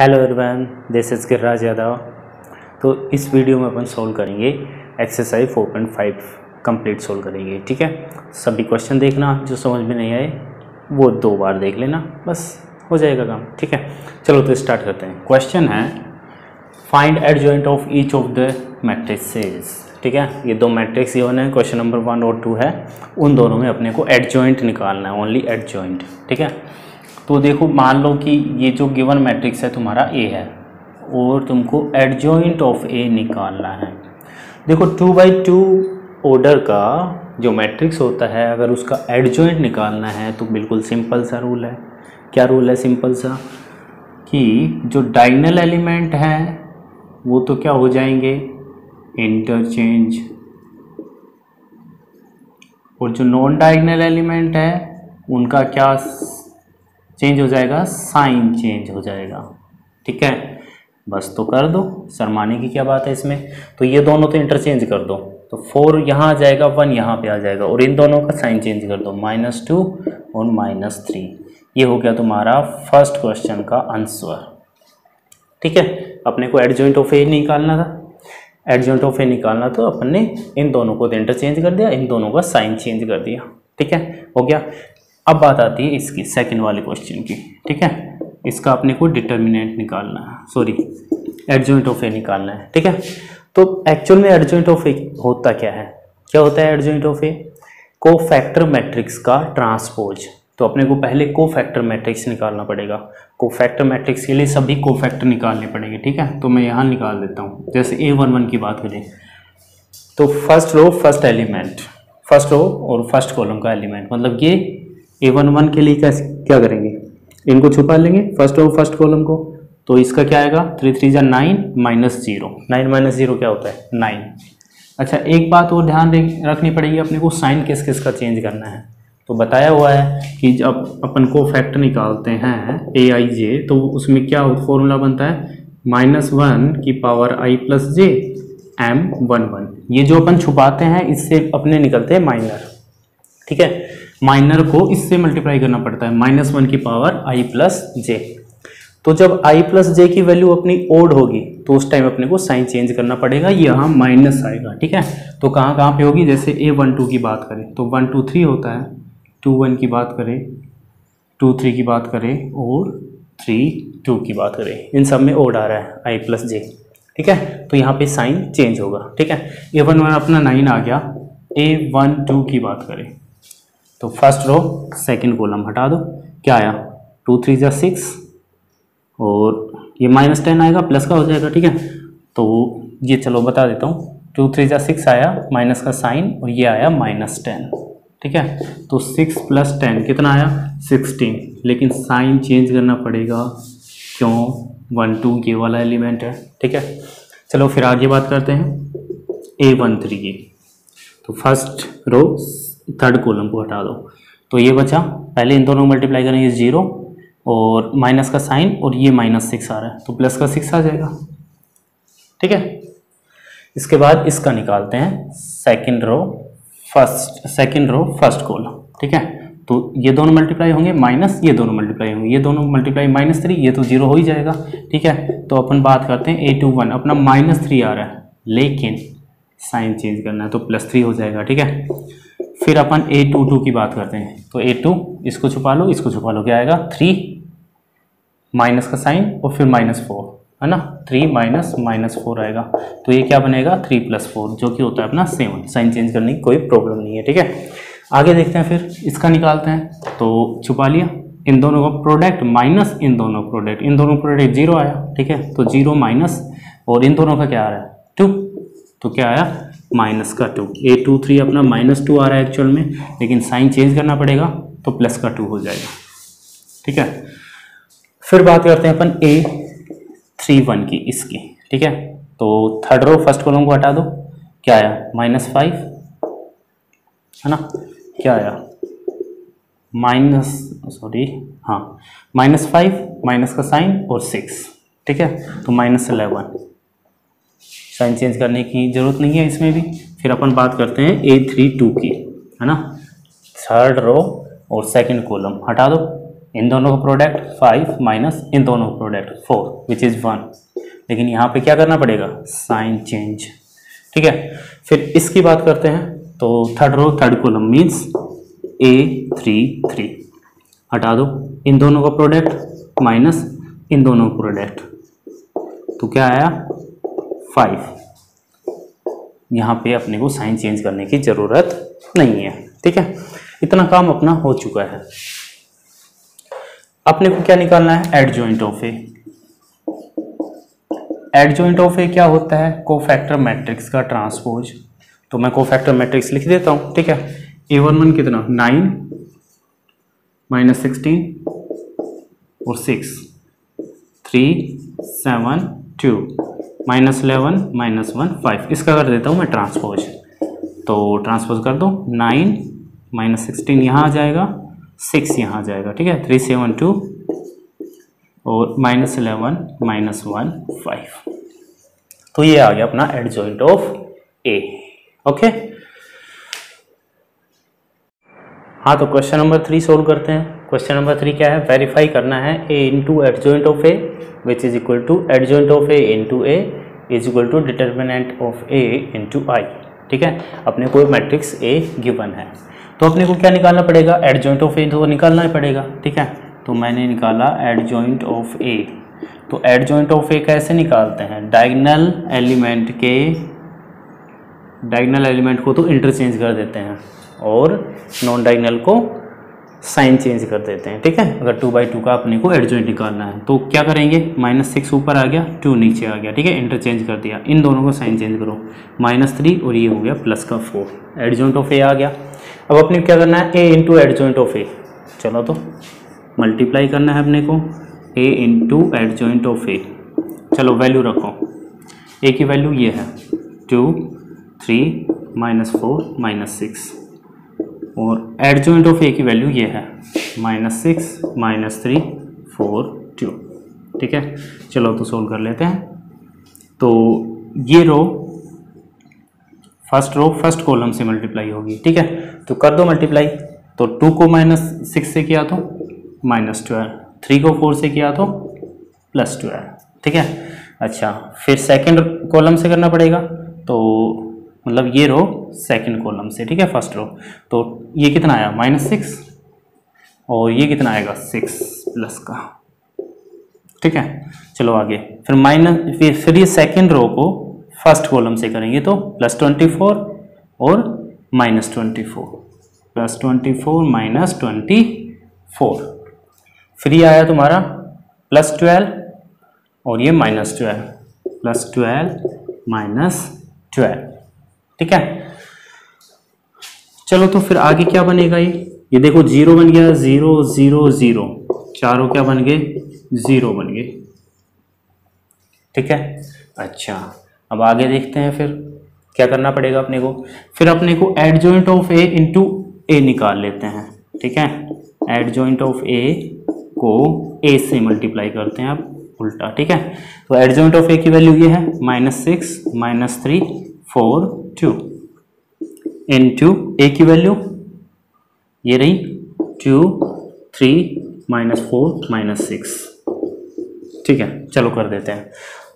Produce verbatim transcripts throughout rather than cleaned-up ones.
Hello everyone, this is Girraj Yadav. तो इस video में अपन सोल्व करेंगे exercise four point five complete solve करेंगे। ठीक है, सभी क्वेश्चन देखना, जो समझ में नहीं आए वो दो बार देख लेना, बस हो जाएगा काम। ठीक है, चलो तो स्टार्ट करते हैं। क्वेश्चन है find adjoint of each of the matrices. ठीक है, ये दो मैट्रिक्स ये है, क्वेश्चन नंबर वन और टू है, उन दोनों में अपने को एडजॉइंट निकालना है, ओनली एडजॉइंट। ठीक है, तो देखो मान लो कि ये जो गिवन मैट्रिक्स है तुम्हारा ए है और तुमको एडजॉइंट ऑफ ए निकालना है। देखो टू बाई टू ऑर्डर का जो मैट्रिक्स होता है, अगर उसका एडजॉइंट निकालना है तो बिल्कुल सिंपल सा रूल है। क्या रूल है? सिंपल सा कि जो डायगोनल एलिमेंट है वो तो क्या हो जाएंगे, इंटरचेंज, और जो नॉन डायगोनल एलिमेंट है उनका क्या चेंज हो जाएगा, साइन चेंज हो जाएगा। ठीक है, बस तो कर दो, शर्माने की क्या बात है इसमें। तो ये दोनों तो इंटरचेंज कर दो, तो फोर यहाँ आ जाएगा, वन यहाँ पे आ जाएगा, और इन दोनों का साइन चेंज कर दो, माइनस टू और माइनस थ्री। ये हो गया तुम्हारा फर्स्ट क्वेश्चन का आंसर। ठीक है, अपने को एडजॉइंट ऑफ ए निकालना था, एडजॉइंट ऑफ ए निकालना तो अपन ने इन दोनों को इंटरचेंज कर दिया, इन दोनों का साइन चेंज कर दिया। ठीक है, हो गया। अब बात आती है इसकी, सेकंड वाले क्वेश्चन की। ठीक है, इसका अपने को डिटर्मिनेंट निकालना है, सॉरी एडजॉइंट ऑफ ए निकालना है। ठीक है, तो एक्चुअल में एडजॉइंट ऑफ ए होता क्या है, क्या होता है एडजॉइंट ऑफ ए? को फैक्टर मैट्रिक्स का ट्रांसपोज। तो अपने को पहले को फैक्टर मैट्रिक्स निकालना पड़ेगा। को फैक्टर मैट्रिक्स के लिए सभी को फैक्टर निकालने पड़ेंगे। ठीक है, तो मैं यहाँ निकाल देता हूँ। जैसे ए वन वन की बात करें तो first row first element, first row और फर्स्ट कॉलम का एलिमेंट, मतलब ये ए वन वन के लिए क्या क्या करेंगे, इनको छुपा लेंगे फर्स्ट और फर्स्ट कॉलम को। तो इसका क्या आएगा, थ्री थ्री जा nine minus zero, nine minus zero क्या होता है, नाइन। अच्छा, एक बात और ध्यान रखनी पड़ेगी अपने को, साइन किस किस का चेंज करना है। तो बताया हुआ है कि जब अपन को फैक्टर निकालते हैं ए आई जे, तो उसमें क्या फॉर्मूला बनता है, माइनस वन की power I plus J M one one. ये जो अपन छुपाते हैं इससे अपने निकलते हैं माइनर। ठीक है, माइनर को इससे मल्टीप्लाई करना पड़ता है, माइनस वन की पावर आई प्लस जे। तो जब आई प्लस जे की वैल्यू अपनी ओड होगी तो उस टाइम अपने को साइन चेंज करना पड़ेगा, यहाँ माइनस आएगा। ठीक है, तो कहाँ कहाँ पे होगी, जैसे ए वन टू की बात करें तो वन टू थ्री होता है, टू वन की बात करें टू थ्री की बात करें और थ्री टू की बात करें, इन सब में ओड आ रहा है आई प्लस जे। ठीक है, तो यहाँ पे साइन चेंज होगा। ठीक है, ए वन वन अपना नाइन आ गया। ए वन टू की बात करें तो फर्स्ट रो सेकंड कॉलम हटा दो, क्या आया, टू थ्री जा सिक्स, और ये माइनस टेन आएगा, प्लस का हो जाएगा। ठीक है, तो ये चलो बता देता हूँ, टू थ्री जा सिक्स आया, माइनस का साइन, और ये आया माइनस टेन। ठीक है, तो सिक्स प्लस टेन कितना आया, सिक्सटीन। लेकिन साइन चेंज करना पड़ेगा, क्यों, वन टू ये वाला एलिमेंट है। ठीक है, चलो फिर आगे बात करते हैं ए वन थ्री की। तो फर्स्ट रो थर्ड कॉलम को हटा दो, तो ये बचा, पहले इन दोनों मल्टीप्लाई करेंगे जीरो और माइनस का साइन, और ये माइनस सिक्स आ रहा है तो प्लस का सिक्स आ जाएगा। ठीक है, इसके बाद इसका निकालते हैं second row first, second row first column. ठीक है, तो ये दोनों मल्टीप्लाई होंगे माइनस, ये दोनों मल्टीप्लाई होंगे, ये दोनों मल्टीप्लाई माइनस थ्री, ये तो जीरो हो ही जाएगा। ठीक है, तो अपन बात करते हैं ए टू वन, अपना माइनस थ्री आ रहा है लेकिन साइन चेंज करना है तो प्लस थ्री हो जाएगा। ठीक है, फिर अपन ए टू टू की बात करते हैं तो ए टू, इसको छुपा लो, इसको छुपा लो, क्या आएगा, थ्री माइनस का साइन और फिर माइनस फोर, है ना, थ्री माइनस माइनस फोर आएगा। तो ये क्या बनेगा, थ्री प्लस फोर, जो कि होता है अपना सेवन। साइन चेंज करने की कोई प्रॉब्लम नहीं है। ठीक है, आगे देखते हैं, फिर इसका निकालते हैं, तो छुपा लिया, इन दोनों का प्रोडक्ट माइनस इन दोनों प्रोडक्ट, इन दोनों प्रोडक्ट जीरो आया। ठीक है, तो जीरो माइनस, और इन दोनों का क्या आ रहा है, टू, तो क्या आया, माइनस का टू। ए टू थ्री अपना माइनस टू आ रहा है एक्चुअल में, लेकिन साइन चेंज करना पड़ेगा तो प्लस का टू हो जाएगा। ठीक है, फिर बात करते हैं अपन ए थ्री वन की, इसकी। ठीक है, तो थर्ड रो फर्स्ट कॉलम को हटा दो, क्या आया, माइनस फाइव, है ना, क्या आया, माइनस, सॉरी हाँ, माइनस फाइव, माइनस का साइन और सिक्स। ठीक है, तो माइनस इलेवन, साइन चेंज करने की जरूरत नहीं है इसमें भी। फिर अपन बात करते हैं ए थ्री टू की, है ना, थर्ड रो और सेकंड कॉलम हटा दो, इन दोनों का प्रोडक्ट फाइव माइनस इन दोनों का product four which is one. लेकिन यहाँ पे क्या करना पड़ेगा, साइन चेंज। ठीक है, फिर इसकी बात करते हैं तो third row third column means A three three हटा दो, इन दोनों का प्रोडक्ट माइनस इन दोनों का प्रोडक्ट, तो क्या आया फाइव। यहाँ पे अपने को साइन चेंज करने की ज़रूरत नहीं है। ठीक है, इतना काम अपना हो चुका है। अपने को क्या निकालना है, adjoint of A. Adjoint of A क्या होता है, कोफैक्टर मैट्रिक्स का ट्रांसपोज। तो मैं कोफैक्टर मैट्रिक्स लिख देता हूं। ठीक है, ए वन वन कितना, नाइन माइनस सिक्सटीन और six, three seven two minus eleven minus one five. इसका कर देता हूं मैं ट्रांसपोज, तो ट्रांसपोज कर दो, नाइन माइनस सिक्सटीन यहाँ आ जाएगा, सिक्स यहाँ आ जाएगा। ठीक है, थ्री सेवन टू और minus eleven minus one five. तो ये आ गया अपना एडजॉइंट ऑफ ए। ओके, हाँ, तो क्वेश्चन नंबर थ्री सोल्व करते हैं। क्वेश्चन नंबर थ्री क्या है, वेरीफाई करना है A into adjoint of A which is equal to adjoint of A into A is equal to determinant of A into I. ठीक है, अपने को मैट्रिक्स ए गिवन है, तो अपने को क्या निकालना पड़ेगा, एडजॉइंट ऑफ ए तो निकालना ही पड़ेगा। ठीक है, तो मैंने निकाला एडजॉइंट ऑफ ए। तो एडजॉइंट ऑफ ए कैसे निकालते हैं, डायगोनल एलिमेंट के डायगोनल एलिमेंट को तो इंटरचेंज कर देते हैं और नॉन डायगोनल को साइन चेंज कर देते हैं। ठीक है, अगर टू बाई टू का अपने को एडजॉइंट निकालना है तो क्या करेंगे, माइनस सिक्स ऊपर आ गया, टू नीचे आ गया। ठीक है, इंटरचेंज कर दिया, इन दोनों को साइन चेंज करो, माइनस थ्री और ये हो गया प्लस का फोर, एडजॉइंट ऑफ ए आ गया। अब अपने को क्या करना है, A into adjoint of A, चलो तो मल्टीप्लाई करना है अपने को, A into adjoint of A. चलो वैल्यू रखो, ए की वैल्यू ये है two three minus four minus six, और एडजॉइंट ऑफ ए की वैल्यू ये है minus six minus three four two. ठीक है, चलो तो सोल्व कर लेते हैं। तो ये row first row first column से मल्टीप्लाई होगी। ठीक है, तो कर दो मल्टीप्लाई, तो टू को माइनस सिक्स से किया तो माइनस ट्वेल्व, थ्री को फोर से किया तो प्लस ट्वेल्व। ठीक है, अच्छा फिर सेकेंड कॉलम से करना पड़ेगा, तो मतलब ये रो सेकंड कॉलम से। ठीक है, फर्स्ट रो, तो ये कितना आया माइनस सिक्स और ये कितना आएगा सिक्स प्लस का। ठीक है, चलो आगे, फिर माइनस फिर फिर ये सेकंड रो को फर्स्ट कॉलम से करेंगे, तो प्लस ट्वेंटी फोर और minus twenty four, plus twenty four minus twenty four. फिर ये आया तुम्हारा प्लस ट्वेल्व और ये minus twelve, plus twelve minus twelve. ठीक है, चलो तो फिर आगे क्या बनेगा, ये ये देखो जीरो बन गया, जीरो जीरो जीरो, चारों क्या बन गए, जीरो बन गए। ठीक है, अच्छा अब आगे देखते हैं फिर क्या करना पड़ेगा अपने को। फिर अपने को adjoint of A into A निकाल लेते हैं। ठीक है, एडजॉइंट ऑफ ए को ए से मल्टीप्लाई करते हैं अब उल्टा। ठीक है, तो एडजॉइंट ऑफ ए की वैल्यू ये है minus six minus three four two, into A की वैल्यू ये रही two three minus four minus six. ठीक है, चलो कर देते हैं,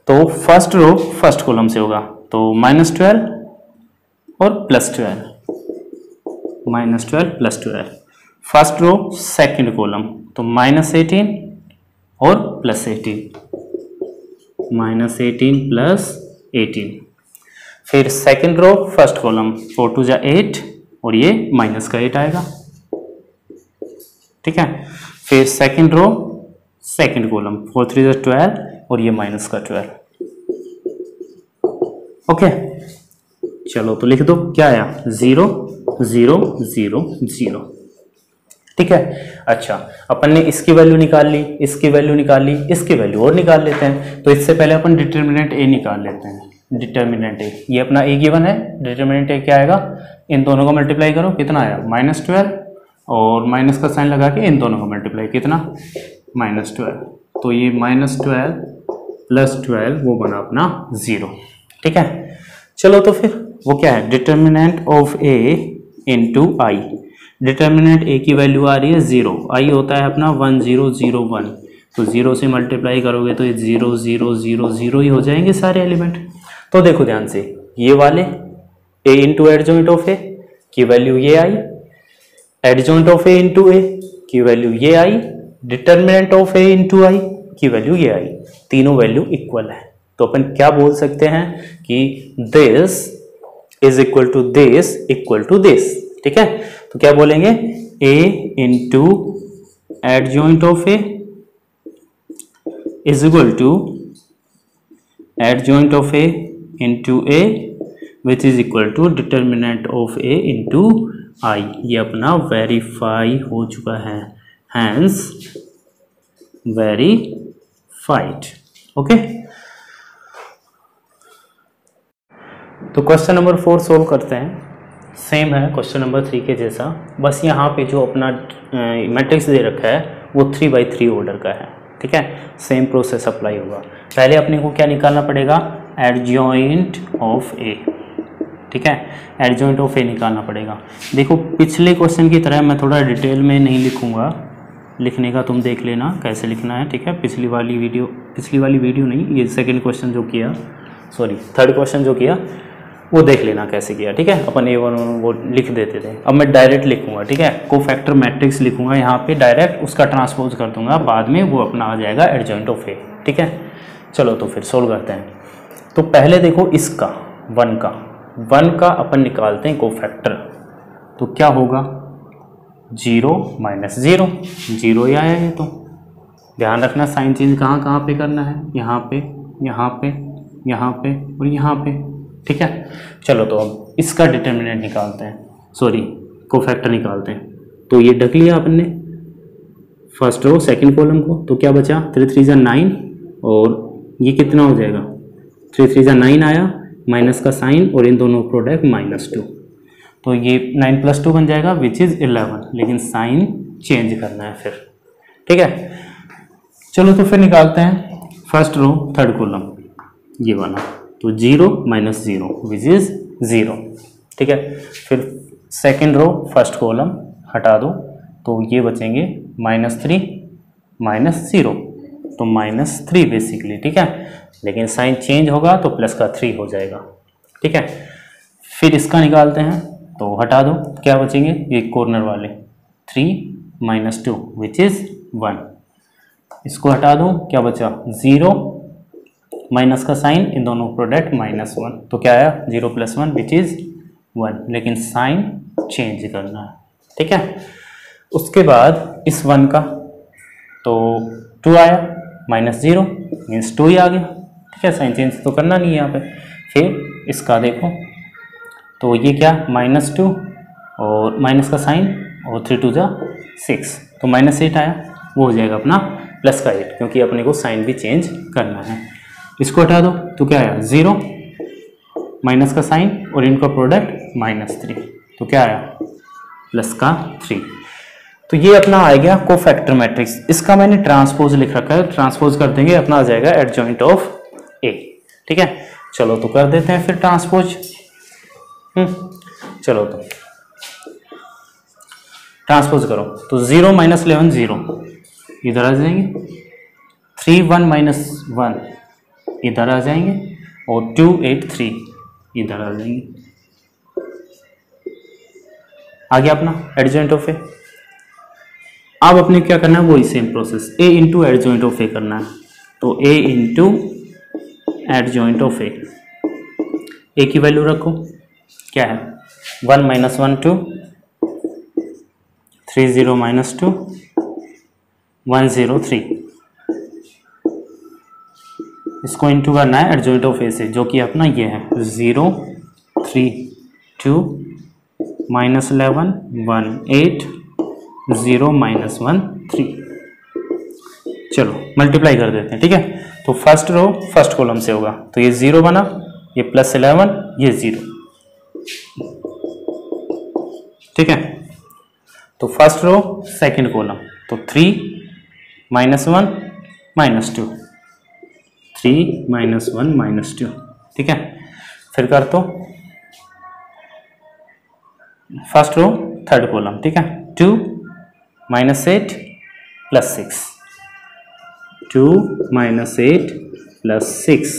तो फर्स्ट रो फर्स्ट कॉलम से होगा, तो माइनस ट्वेल्व और plus twelve, minus twelve plus twelve. First row second column, तो माइनस एटीन और plus eighteen, minus eighteen plus eighteen. फिर second row first column, four two जा एट और ये माइनस का एट आएगा। ठीक है, फिर second row second column, four three जा ट्वेल्व और ये माइनस का ट्वेल्व। ओके, चलो तो लिख दो क्या आया, जीरो जीरो जीरो जीरो। ठीक है, अच्छा अपन ने इसकी वैल्यू निकाल ली, इसकी वैल्यू निकाल ली, इसकी वैल्यू और निकाल लेते हैं। तो इससे पहले अपन डिटर्मिनेंट ए निकाल लेते हैं। डिटर्मिनेंट ए, ये अपना ए गिवन है, डिटर्मिनेंट ए क्या आएगा, इन दोनों को मल्टीप्लाई करो, कितना आया माइनस ट्वेल्व और माइनस का साइन लगा के इन दोनों को मल्टीप्लाई, कितना माइनस ट्वेल्व। तो ये माइनस ट्वेल्व प्लस ट्वेल्व वो बना अपना ज़ीरो। ठीक है, चलो तो फिर वो क्या है, determinant of A into I. Determinant A की वैल्यू आ रही है जीरो, आई होता है अपना वन जीरो जीरो वन, तो जीरो से मल्टीप्लाई करोगे तो ये जीरो जीरो जीरो जीरो ही हो जाएंगे सारे एलिमेंट। तो देखो ध्यान से, ये वाले A into adjoint of A की वैल्यू ये आई, adjoint of A into A की वैल्यू ये आई, determinant of A into I की वैल्यू ये आई, तीनों वैल्यू इक्वल है। तो अपन क्या बोल सकते हैं कि this is equal to this equal to this, ठीक है। तो क्या बोलेंगे, A into adjoint of A is equal to adjoint of A into A which is equal to determinant of A into I. ये अपना वेरीफाई हो चुका है, हैंस वेरीफाइड। ओके, तो क्वेश्चन नंबर फोर सोल्व करते हैं। सेम है question number three के जैसा, बस यहाँ पे जो अपना मैट्रिक्स दे रखा है वो थ्री बाई थ्री ऑर्डर का है, ठीक है। सेम प्रोसेस अप्लाई होगा। पहले अपने को क्या निकालना पड़ेगा, एडजॉइंट ऑफ ए, ठीक है, एडजॉइंट ऑफ ए निकालना पड़ेगा। देखो पिछले क्वेश्चन की तरह मैं थोड़ा डिटेल में नहीं लिखूँगा, लिखने का तुम देख लेना कैसे लिखना है, ठीक है। पिछली वाली वीडियो पिछली वाली वीडियो नहीं, ये सेकेंड क्वेश्चन जो किया, सॉरी थर्ड क्वेश्चन जो किया वो देख लेना कैसे किया, ठीक है। अपन ए वन वो लिख देते थे, अब मैं डायरेक्ट लिखूंगा, ठीक है, कोफैक्टर मैट्रिक्स लिखूंगा यहाँ पे डायरेक्ट, उसका ट्रांसपोज कर दूंगा, बाद में वो अपना आ जाएगा एडजॉइंट ऑफ ए, ठीक है। चलो तो फिर सोल्व करते हैं। तो पहले देखो इसका वन का वन का अपन निकालते हैं कोफैक्टर, तो क्या होगा, जीरो माइनस जीरो, जीरो ही आया है। तो ध्यान रखना साइन चेंज कहाँ कहाँ पर करना है, यहाँ पे यहाँ पे यहाँ पे और यहाँ पे, ठीक है। चलो तो अब इसका डिटर्मिनेंट निकालते हैं, सॉरी कोफैक्टर निकालते हैं। तो ये ढक लिया आपने फर्स्ट रो सेकंड कॉलम को, तो क्या बचा, थ्री थ्री ज़ा नाइन, और ये कितना हो जाएगा, थ्री थ्री ज़ा नाइन आया, माइनस का साइन और इन दोनों प्रोडक्ट माइनस टू, तो ये नाइन प्लस टू बन जाएगा विच इज़ इलेवन, लेकिन साइन चेंज करना है फिर, ठीक है। चलो तो फिर निकालते हैं फर्स्ट रो थर्ड कॉलम, ये वाला, तो zero minus zero which is zero, ठीक है। फिर सेकेंड रो फर्स्ट कॉलम हटा दो, तो ये बचेंगे माइनस थ्री माइनस ज़ीरो, तो माइनस थ्री बेसिकली, ठीक है, लेकिन साइन चेंज होगा तो प्लस का थ्री हो जाएगा, ठीक है। फिर इसका निकालते हैं, तो हटा दो, क्या बचेंगे, ये कॉर्नर वाले three minus two which is one, इसको हटा दो, क्या बचा, ज़ीरो माइनस का साइन इन दोनों प्रोडक्ट माइनस वन, तो क्या आया, zero plus one which is one, लेकिन साइन चेंज करना है, ठीक है। उसके बाद इस वन का तो टू आया, माइनस जीरो मीन्स टू ही आ गया, ठीक है, साइन चेंज तो करना नहीं है यहाँ पे। फिर इसका देखो, तो ये क्या, माइनस टू और माइनस का साइन और थ्री टू जा सिक्स, तो माइनस एट आया, वो हो जाएगा अपना प्लस का एट, क्योंकि अपने को साइन भी चेंज करना है। इसको हटा दो, तो क्या आया, ज़ीरो माइनस का साइन और इनका प्रोडक्ट माइनस थ्री, तो क्या आया, प्लस का थ्री। तो ये अपना आ गया कोफैक्टर मैट्रिक्स, इसका मैंने ट्रांसपोज लिख रखा है, ट्रांसपोज कर देंगे, अपना आ जाएगा एडजॉइंट ऑफ ए, ठीक है। चलो तो कर देते हैं फिर ट्रांसपोज। चलो तो ट्रांसपोज करो, तो ज़ीरो माइनस इलेवन ज़ीरो, इधर आ जाएंगे, थ्री वन माइनस वन इधर आ जाएंगे, और टू एट थ्री इधर आ जाएंगे। आ गया अपना एडजॉइंट ऑफ ए। अब अपने क्या करना है, वही same process, A into adjoint of A करना है, तो A into adjoint of A, A की वैल्यू रखो, क्या है, one minus one two, three zero minus two, one zero three, इसको इंटू करना है एडजॉइंट ऑफ ए से, जो कि अपना ये है, zero three two minus eleven one eight zero minus one three. चलो मल्टीप्लाई कर देते हैं, ठीक है। तो फर्स्ट रो फर्स्ट कॉलम से होगा, तो ये ज़ीरो बना, ये प्लस इलेवन, ये ज़ीरो, ठीक है। तो फर्स्ट रो सेकंड कॉलम, तो three minus one minus two, three minus one minus two, ठीक है। फिर कर दो फर्स्ट रो थर्ड कॉलम, ठीक है, two minus eight plus six, two minus eight plus six,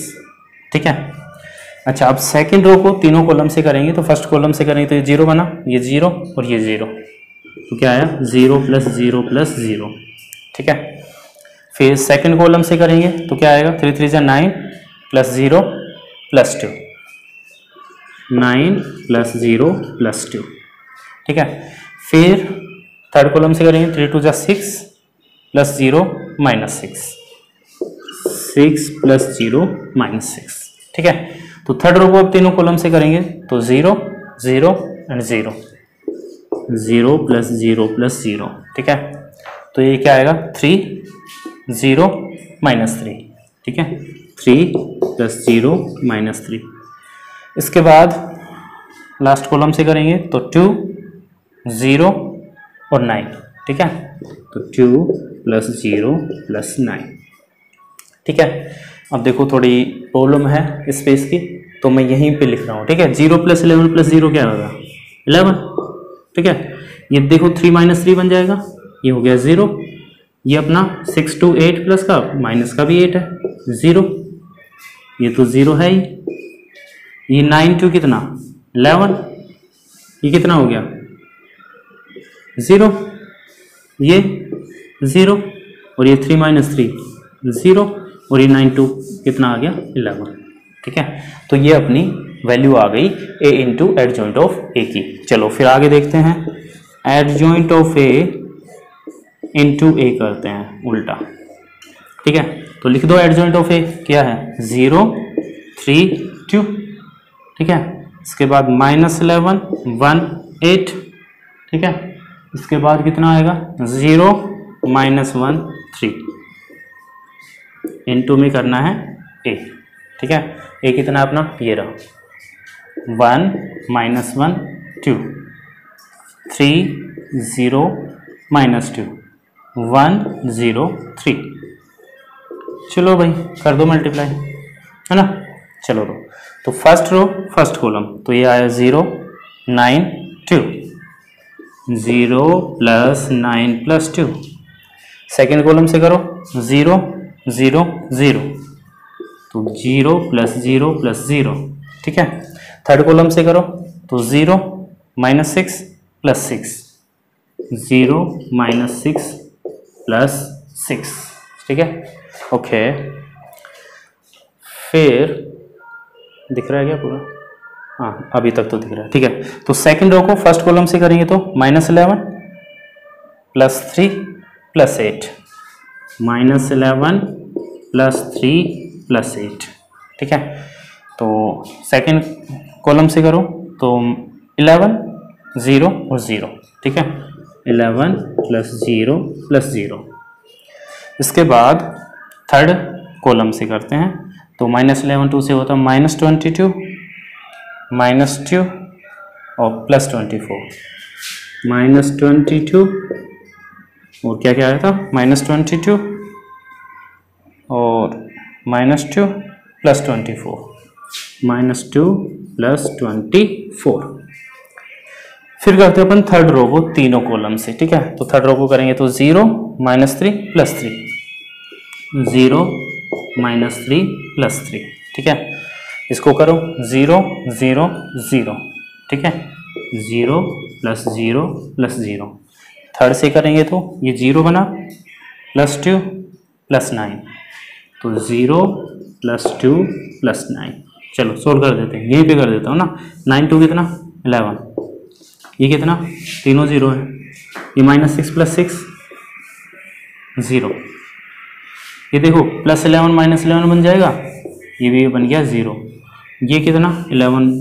ठीक है। अच्छा, अब सेकंड रो को तीनों कॉलम से करेंगे, तो फर्स्ट कॉलम से करेंगे तो ये जीरो बना, ये जीरो और ये जीरो, तो क्या आया zero plus zero plus zero, ठीक है। फिर सेकंड कॉलम से करेंगे तो क्या आएगा, थ्री थ्री जा nine plus zero plus two, nine plus zero plus two, ठीक है। फिर थर्ड कॉलम से करेंगे थ्री टू जा six plus zero minus six, six plus zero minus six, ठीक है। तो थर्ड रो को अब तीनों कॉलम से करेंगे तो zero zero and zero, zero plus zero plus zero, ठीक है। तो ये क्या आएगा, थ्री जीरो माइनस थ्री, ठीक है, three plus zero minus three. इसके बाद लास्ट कॉलम से करेंगे तो टू जीरो और नाइन, ठीक है, तो two plus zero plus nine, ठीक है। अब देखो थोड़ी प्रॉब्लम है स्पेस की, तो मैं यहीं पे लिख रहा हूँ, ठीक है। Zero plus eleven plus zero क्या होगा, इलेवन, ठीक है। ये देखो थ्री माइनस थ्री बन जाएगा, ये हो गया ज़ीरो, ये अपना सिक्स टू एट प्लस का माइनस का भी एट है, ज़ीरो, ये तो ज़ीरो है ही, ये नाइन टू कितना इलेवन, ये कितना हो गया ज़ीरो, ये ज़ीरो, और ये थ्री माइनस थ्री ज़ीरो, और ये नाइन टू कितना आ गया इलेवन, ठीक है। तो ये अपनी वैल्यू आ गई A into adjoint of A की। चलो फिर आगे देखते हैं, adjoint of A into A करते हैं उल्टा, ठीक है। तो लिख दो एड जॉइंट ऑफ ए क्या है, ज़ीरो थ्री टू, ठीक है। इसके बाद माइनस इलेवन वन एट, ठीक है। इसके बाद कितना आएगा, zero minus one three, into में करना है ए, ठीक है। ए कितना अपना ये रहा, one minus one two, three zero minus two, one zero three. चलो भाई कर दो मल्टीप्लाई, है ना। चलो रो, तो फर्स्ट रो फर्स्ट कॉलम, तो ये आया zero nine two, zero plus nine plus two. Second column से करो, ज़ीरो ज़ीरो ज़ीरो, तो zero plus zero plus zero, ठीक है। थर्ड कॉलम से करो तो zero minus six plus six, zero minus six plus six, ठीक है, ओके। फिर दिख रहा है क्या पूरा, हाँ अभी तक तो दिख रहा है, ठीक है। तो सेकंड रो को फर्स्ट कॉलम से करेंगे तो minus eleven plus three plus eight, minus eleven plus three plus eight, ठीक है। तो सेकेंड कॉलम से करो तो इलेवन ज़ीरो और ज़ीरो, ठीक है, eleven plus zero plus zero. इसके बाद थर्ड कॉलम से करते हैं तो माइनस इलेवन टू से होता है minus twenty two, minus two और plus twenty four, minus twenty two और क्या क्या आया था, माइनस ट्वेंटी टू और minus two plus twenty four, minus two plus twenty four. फिर करते हैं अपन थर्ड रो को तीनों कॉलम से, ठीक है। तो थर्ड रो को करेंगे तो zero minus three plus three, zero minus three plus three, ठीक है। इसको करो ज़ीरो ज़ीरो ज़ीरो, ठीक है, zero plus zero plus zero. Third से करेंगे तो ये जीरो बना प्लस टू प्लस नाइन, तो zero plus two plus nine. चलो सोल्व कर देते हैं, यहीं पे कर देता हूँ ना, नाइन टू कितना इलेवन, ये कितना तीनों ज़ीरो है, ये minus six plus six zero, ये देखो प्लस इलेवन माइनस इलेवन बन जाएगा, ये भी बन गया ज़ीरो, ये कितना इलेवन,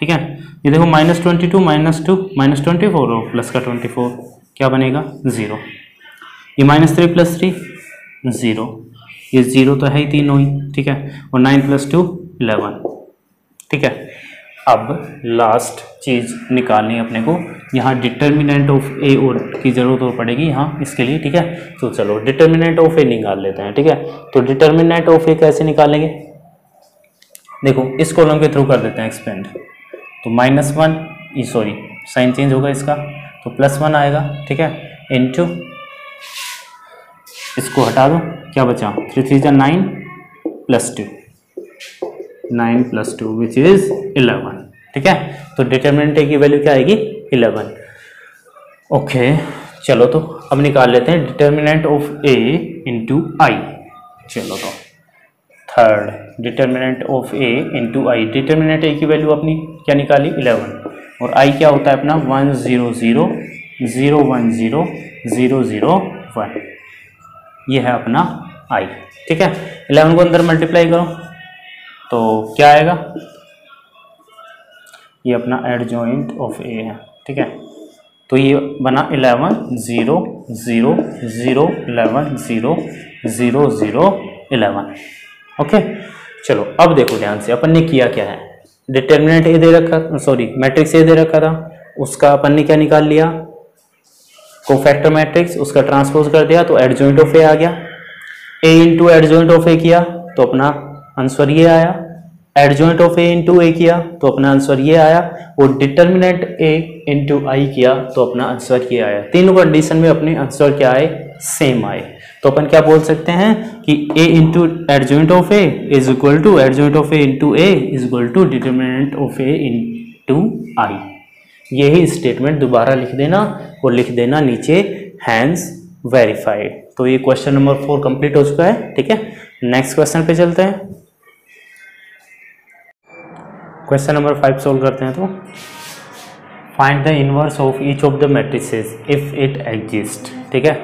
ठीक है। ये देखो minus twenty two minus two minus twenty four और प्लस का ट्वेंटी फोर, क्या बनेगा ज़ीरो। ये minus three plus three zero, ये ज़ीरो तो है ही तीनों ही, ठीक है, और नाइन प्लस टू इलेवन, ठीक है। अब लास्ट चीज़ निकालनी है अपने को, यहाँ डिटर्मिनेंट ऑफ ए और की ज़रूरत हो पड़ेगी यहाँ इसके लिए, ठीक है। तो चलो डिटर्मिनेंट ऑफ ए निकाल लेते हैं, ठीक है। तो डिटर्मिनेंट ऑफ ए कैसे निकालेंगे, देखो इस कॉलम के थ्रू कर देते हैं एक्सपेंड, तो minus one, sorry sign change होगा इसका, तो प्लस वन आएगा, ठीक है, इंटू इसको हटा दो, क्या बचा, थ्री थ्री जा nine plus two, nine plus two which is eleven, ठीक है। तो डिटर्मिनेंट ए की वैल्यू क्या आएगी, इलेवन। ओके चलो तो अब निकाल लेते हैं determinant of A into I. चलो तो third determinant of A into I, determinant A की वैल्यू अपनी क्या निकाली, इलेवन, और आई क्या होता है अपना one zero zero zero one zero zero zero one, ये है अपना आई, ठीक है। इलेवन को अंदर मल्टीप्लाई करो तो क्या आएगा, ये अपना एडजॉइंट ऑफ ए है, ठीक है, तो ये बना eleven zero zero zero eleven zero zero zero eleven. Okay चलो अब देखो ध्यान से अपन ने किया क्या है, डिटर्मिनेंट ए दे रखा, सॉरी मैट्रिक्स ए दे रखा था, उसका अपन ने क्या निकाल लिया, कोफैक्टर मैट्रिक्स, उसका ट्रांसपोज कर दिया तो एडजॉइंट ऑफ ए आ गया, A into adjoint of A किया तो अपना आंसर ये आया, adjoint of A into A किया तो अपना आंसर ये आया, और डिटर्मिनेंट ए इंटू आई किया तो अपना आंसर ये आया। तीनों कंडीशन में अपने आंसर क्या आए, सेम आए, तो अपन क्या बोल सकते हैं कि a into adjoint of a is equal to adjoint of a into a is equal to determinant of a into I. यही स्टेटमेंट दोबारा लिख देना और लिख देना नीचे हैंस वेरीफाइड। तो ये क्वेश्चन नंबर फोर कंप्लीट हो चुका है, ठीक है। नेक्स्ट क्वेश्चन पे चलते हैं, क्वेश्चन नंबर फाइव सोल्व करते हैं। तो find the inverse of each of the matrices if it exist, ठीक है,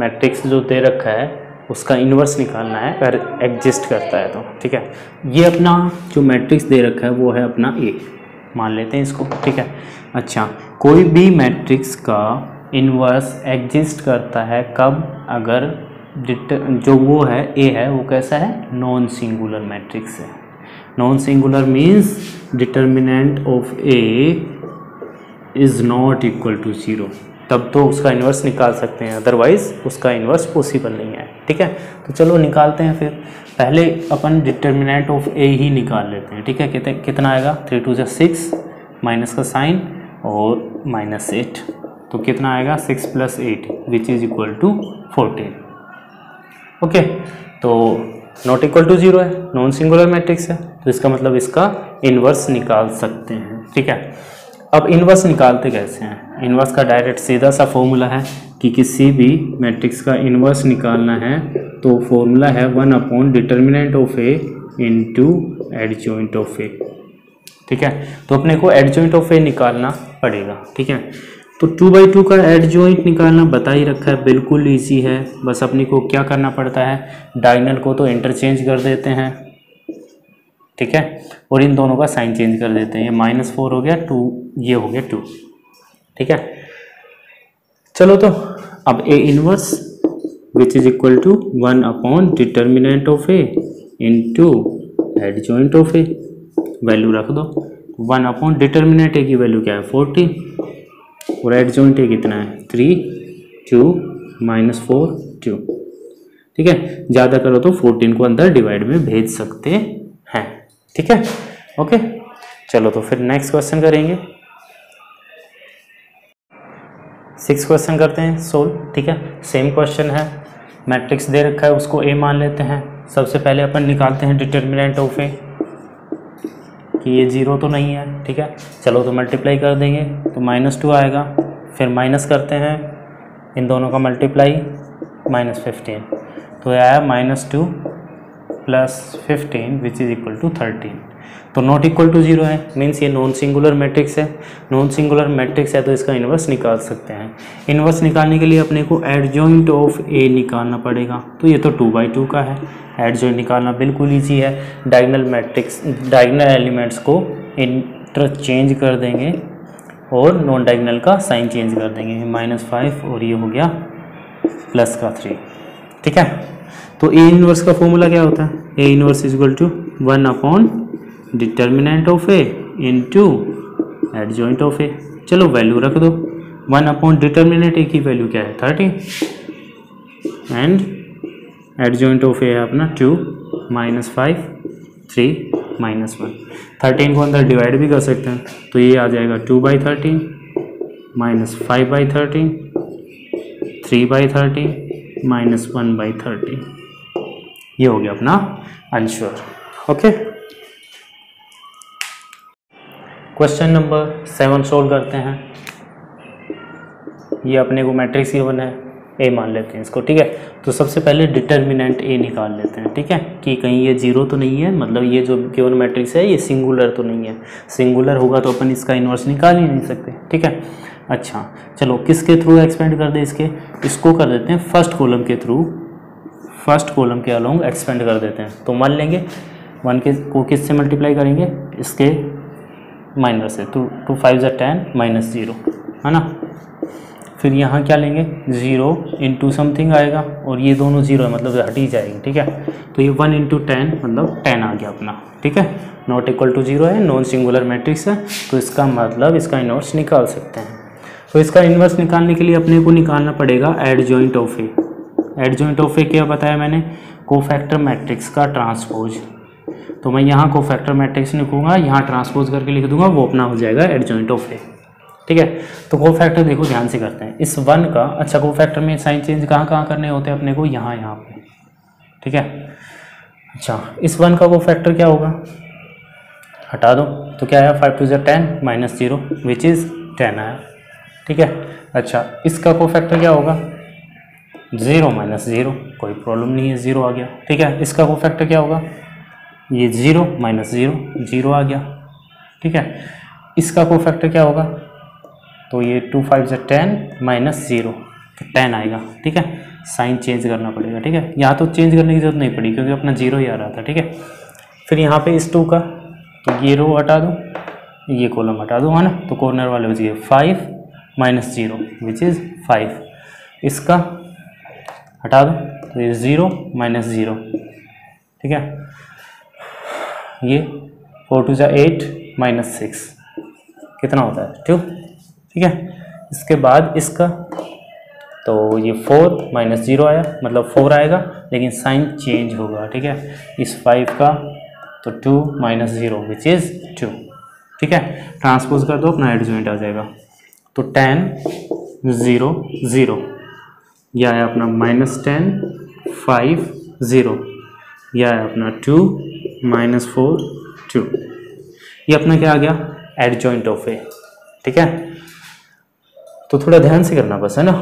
मैट्रिक्स जो दे रखा है उसका इन्वर्स निकालना है अगर एग्जिस्ट करता है तो, ठीक है। ये अपना जो मैट्रिक्स दे रखा है वो है अपना ए, मान लेते हैं इसको, ठीक है। अच्छा, कोई भी मैट्रिक्स का इन्वर्स एग्जिस्ट करता है कब, अगर जो वो है ए है वो कैसा है, नॉन सिंगुलर मैट्रिक्स है। Non singular means determinant of A is not equal to zero, तब तो उसका इन्वर्स निकाल सकते हैं, अदरवाइज उसका इन्वर्स पॉसिबल नहीं है, ठीक है। तो चलो निकालते हैं फिर, पहले अपन डिटर्मिनेंट ऑफ ए ही निकाल लेते हैं, ठीक है। कितने कितना आएगा, थ्री टू जो सिक्स, माइनस का साइन और माइनस एट, तो कितना आएगा, six plus eight which is equal to fourteen. Okay, तो नॉट इक्वल टू ज़ीरो है, नॉन सिंगुलर मैट्रिक्स है, तो इसका मतलब इसका इन्वर्स निकाल सकते हैं, ठीक है। अब इन्वर्स निकालते कैसे हैं, इन्वर्स का डायरेक्ट सीधा सा फॉर्मूला है कि किसी भी मैट्रिक्स का इन्वर्स निकालना है तो फॉर्मूला है one upon determinant of A into adjoint of A, ठीक है। तो अपने को एडजॉइंट ऑफ ए निकालना पड़ेगा, ठीक है। तो टू बाई टू का एडजॉइंट निकालना बता ही रखा है, बिल्कुल ईजी है, बस अपने को क्या करना पड़ता है, डायगोनल को तो इंटरचेंज कर देते हैं, ठीक है, और इन दोनों का साइन चेंज कर देते हैं, ये माइनस फोर हो गया टू, ये हो गया टू, ठीक है। चलो तो अब A inverse which is equal to one upon determinant of A into adjoint of A, value रख दो वन अपॉन डिटर्मिनेंट ए की वैल्यू क्या है, फोर्टीन, और एडजॉइंट ए कितना है, three, two, minus four, two, ठीक है। ज़्यादा करो तो फोर्टीन को अंदर डिवाइड में भेज सकते हैं, ठीक है। ओके चलो तो फिर नेक्स्ट क्वेश्चन करेंगे, सिक्स क्वेश्चन करते हैं सोल्व, ठीक है। सेम क्वेश्चन है, मैट्रिक्स दे रखा है उसको ए मान लेते हैं। सबसे पहले अपन निकालते हैं डिटर्मिनेंट ऑफ ए कि ये जीरो तो नहीं है, ठीक है। चलो तो मल्टीप्लाई कर देंगे तो माइनस टू आएगा, फिर माइनस करते हैं इन दोनों का मल्टीप्लाई, माइनस फिफ्टीन, तो यह आया minus two plus fifteen which is equal to thirteen, तो नॉट इक्वल टू जीरो है, मीन्स ये नॉन सिंगुलर मैट्रिक्स है, नॉन सिंगुलर मैट्रिक्स है तो इसका इन्वर्स निकाल सकते हैं। इन्वर्स निकालने के लिए अपने को एडजॉइंट ऑफ ए निकालना पड़ेगा, तो ये तो टू बाई टू का है, एडजॉइंट निकालना बिल्कुल ईजी है, डायगोनल मैट्रिक्स डायगोनल एलिमेंट्स को इंटरचेंज कर देंगे और नॉन डायगोनल का साइन चेंज कर देंगे, माइनस फाइव और ये हो गया प्लस का थ्री, ठीक है। तो ए इनवर्स का फॉर्मूला क्या होता है, A inverse is equal to one upon determinant of A into adjoint of A. चलो वैल्यू रख दो, वन अपॉन डिटर्मिनेंट ए की वैल्यू क्या है, thirteen, and adjoint of A है अपना two, minus five, three, minus one. Thirteen को अंदर डिवाइड भी कर सकते हैं, तो ये आ जाएगा two by thirteen minus five by thirteen three by thirteen minus one by thirteen. ये हो गया अपना answer. Okay, question number seven solve करते हैं। ये अपने को मैट्रिक्स गिवन है, ए मान लेते हैं इसको, ठीक है। तो सबसे पहले डिटर्मिनेंट ए निकाल लेते हैं, ठीक है, कि कहीं ये जीरो तो नहीं है, मतलब ये जो गिवन मैट्रिक्स है ये सिंगुलर तो नहीं है। सिंगुलर होगा तो अपन इसका इन्वर्स निकाल ही नहीं सकते, ठीक है। अच्छा चलो, किसके थ्रू एक्सपेंड कर दे इसके, इसको कर देते हैं फर्स्ट कॉलम के थ्रू, फर्स्ट कॉलम के अलॉन्ग एक्सपेंड कर देते हैं। तो मान लेंगे वन के को किस से मल्टीप्लाई करेंगे, इसके माइनस से, तो टू फाइव ज़ा टेन माइनस ज़ीरो है ना। फिर यहाँ क्या लेंगे, ज़ीरो इंटू समथिंग आएगा, और ये दोनों ज़ीरो है मतलब हट ही जाएंगे, ठीक है। तो ये वन इंटू टेन मतलब टेन आ गया अपना, ठीक है। नॉट इक्वल टू ज़ीरो है, नॉन सिंगुलर मैट्रिक्स है, तो इसका मतलब इसका इन्वर्स निकाल सकते हैं। तो इसका इन्वर्स निकालने के लिए अपने को निकालना पड़ेगा adjoint of A. Adjoint of A क्या बताया मैंने, कोफैक्टर मैट्रिक्स का ट्रांसपोज। तो मैं यहाँ कोफैक्टर मैट्रिक्स लिखूँगा, यहाँ ट्रांसपोज करके लिख दूंगा, वो अपना हो जाएगा एडजॉइंट ऑफ ए, ठीक है। तो कोफैक्टर देखो ध्यान से करते हैं इस वन का। अच्छा, कोफैक्टर में साइन चेंज कहाँ कहाँ करने होते हैं अपने को, यहाँ यहाँ पे, ठीक है। अच्छा, इस वन का कोफैक्टर क्या होगा, हटा दो, तो क्या आया फाइव टू ज़ा ten minus zero which is ten आया, ठीक है। अच्छा, इसका कोफैक्टर क्या होगा, ज़ीरो माइनस ज़ीरो, कोई प्रॉब्लम नहीं है, ज़ीरो आ गया, ठीक है। इसका कोफैक्टर क्या होगा, ये ज़ीरो माइनस ज़ीरो, ज़ीरो आ गया, ठीक है। इसका कोफैक्टर क्या होगा, तो ये टू फाइव ज़ा टेन माइनस ज़ीरो, तो टेन आएगा, ठीक है। साइन चेंज करना पड़ेगा, ठीक है, यहाँ तो चेंज करने की जरूरत नहीं पड़ी क्योंकि अपना जीरो ही आ रहा था, ठीक है। फिर यहाँ पे इस टू का, तो ये रो हटा दो, ये कॉलम हटा दो, है ना। तो कॉर्नर वाले बच गए five minus zero which is five. इसका हटा दो, तो ये ज़ीरो माइनस ज़ीरो, ठीक है। ये फोर टू ज़ा एट माइनस सिक्स कितना होता है, टू, ठीक है। इसके बाद इसका, तो ये फोर माइनस ज़ीरो आया मतलब फोर आएगा, लेकिन साइन चेंज होगा, ठीक है। इस फाइव का तो two minus zero which is two, ठीक है। ट्रांसपोज कर दो, अपना एडजॉइंट आ जाएगा, तो टेन ज़ीरो ज़ीरो, यह आया अपना माइनस टेन फाइव ज़ीरो, यह आया अपना टू माइनस फोर टू। ये अपना क्या आ गया, एडजॉइंट ऑफ ए, ठीक है। तो थोड़ा ध्यान से करना बस, है ना।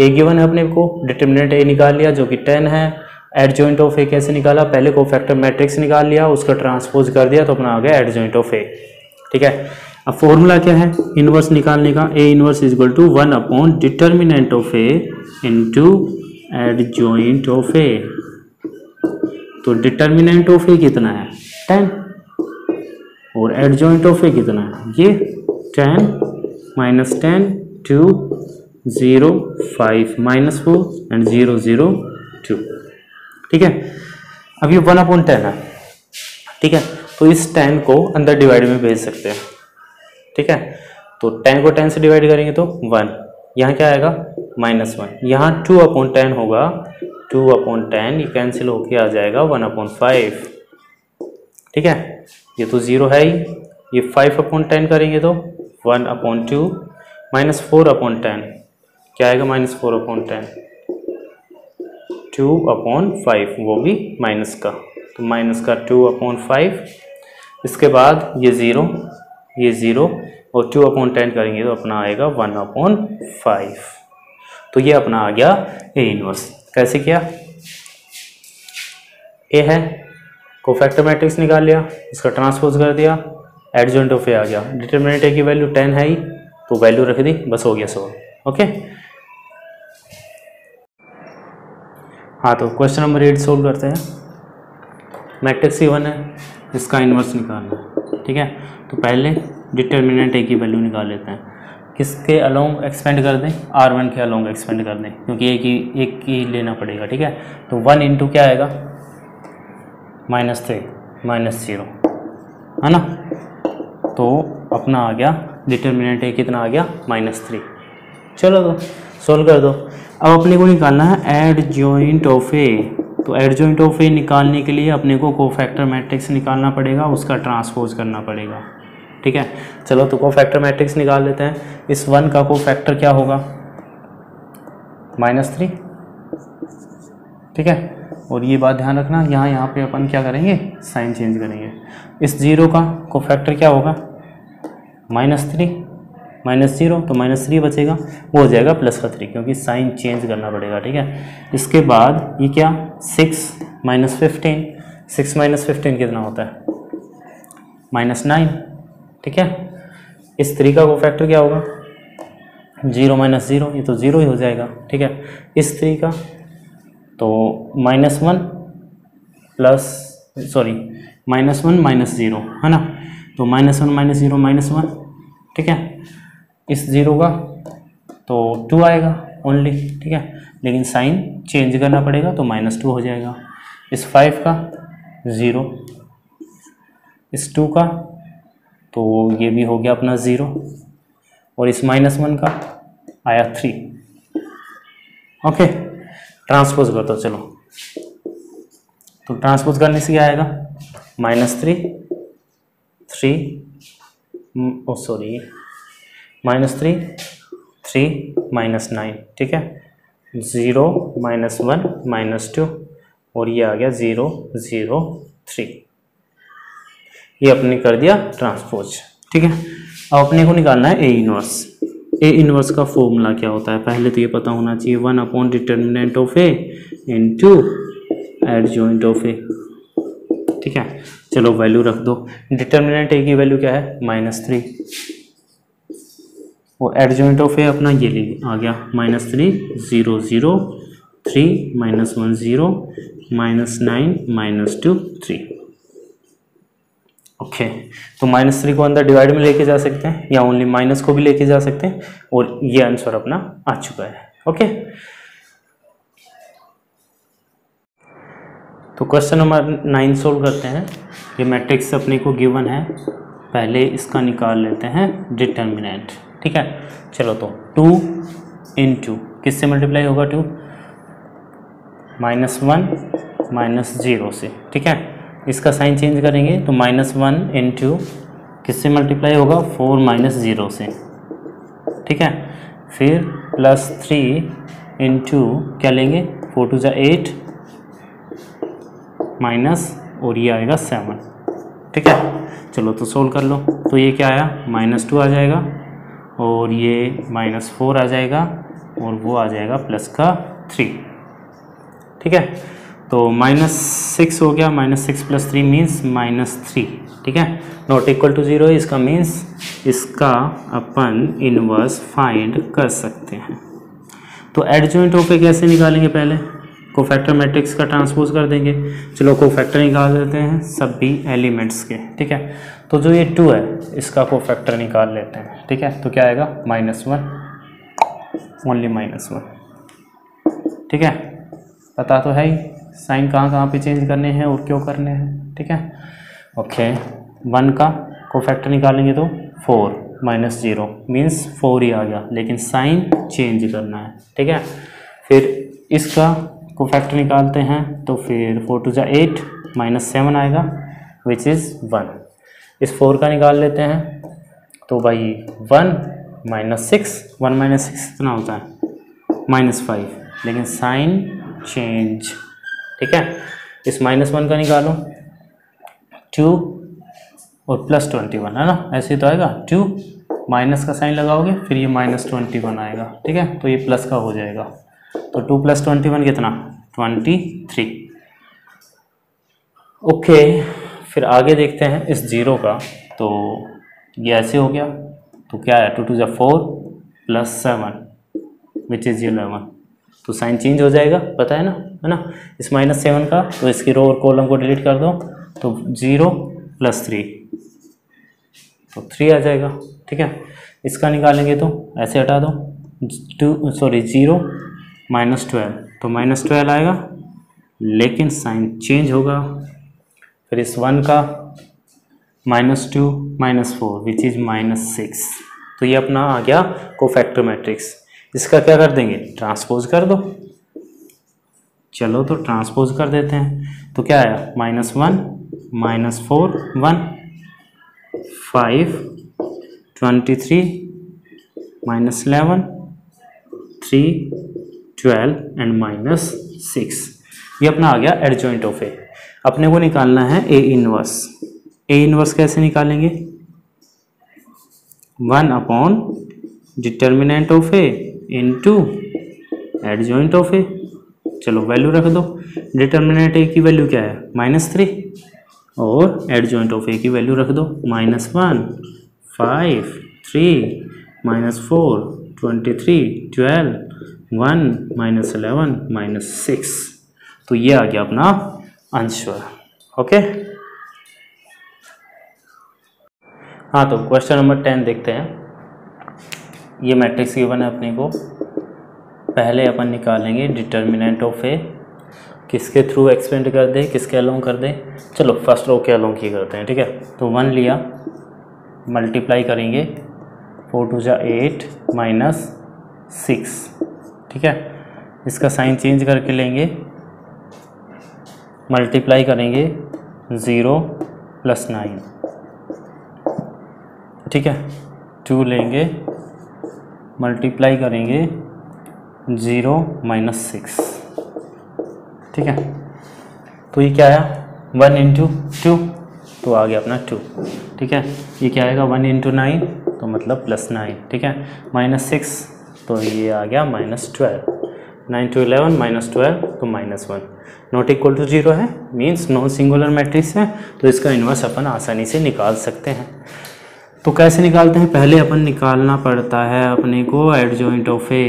ए गिवन है अपने को, डिटर्मिनेंट ए निकाल लिया जो कि टेन है। एडजॉइंट ऑफ ए कैसे निकाला, पहले कोफैक्टर मैट्रिक्स निकाल लिया, उसका ट्रांसपोज कर दिया, तो अपना आ गया एडजॉइंट ऑफ ए, ठीक है। अब फॉर्मूला क्या है इनवर्स निकालने का, A inverse is equal to one upon determinant of A into adjoint of A. तो डिटर्मिनेंट ऑफ ए कितना है, टेन, और एडजॉइंट ऑफ ए कितना है, ये ten minus ten two zero five minus four and zero zero two, ठीक है। अब ये वन अपॉन टेन है, ठीक है, तो इस टेन को अंदर डिवाइड में भेज सकते हैं, ठीक है। तो टेन को टेन से डिवाइड करेंगे तो वन, यहाँ क्या आएगा माइनस वन, यहाँ टू अपॉन टेन होगा, टू अपॉन टेन ये कैंसिल होके आ जाएगा वन अपॉन फाइव, ठीक है। ये तो ज़ीरो है ही, ये फाइव अपॉन टेन करेंगे तो one upon two minus four upon ten, क्या आएगा minus four upon ten, two upon five, वो भी माइनस का, तो माइनस का टू अपॉन फाइव। इसके बाद ये ज़ीरो, ये ज़ीरो, और टू अपॉन टेन करेंगे तो अपना आएगा वन अपॉन फाइव। तो ये अपना आ गया ए इनवर्स। कैसे किया, ए है कोफैक्टर मैट्रिक्स निकाल लिया, इसका ट्रांसपोज कर दिया, एडजॉइंट ऑफ ए आ गया, डिटर्मिनेंट ए की वैल्यू टेन है ही, तो वैल्यू रख दी, बस हो गया सॉल्व। ओके, हाँ, तो क्वेश्चन नंबर एट सोल्व करते हैं। मैट्रिक्स गिवन है, इसका इन्वर्स निकालना है, ठीक है। तो पहले डिटर्मिनेंट ए की वैल्यू निकाल लेते हैं, किसके अलोंग एक्सपेंड कर दें, आर वन के अलोंग एक्सपेंड कर दें, क्योंकि एक ही एक ही लेना पड़ेगा, ठीक है। तो वन इंटू क्या आएगा, माइनस थ्री माइनस ज़ीरो, है ना। तो अपना आ गया डिटर्मिनेंट ए कितना आ गया, माइनस थ्री। चलो तो सोल्व कर दो। अब अपने को निकालना है एडजॉइंट ऑफ ए, तो एडजॉइंट ऑफ ए निकालने के लिए अपने को कोफैक्टर मैट्रिक्स निकालना पड़ेगा, उसका ट्रांसपोज करना पड़ेगा। ठीक है, चलो तो कोफैक्टर मैट्रिक्स निकाल लेते हैं। इस वन का कोफैक्टर क्या होगा? Minus three. ठीक है, और ये बात ध्यान रखना, यहाँ यहाँ पे अपन क्या करेंगे, साइन चेंज करेंगे। इस जीरो का कोफैक्टर क्या होगा? माइनस थ्री माइनस जीरो, तो माइनस थ्री बचेगा, वो हो जाएगा प्लस का थ्री, क्योंकि साइन चेंज करना पड़ेगा। ठीक है, इसके बाद ये क्या, six minus fifteen, six minus fifteen कितना होता है? Minus nine. ठीक है, इस थ्री का कोफैक्टर क्या होगा? जीरो माइनस जीरो, ये तो जीरो ही हो जाएगा। ठीक है, इस थ्री का तो minus one plus sorry minus one minus zero है ना, तो minus one minus zero minus one. ठीक है, इस ज़ीरो का तो टू आएगा ओनली। ठीक है, लेकिन साइन चेंज करना पड़ेगा तो माइनस टू हो जाएगा। इस फाइव का ज़ीरो, इस टू का तो ये भी हो गया अपना ज़ीरो, और इस माइनस वन का आया थ्री। ओके, ट्रांसपोज कर दो। चलो तो ट्रांसपोज करने से क्या आएगा? Minus three three oh sorry minus three three minus nine. ठीक है, zero minus one minus two, और ये आ गया ज़ीरो ज़ीरो थ्री। ये अपने कर दिया ट्रांसपोज। ठीक है, अब अपने को निकालना है ए इन्वर्स। ए इन्वर्स का फॉर्मूला क्या होता है? पहले तो ये पता होना चाहिए, one upon determinant of A into adjoint of A. ठीक है, चलो वैल्यू रख दो। डिटर्मिनेंट ए की वैल्यू क्या है? माइनस थ्री, और एडजॉइंट ऑफ ए अपना ये ले आ गया minus three zero zero three minus one zero minus nine minus two three. Okay okay, तो माइनस थ्री को अंदर डिवाइड में लेके जा सकते हैं, या ओनली माइनस को भी लेके जा सकते हैं, और ये आंसर अपना आ चुका है। Okay okay? तो क्वेश्चन नंबर नाइन सोल्व करते हैं। ये मैट्रिक्स अपने को गिवन है, पहले इसका निकाल लेते हैं डिटर्मिनेंट। ठीक है, चलो तो टू इन टू किससे मल्टीप्लाई होगा? Two minus one minus zero से। ठीक है, इसका साइन चेंज करेंगे तो माइनस वन इन टू किससे मल्टीप्लाई होगा? फोर माइनस ज़ीरो से। ठीक है, फिर प्लस थ्री इन टू क्या लेंगे? फोर टू जा एट माइनस, और ये आएगा सेवन। ठीक है, चलो तो सोल्व कर लो। तो ये क्या आया? माइनस टू आ जाएगा, और ये माइनस फोर आ जाएगा, और वो आ जाएगा प्लस का थ्री। ठीक है, तो माइनस सिक्स हो गया, minus six plus three means minus three. ठीक है, नॉट इक्वल टू ज़ीरो है, इसका मीन्स इसका अपन इनवर्स फाइंड कर सकते हैं। तो एडजॉइंट होके कैसे निकालेंगे? पहले कोफैक्टर मैट्रिक्स का ट्रांसपोज कर देंगे। चलो कोफैक्टर निकाल देते हैं सभी एलिमेंट्स के। ठीक है, तो जो ये टू है इसका कोफैक्टर निकाल लेते हैं। ठीक है, तो क्या आएगा? Minus one, only minus one. ठीक है, पता तो है ही साइन कहाँ कहाँ पे चेंज करने हैं और क्यों करने हैं। ठीक है, ओके, वन का कोफैक्टर निकालेंगे तो four minus zero means four ही आ गया, लेकिन साइन चेंज करना है। ठीक है, फिर इसका कोफैक्टर निकालते हैं तो फिर फोर टू जा एट माइनस सेवन आएगा विच इज़ वन। इस फोर का निकाल लेते हैं तो भाई one minus six, one minus six कितना होता है? माइनस फाइव, लेकिन साइन चेंज। ठीक है, इस माइनस वन का निकालो टू और प्लस ट्वेंटी वन है ना, ऐसे तो आएगा टू माइनस का साइन लगाओगे फिर ये माइनस ट्वेंटी वन आएगा। ठीक है, तो ये प्लस का हो जाएगा, तो टू प्लस ट्वेंटी वन कितना? Twenty three. ओके, फिर आगे देखते हैं इस जीरो का, तो ये ऐसे हो गया तो क्या आया? टू टू जा four plus seven which is eleven, तो साइन चेंज हो जाएगा, पता है ना, है ना। इस माइनस सेवन का तो इसकी रो और कॉलम को डिलीट कर दो तो ज़ीरो प्लस थ्री तो थ्री आ जाएगा। ठीक है, इसका निकालेंगे तो ऐसे हटा दो, two sorry zero minus twelve तो माइनस ट्वेल्व आएगा, लेकिन साइन चेंज होगा। फिर इस वन का minus two minus four which is minus six, तो ये अपना आ गया कोफैक्टर मैट्रिक्स। इसका क्या कर देंगे? ट्रांसपोज कर दो। चलो तो ट्रांसपोज कर देते हैं, तो क्या आया minus one minus four one, five twenty three minus eleven three twelve and minus six. ये अपना आ गया एडजॉइंट ऑफ ए। अपने को निकालना है ए इनवर्स। ए इनवर्स कैसे निकालेंगे, one upon determinant of A into adjoint of A. चलो वैल्यू रख दो, डिटर्मिनेंट ए की वैल्यू क्या है माइनस थ्री और एडजॉइंट ऑफ ए की वैल्यू रख दो minus one five three minus four twenty three twelve one minus eleven minus six. तो ये आ गया अपना आंसर। ओके हाँ, तो क्वेश्चन नंबर टेन देखते हैं। ये मैट्रिक्स गिवन है अपने को, पहले अपन निकालेंगे डिटर्मिनेंट ऑफ ए, किसके थ्रू एक्सपेंड कर दे किसके अलोंग कर दे। चलो फर्स्ट रो के अलोंग ही करते हैं, ठीक है। तो वन लिया, मल्टीप्लाई करेंगे फोर टू जा एट माइनस सिक्स, ठीक है। इसका साइन चेंज करके लेंगे, मल्टीप्लाई करेंगे ज़ीरो प्लस नाइन, ठीक है। टू लेंगे, मल्टीप्लाई करेंगे ज़ीरो माइनस सिक्स, ठीक है। तो ये क्या आया वन इंटू टू, तो आ गया अपना टू, ठीक है। ये क्या आएगा वन इंटू नाइन, तो मतलब प्लस नाइन, ठीक है। माइनस सिक्स, तो ये आ गया minus twelve, nine two eleven minus twelve तो minus one. Not equal to zero है, मीन्स नॉन सिंगुलर मैट्रिक्स है, तो इसका इन्वर्स अपन आसानी से निकाल सकते हैं। तो कैसे निकालते हैं, पहले अपन निकालना पड़ता है अपने को adjoint of A.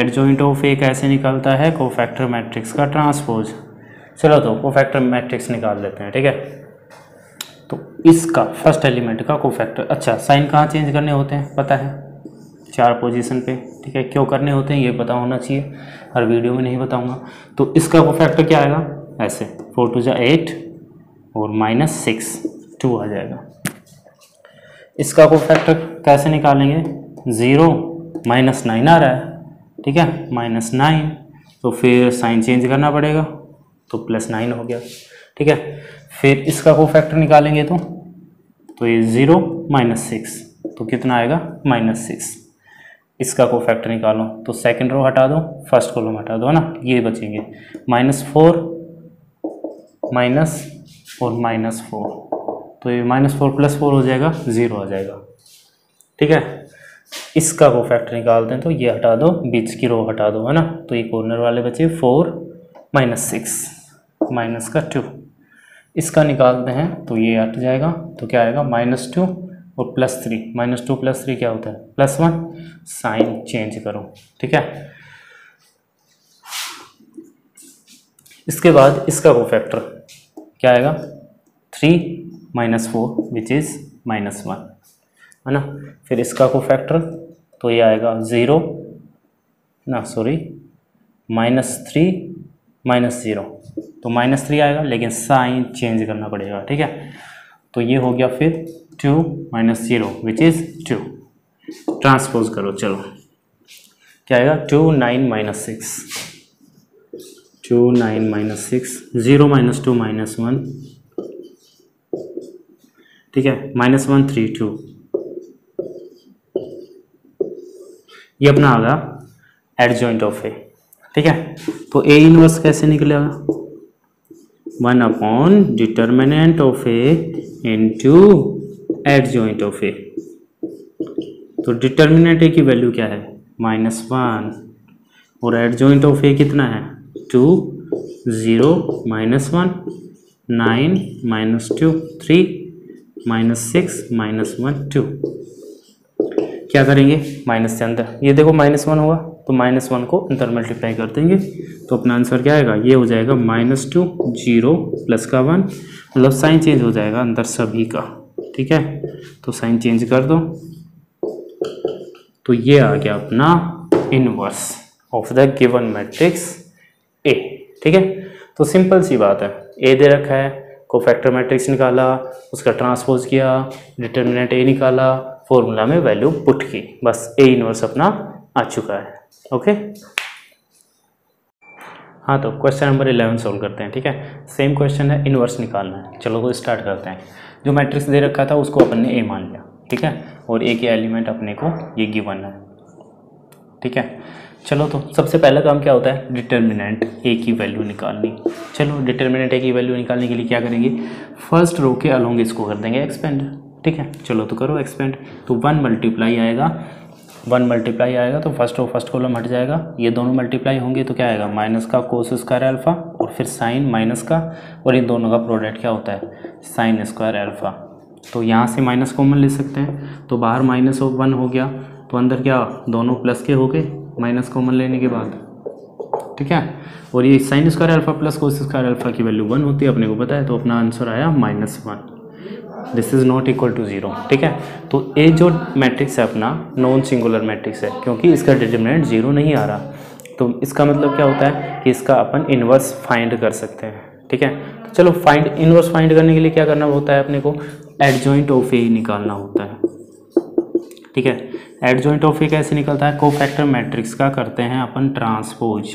Adjoint of A कैसे निकलता है, कोफैक्टर मैट्रिक्स का ट्रांसपोज। चलो तो कोफैक्टर मैट्रिक्स निकाल लेते हैं, ठीक है। तो इसका फर्स्ट एलिमेंट का कोफैक्टर, अच्छा साइन कहाँ चेंज करने होते हैं पता है, चार पोजीशन पे, ठीक है। क्यों करने होते हैं ये पता होना चाहिए, हर वीडियो में नहीं बताऊंगा। तो इसका कोफैक्टर क्या आएगा, ऐसे फोर टू जा एट और माइनस सिक्स टू आ जाएगा। इसका कोफैक्टर कैसे निकालेंगे, ज़ीरो माइनस नाइन आ रहा है, ठीक है माइनस नाइन, तो फिर साइन चेंज करना पड़ेगा तो प्लस नाइन हो गया, ठीक है। फिर इसका कोफैक्टर निकालेंगे तो तो ये ज़ीरो माइनस सिक्स, तो कितना आएगा माइनस सिक्स। इसका कोफैक्टर निकालो, तो सेकंड रो हटा दो फर्स्ट कॉलम हटा दो, है ना। ये बचेंगे माइनस फोर माइनस और माइनस फोर, तो ये माइनस फोर प्लस फोर हो जाएगा ज़ीरो आ जाएगा, ठीक है। इसका कोफैक्टर निकालते हैं, तो ये हटा दो बीच की रो हटा दो, है ना। तो ये कॉर्नर वाले बचे फोर माइनस सिक्स माइनस का टू। इसका निकालते हैं तो ये हट जाएगा, तो क्या आएगा माइनस टू और plus three, minus two plus three क्या होता है प्लस वन, साइन चेंज करो, ठीक है। इसके बाद इसका कोफैक्टर क्या आएगा, three minus four which is minus one, है ना। फिर इसका कोफैक्टर, तो ये आएगा ज़ीरो ना sorry minus three minus zero, तो माइनस थ्री आएगा लेकिन साइन चेंज करना पड़ेगा, ठीक है। तो ये हो गया फिर two minus zero which is two, transpose करो। चलो क्या आएगा two nine minus six, two nine minus six, zero minus two minus one, ठीक है माइनस वन थ्री टू। ये अपना आ गया एडजॉइंट ऑफ ए, ठीक है। तो ए इनवर्स कैसे निकलेगा, one upon determinant of A into adjoint of A. तो डिटर्मिनेंट ए की वैल्यू क्या है माइनस वन और एडजॉइंट ऑफ ए कितना है two, zero minus one, nine minus two three, minus six minus one two. क्या करेंगे माइनस के अंदर, ये देखो माइनस वन हुआ तो माइनस वन को अंदर मल्टीप्लाई कर देंगे, तो अपना आंसर क्या आएगा, ये हो जाएगा माइनस टू जीरो प्लस का वन, मतलब साइन चेंज हो जाएगा अंदर सभी का, ठीक है। तो साइन चेंज कर दो, तो ये आ गया अपना inverse of the given matrix A, ठीक है। तो सिंपल सी बात है, ए दे रखा है, कोफैक्टर मैट्रिक्स निकाला, उसका ट्रांसपोज किया, डिटर्मिनेंट ए निकाला, फॉर्मूला में वैल्यू पुट की, बस ए इनवर्स अपना आ चुका है। ओके हाँ तो क्वेश्चन नंबर इलेवन सोल्व करते हैं। ठीक है, सेम क्वेश्चन है, इन्वर्स निकालना है। चलो तो स्टार्ट करते हैं। जो मैट्रिक्स दे रखा था उसको अपन ने ए मान लिया, ठीक है, और ए के एलिमेंट अपने को ये गिवन है। ठीक है, चलो तो सबसे पहला काम क्या होता है, डिटर्मिनेंट ए की वैल्यू निकालनी। चलो डिटर्मिनेंट ए की वैल्यू निकालने के लिए क्या करेंगे, फर्स्ट रो के अलोंग इसको कर देंगे एक्सपेंड। ठीक है, चलो तो करो एक्सपेंड, तो वन मल्टीप्लाई आएगा, वन मल्टीप्लाई आएगा तो फर्स्ट रो फर्स्ट कॉलम हट जाएगा, ये दोनों मल्टीप्लाई होंगे तो क्या आएगा, माइनस का कोस स्क्वायर अल्फ़ा और फिर साइन माइनस का, और इन दोनों का प्रोडक्ट क्या होता है, साइन स्क्वायर अल्फ़ा। तो यहाँ से माइनस कॉमन ले सकते हैं, तो बाहर माइनस ऑफ वन हो गया, तो अंदर क्या दोनों प्लस के हो गए माइनस कॉमन लेने के बाद। ठीक है, और ये sine square alpha plus cos square alpha की वैल्यू वन होती है, अपने को पता है, तो अपना आंसर आया minus one, this is not equal to zero. ठीक है, तो ये जो मैट्रिक्स है अपना नॉन सिंगुलर मैट्रिक्स है, क्योंकि इसका डिटरमिनेंट जीरो नहीं आ रहा, तो इसका मतलब क्या होता है कि इसका अपन इन्वर्स फाइंड कर सकते हैं। ठीक है, तो चलो फाइंड इन्वर्स फाइंड करने के लिए क्या करना होता है, अपने को एडजॉइंट ऑफ ए निकालना होता है। ठीक है, एडजॉइंट ऑफ ए कैसे निकलता है, कोफैक्टर मैट्रिक्स का करते हैं अपन ट्रांसपोज।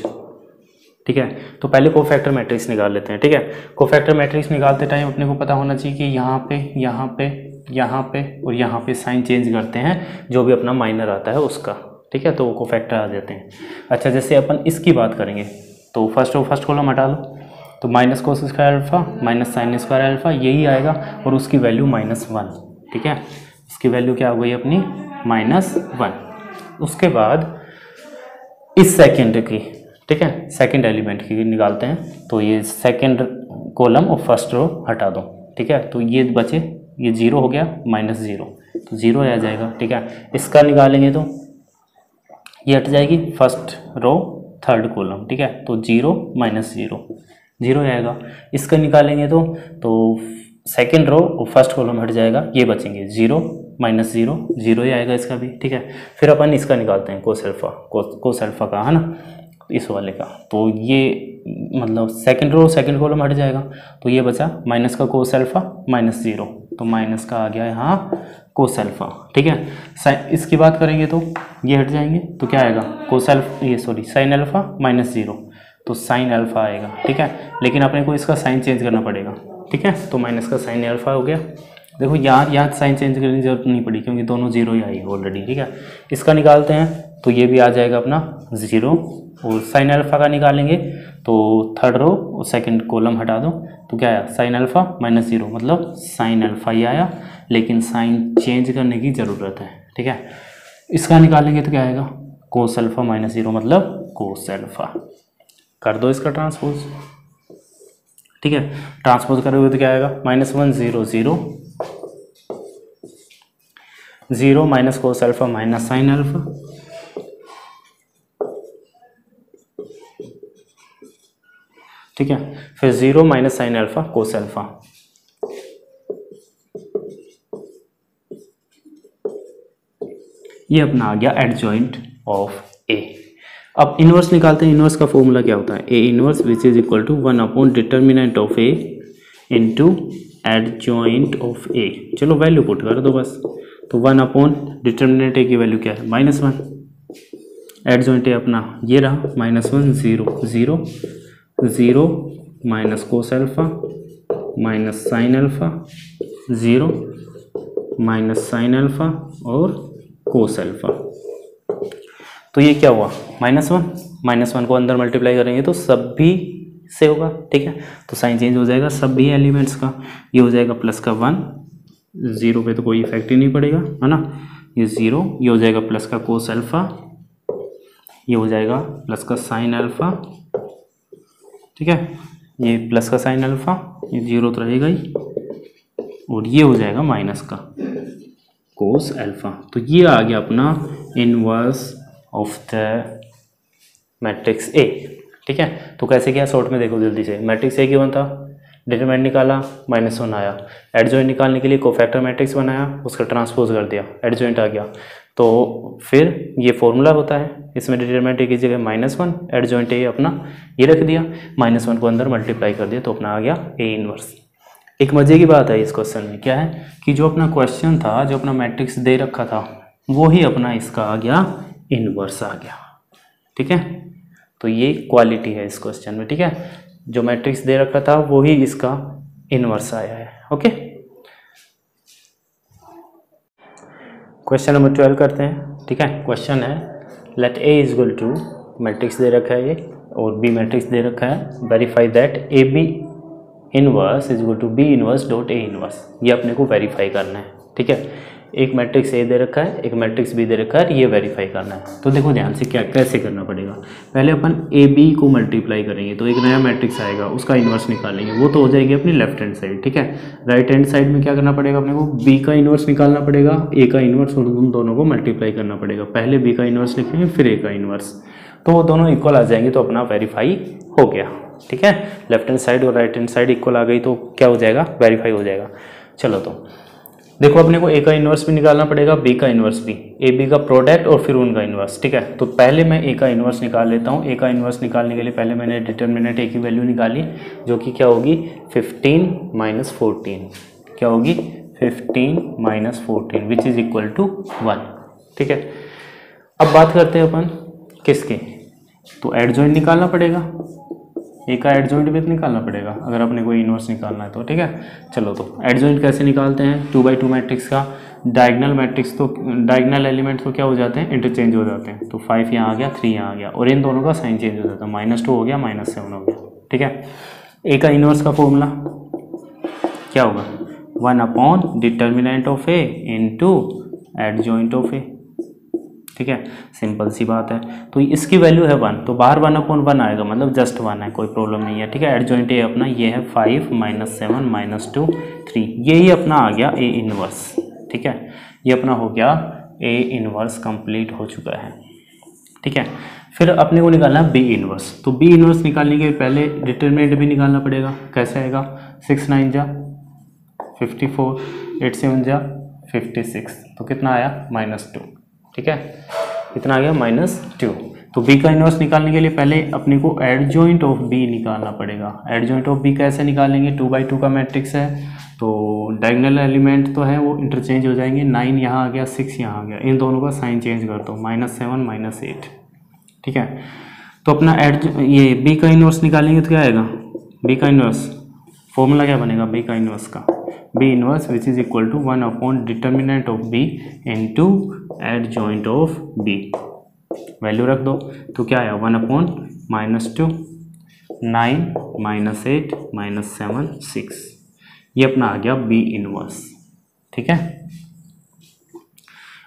ठीक है, तो पहले कोफैक्टर मैट्रिक्स निकाल लेते हैं। ठीक है, कोफैक्टर मैट्रिक्स निकालते टाइम अपने को पता होना चाहिए कि यहाँ पे यहाँ पे यहाँ पे और यहाँ पे साइन चेंज करते हैं जो भी अपना माइनर आता है उसका। ठीक है, तो वो कोफैक्टर आ जाते हैं। अच्छा, जैसे अपन इसकी बात करेंगे तो फर्स्ट और फर्स्ट कॉलम हटा लो, तो minus cos square alpha minus sine square alpha यही आएगा, और उसकी वैल्यू माइनस वन। ठीक है, इसकी वैल्यू क्या हो गई अपनी माइनस वन। उसके बाद इस सेकेंड की, ठीक है, सेकेंड एलिमेंट की निकालते हैं, तो ये सेकेंड कॉलम और फर्स्ट रो हटा दो। ठीक है, तो ये बचे, ये जीरो हो गया माइनस ज़ीरो, तो ज़ीरो रह जाएगा। ठीक है, इसका निकालेंगे तो ये हट जाएगी, फर्स्ट रो थर्ड कॉलम। ठीक है, तो जीरो माइनस ज़ीरो जीरो रहेगा। इसका निकालेंगे तो तो सेकेंड रो और फर्स्ट कॉलम हट जाएगा, ये बचेंगे जीरो माइनस ज़ीरो, जीरो ही आएगा इसका भी। ठीक है, फिर अपन इसका निकालते हैं कोस अल्फ़ा, कोस अल्फ़ा का है ना इस वाले का, तो ये मतलब सेकेंड रो सेकेंड कॉलम हट जाएगा, तो ये बचा माइनस का कोस अल्फ़ा माइनस ज़ीरो, तो माइनस का आ गया यहाँ कोस अल्फ़ा। ठीक है, इसकी बात करेंगे तो ये हट जाएंगे, तो क्या आएगा कोस अल्फ़ा, ये sorry sine alpha minus zero, तो साइन अल्फ़ा आएगा। ठीक है, लेकिन अपने को इसका साइन चेंज करना पड़ेगा। ठीक है, तो माइनस का साइन अल्फ़ा हो गया। देखो यहाँ यहाँ साइन चेंज करने की जरूरत नहीं पड़ी क्योंकि दोनों जीरो ही आई ऑलरेडी। ठीक है, इसका निकालते हैं तो ये भी आ जाएगा अपना ज़ीरो, और साइन अल्फ़ा का निकालेंगे तो थर्ड रो और सेकेंड कॉलम हटा दो, तो क्या आया साइन अल्फ़ा माइनस ज़ीरो, मतलब साइन अल्फ़ा ही आया, लेकिन साइन चेंज करने की ज़रूरत है। ठीक है, इसका निकालेंगे तो क्या आएगा कोस अल्फ़ा माइनस ज़ीरो, मतलब कोस अल्फ़ा। कर दो इसका ट्रांसपोज। ठीक है, ट्रांसपोज करोगे तो क्या आएगा minus one zero zero zero minus cos alpha minus sine alpha, ठीक है, फिर zero minus sine alpha cos alpha. ये अपना आ गया एडजॉइंट ऑफ ए। अब इन्वर्स निकालते हैं। इन्वर्स का फॉर्मूला क्या होता है, A inverse which is equal to one upon determinant of A into adjoint of A. चलो वैल्यू पुट कर दो बस, तो वन अपॉन डिटर्मिनेंट ए की वैल्यू क्या है माइनस वन, एडजॉइंट ए अपना ये रहा minus one zero zero zero minus cos alpha minus sine alpha zero minus sine alpha और कोस अल्फ़ा। तो ये क्या हुआ माइनस वन, माइनस वन को अंदर मल्टीप्लाई करेंगे तो सभी से होगा। ठीक है, तो साइन चेंज हो जाएगा सभी एलिमेंट्स का, ये हो जाएगा प्लस का वन, ज़ीरो पे तो कोई इफेक्ट ही नहीं पड़ेगा, है ना, ये ज़ीरो, ये हो जाएगा प्लस का कोस अल्फ़ा, ये हो जाएगा प्लस का साइन अल्फ़ा। ठीक है, ये प्लस का साइन अल्फ़ा, ये ज़ीरो तो रहेगा ही, और ये हो जाएगा माइनस का कोस अल्फ़ा। तो ये आ गया अपना inverse of the matrix A. ठीक है, तो कैसे किया शॉर्ट में देखो जल्दी से। मैट्रिक्स ए गिवन था, डिटरमिनेंट निकाला, माइनस वन आया, एडजॉइंट निकालने के लिए कोफैक्टर मैट्रिक्स बनाया, उसका ट्रांसपोज कर दिया, एडजॉइंट आ गया। तो फिर ये फॉर्मूला होता है, इसमें डिटरमिनेंट ए की जगह माइनस वन, एडजॉइंट ए अपना ये रख दिया, माइनस वन को अंदर मल्टीप्लाई कर दिया, तो अपना आ गया ए इनवर्स। एक मजे की बात है इस क्वेश्चन में क्या है कि जो अपना क्वेश्चन था, जो अपना मैट्रिक्स दे रखा था, वो ही अपना इसका आ गया इनवर्स आ गया। ठीक है, तो तो ये क्वालिटी है इस क्वेश्चन में, ठीक है। जो मैट्रिक्स दे रखा था वो ही इसका इन्वर्स आया है, ओके। क्वेश्चन नंबर ट्वेल्व करते हैं, ठीक है। क्वेश्चन है let A is equal to, matrix दे रखा है ये और बी मैट्रिक्स दे रखा है, verify that A B inverse is equal to B inverse dot A inverse, ये अपने को वेरीफाई करना है, ठीक है। एक मैट्रिक्स ए दे रखा है, एक मैट्रिक्स बी दे रखा है, ये वेरीफाई करना है। तो देखो ध्यान से क्या कैसे करना पड़ेगा। पहले अपन ए बी को मल्टीप्लाई करेंगे तो एक नया मैट्रिक्स आएगा, उसका इन्वर्स निकालेंगे, वो तो हो जाएगी अपनी लेफ्ट हैंड साइड, ठीक है। राइट हैंड साइड में क्या करना पड़ेगा, अपने को बी का इन्वर्स निकालना पड़ेगा, ए का इन्वर्स, और उन दोनों को मल्टीप्लाई करना पड़ेगा। पहले बी का इन्वर्स लिखेंगे फिर ए का इन्वर्स, तो वो दोनों इक्वल आ जाएंगे, तो अपना वेरीफाई हो गया, ठीक है। लेफ्ट हैंड साइड और राइट हैंड साइड इक्वल आ गई तो क्या हो जाएगा, वेरीफाई हो जाएगा। चलो तो देखो अपने को ए का इन्वर्स भी निकालना पड़ेगा, बी का इन्वर्स भी, ए बी का प्रोडक्ट और फिर उनका इन्वर्स, ठीक है। तो पहले मैं ए का इन्वर्स निकाल लेता हूँ। ए का इन्वर्स निकालने के लिए पहले मैंने डिटर्मिनेंट ए की वैल्यू निकाली, जो कि क्या होगी, फिफ्टीन माइनस फोर्टीन, क्या होगी, fifteen minus fourteen which is equal to one, ठीक है। अब बात करते हैं अपन किसके, तो एड जॉइंट निकालना पड़ेगा, ए का एड जॉइंट भी निकालना पड़ेगा अगर अपने को इन्वर्स निकालना है तो, ठीक है। चलो तो एड जॉइंट कैसे निकालते हैं, टू बाई टू मैट्रिक्स का डायगनल मैट्रिक्स तो डायगनल एलिमेंट्स तो क्या हो जाते हैं, इंटरचेंज हो जाते हैं। तो फाइव यहाँ आ गया, थ्री यहाँ आ गया, और इन दोनों का साइन चेंज हो जाता है, माइनस टू हो गया, माइनस सेवन हो गया, ठीक है। ए का इन्वर्स का फॉर्मूला क्या होगा, one upon determinant of A into adjoint of A, ठीक है, सिंपल सी बात है। तो इसकी वैल्यू है वन, तो बाहर वन अपॉन वन आएगा, मतलब जस्ट वन है, कोई प्रॉब्लम नहीं है, ठीक है। एडजॉइंट ए अपना ये है five minus seven minus two three, यही अपना आ गया ए इनवर्स, ठीक है। ये अपना हो गया ए इनवर्स, कंप्लीट हो चुका है, ठीक है। फिर अपने को निकालना है बी इनवर्स, तो बी इनवर्स निकालने के पहले डिटर्मिनेंट भी निकालना पड़ेगा। कैसे आएगा, सिक्स नाइन जा फिफ्टी फोर, एट सेवन जा फिफ्टी सिक्स, तो कितना आया, माइनस टू, ठीक है, कितना आ गया, माइनस टू। तो बी का इन्वर्स निकालने के लिए पहले अपने को एडजॉइंट ऑफ बी निकालना पड़ेगा। एडजॉइंट ऑफ बी कैसे निकालेंगे, टू बाई टू का मैट्रिक्स है तो डायगोनल एलिमेंट तो है वो इंटरचेंज हो जाएंगे, नाइन यहाँ आ गया, सिक्स यहाँ आ गया, इन दोनों का साइन चेंज कर दो, माइनस सेवन माइनस एट, ठीक है। तो अपना एड ये बी का इन्वर्स निकालेंगे तो क्या आएगा, बी का इन्वर्स फॉर्मूला क्या बनेगा, बी का इन्वर्स का B inverse which is equal to one upon determinant of B into adjoint of B, value रख दो, तो क्या आया, one upon minus two, nine minus eight minus seven, six, ये अपना आ गया बी इनवर्स, ठीक है।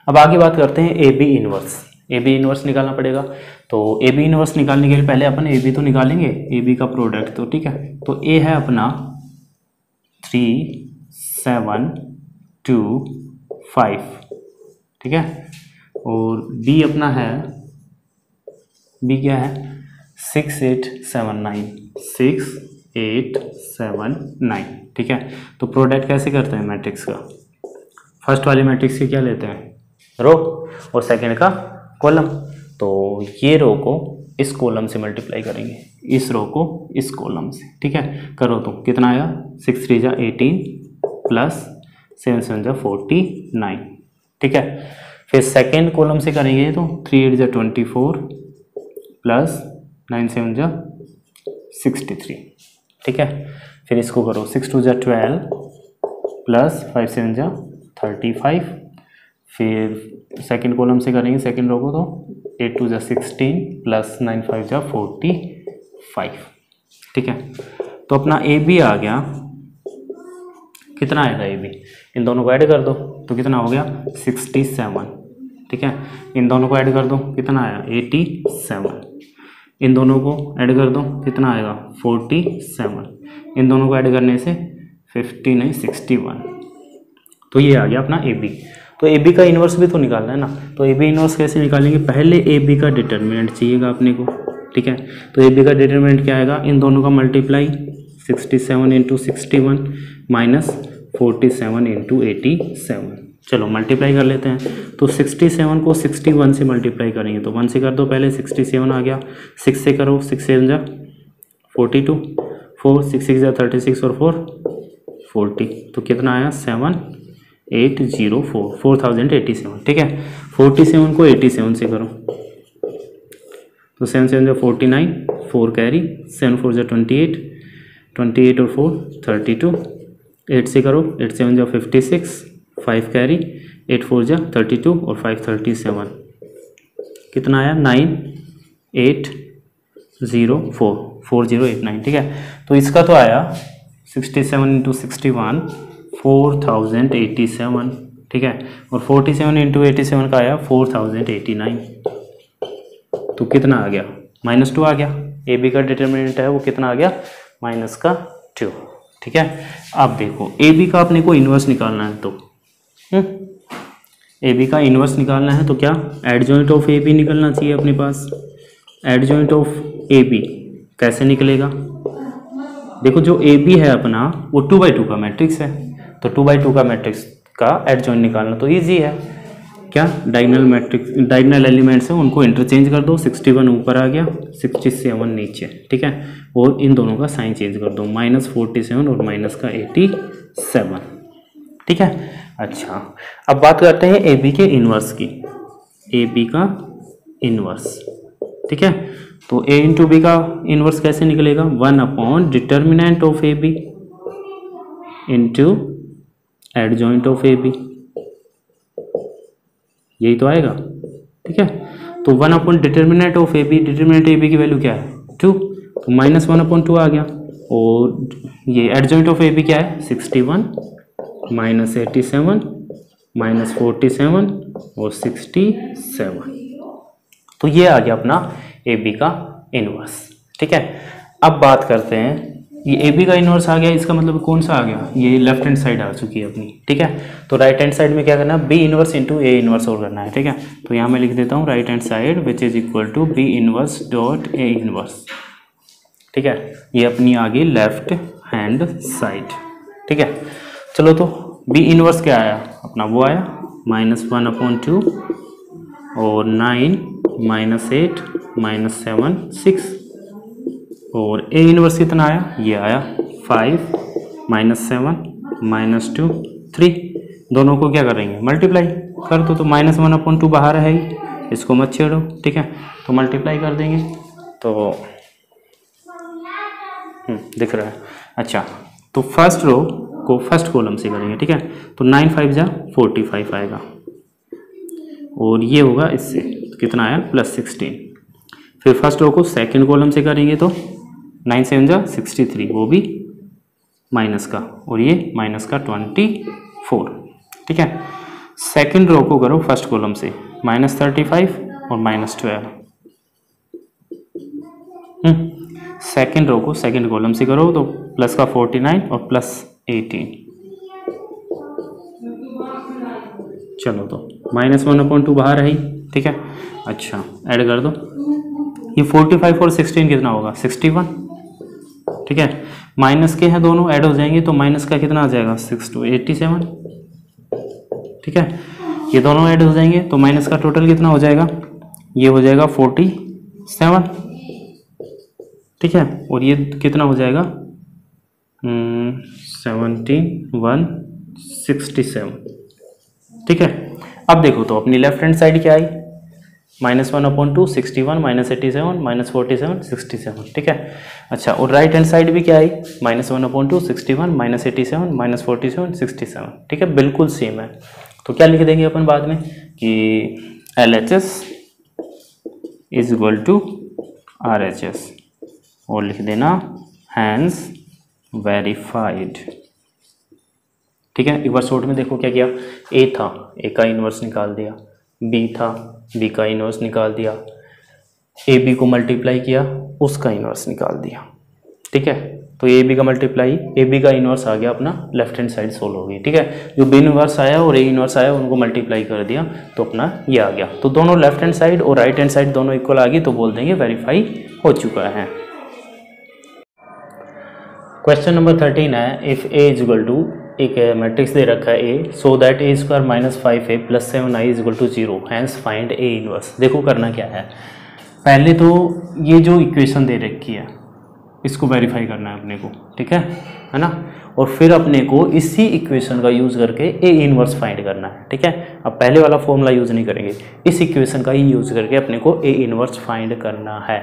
अब आगे बात करते हैं A B inverse. A B inverse निकालना पड़ेगा, तो ए बी इनवर्स निकालने के लिए पहले अपन ए बी तो निकालेंगे, ए बी का प्रोडक्ट तो, ठीक है। तो ए है अपना थ्री सेवन टू फाइव, ठीक है, और बी अपना है, बी क्या है, six eight seven nine, six eight seven nine, ठीक है। तो प्रोडक्ट कैसे करते हैं मैट्रिक्स का, फर्स्ट वाले मैट्रिक्स के क्या लेते हैं, रो, और सेकंड का कॉलम, तो ये रो को इस कॉलम से मल्टीप्लाई करेंगे, इस रो को इस कॉलम से, ठीक है। करो तो कितना आया, सिक्स थ्री जा एटीन प्लस सेवन सेवन जा फोर्टी नाइन, ठीक है। फिर सेकेंड कॉलम से करेंगे तो थ्री एट जा twenty four plus nine seven जा सिक्सटी थ्री, ठीक है। फिर इसको करो, सिक्स टू जा ट्वेल्व प्लस फाइव सेवन जा थर्टी फाइव, फिर सेकेंड कॉलम से करेंगे सेकेंड रो को तो एट टू जा सिक्सटीन प्लस नाइन फाइव जा फोर्टी फाइव, ठीक है। तो अपना ए बी आ गया, कितना आएगा ए बी, इन दोनों को ऐड कर दो तो कितना हो गया, सिक्सटी सेवन, ठीक है। इन दोनों को ऐड कर दो कितना आया, एटी सेवन, इन दोनों को ऐड कर दो कितना आएगा, फोर्टी सेवन, इन दोनों को ऐड करने से फिफ्टी नहीं सिक्सटी वन, तो ये आ गया अपना ए बी। तो ए बी का इन्वर्स भी तो निकालना है ना, तो ए बी इन्वर्स कैसे निकालेंगे, पहले ए बी का डिटर्मिनेंट चाहिएगा अपने को, ठीक है। तो ए बी का डिटर्मिनेंट क्या आएगा, इन दोनों का multiply sixty seven into sixty one minus forty seven into eighty seven, चलो मल्टीप्लाई कर लेते हैं। तो सिक्सटी सेवन को सिक्सटी वन से मल्टीप्लाई करेंगे तो वन से कर दो, पहले सिक्सटी सेवन आ गया, सिक्स से करो, सिक्स सेवन जा forty two, four six six जा थर्टी सिक्स और फोर फोर्टी, तो कितना आया, seven eight zero four, four thousand eighty seven, ठीक है। फोर्टी सेवन को एटी सेवन से करो तो सेवन सेवन जो forty nine, four carry, seven four जो ट्वेंटी एट, ट्वेंटी एट और फोर थर्टी टू, एट से करो एट सेवन जो fifty six, five carry, eight four जो थर्टी टू और फाइव थर्टी सेवन, कितना आया nine eight zero four, four zero eight nine, ठीक है। तो इसका तो आया sixty seven into sixty one four thousand eighty seven, ठीक है, और forty seven into eighty seven का आया फोर थाउजेंड एटी नाइन, तो कितना आ गया माइनस टू आ गया, ए बी का डिटर्मिनेंट है वो कितना आ गया माइनस का टू, ठीक है। अब देखो ए बी का अपने को इन्वर्स निकालना है, तो ए बी का इन्वर्स निकालना है तो क्या एडजॉइंट ऑफ ए बी निकलना चाहिए अपने पास, एडजॉइंट ऑफ ए बी कैसे निकलेगा, देखो जो ए बी है अपना वो टू बाई टू का मैट्रिक्स है, तो टू बाई टू का मैट्रिक्स का एडजॉइंट निकालना तो ईजी है, क्या डायगोनल मैट्रिक्स डायगोनल एलिमेंट्स हैं उनको इंटरचेंज कर दो, सिक्सटी वन ऊपर आ गया सिक्सटी सेवन नीचे, ठीक है, और इन दोनों का साइन चेंज कर दो माइनस फोर्टी सेवन और माइनस का एटी सेवन, ठीक है। अच्छा अब बात करते हैं ए बी के इन्वर्स की, ए बी का इन्वर्स, ठीक है, तो ए इंटू बी का इन्वर्स कैसे निकलेगा one upon determinant of A B into adjoint of A B, यही तो आएगा, ठीक है। तो one upon determinant of A B, determinant A B की वैल्यू क्या है टू, तो माइनस वन अपॉन टू आ गया, और ये एडजॉइंट ऑफ ए बी क्या है sixty one minus eighty seven minus forty seven और सिक्सटी सेवन, तो ये आ गया अपना ए बी का इन्वर्स, ठीक है। अब बात करते हैं ये ए बी का इन्वर्स आ गया, इसका मतलब कौन सा आ गया ये लेफ्ट हैंड साइड आ चुकी है अपनी, ठीक है, तो राइट हैंड साइड में क्या करना है B inverse into A inverse और करना है, ठीक है, तो यहाँ मैं लिख देता हूँ right hand side which is equal to B inverse dot A inverse, ठीक है, ये अपनी आ गई लेफ्ट हैंड साइड, ठीक है। चलो तो बी इन्वर्स क्या आया अपना वो आया माइनस वन अपॉन टू और nine minus eight minus seven six, और ए इन्वर्स कितना आया ये आया five minus seven minus two three, दोनों को क्या करेंगे मल्टीप्लाई कर दो, तो माइनस वन अपॉन टू बाहर है ही, इसको मत छेड़ो, ठीक है, तो मल्टीप्लाई कर देंगे तो दिख रहा है। अच्छा तो फर्स्ट रो को फर्स्ट कॉलम से करेंगे, ठीक है, तो नाइन फाइव जा फोर्टी फाइव आएगा, और ये होगा इससे कितना आया प्लस सिक्सटीन, फिर फर्स्ट रो को सेकेंड कॉलम से करेंगे तो नाइन सेवन जा सिक्सटी थ्री वो भी माइनस का, और ये माइनस का ट्वेंटी फोर, ठीक है। सेकेंड रो को करो फर्स्ट कॉलम से माइनस थर्टी फाइव और माइनस ट्वेल्व, सेकेंड रो को सेकेंड कॉलम से करो तो प्लस का फोर्टी नाइन और प्लस एटीन, चलो तो माइनस वन अपॉइंट टू बाहर है, ठीक है। अच्छा ऐड कर दो ये फोर्टी फाइव और सिक्सटीन कितना होगा सिक्सटी वन, ठीक है, माइनस के हैं दोनों ऐड हो जाएंगे तो माइनस का कितना आ जाएगा सिक्स टू एटी सेवन, ठीक है, ये दोनों ऐड हो जाएंगे तो माइनस का टोटल कितना हो जाएगा ये हो जाएगा फोर्टी सेवन, ठीक है, और ये कितना हो जाएगा सेवनटीन वन सिक्सटी सेवन, ठीक है। अब देखो तो अपनी लेफ्ट हैंड साइड क्या आई minus one upon two sixty one minus eighty seven minus forty seven sixty seven, ठीक है। अच्छा और राइट हैंड साइड भी क्या आई minus one upon two sixty one minus eighty seven minus forty seven sixty seven, ठीक है, बिल्कुल सेम है, तो क्या लिख देंगे अपन बाद में कि L H S is equal to R H S, और लिख देना हैंस वेरीफाइड, ठीक है। एक बार शॉर्ट में देखो क्या किया, ए था ए का इन्वर्स निकाल दिया, बी था बी का इन्वर्स निकाल दिया, ए बी को मल्टीप्लाई किया उसका इन्वर्स निकाल दिया, ठीक है, तो ए बी का मल्टीप्लाई ए बी का इन्वर्स आ गया अपना लेफ्ट हैंड साइड सोल्व हो गई, ठीक है, जो बी इन्वर्स आया और ए इन्वर्स आया उनको मल्टीप्लाई कर दिया तो अपना ये आ गया, तो दोनों लेफ्ट हैंड साइड और राइट हैंड साइड दोनों इक्वल आ गई, तो बोल देंगे वेरीफाई हो चुका है। क्वेश्चन नंबर थर्टीन है if A is equal to एक मैट्रिक्स दे रखा है A so that A square minus five A plus seven I is equal to zero hence find A inverse. देखो करना क्या है, पहले तो ये जो इक्वेशन दे रखी है इसको वेरीफाई करना है अपने को, ठीक है है ना, और फिर अपने को इसी इक्वेशन का यूज़ करके ए इन्वर्स फाइंड करना है। ठीक है, अब पहले वाला फॉर्मूला यूज़ नहीं करेंगे, इस इक्वेशन का ही यूज़ करके अपने को ए इन्वर्स फाइंड करना है।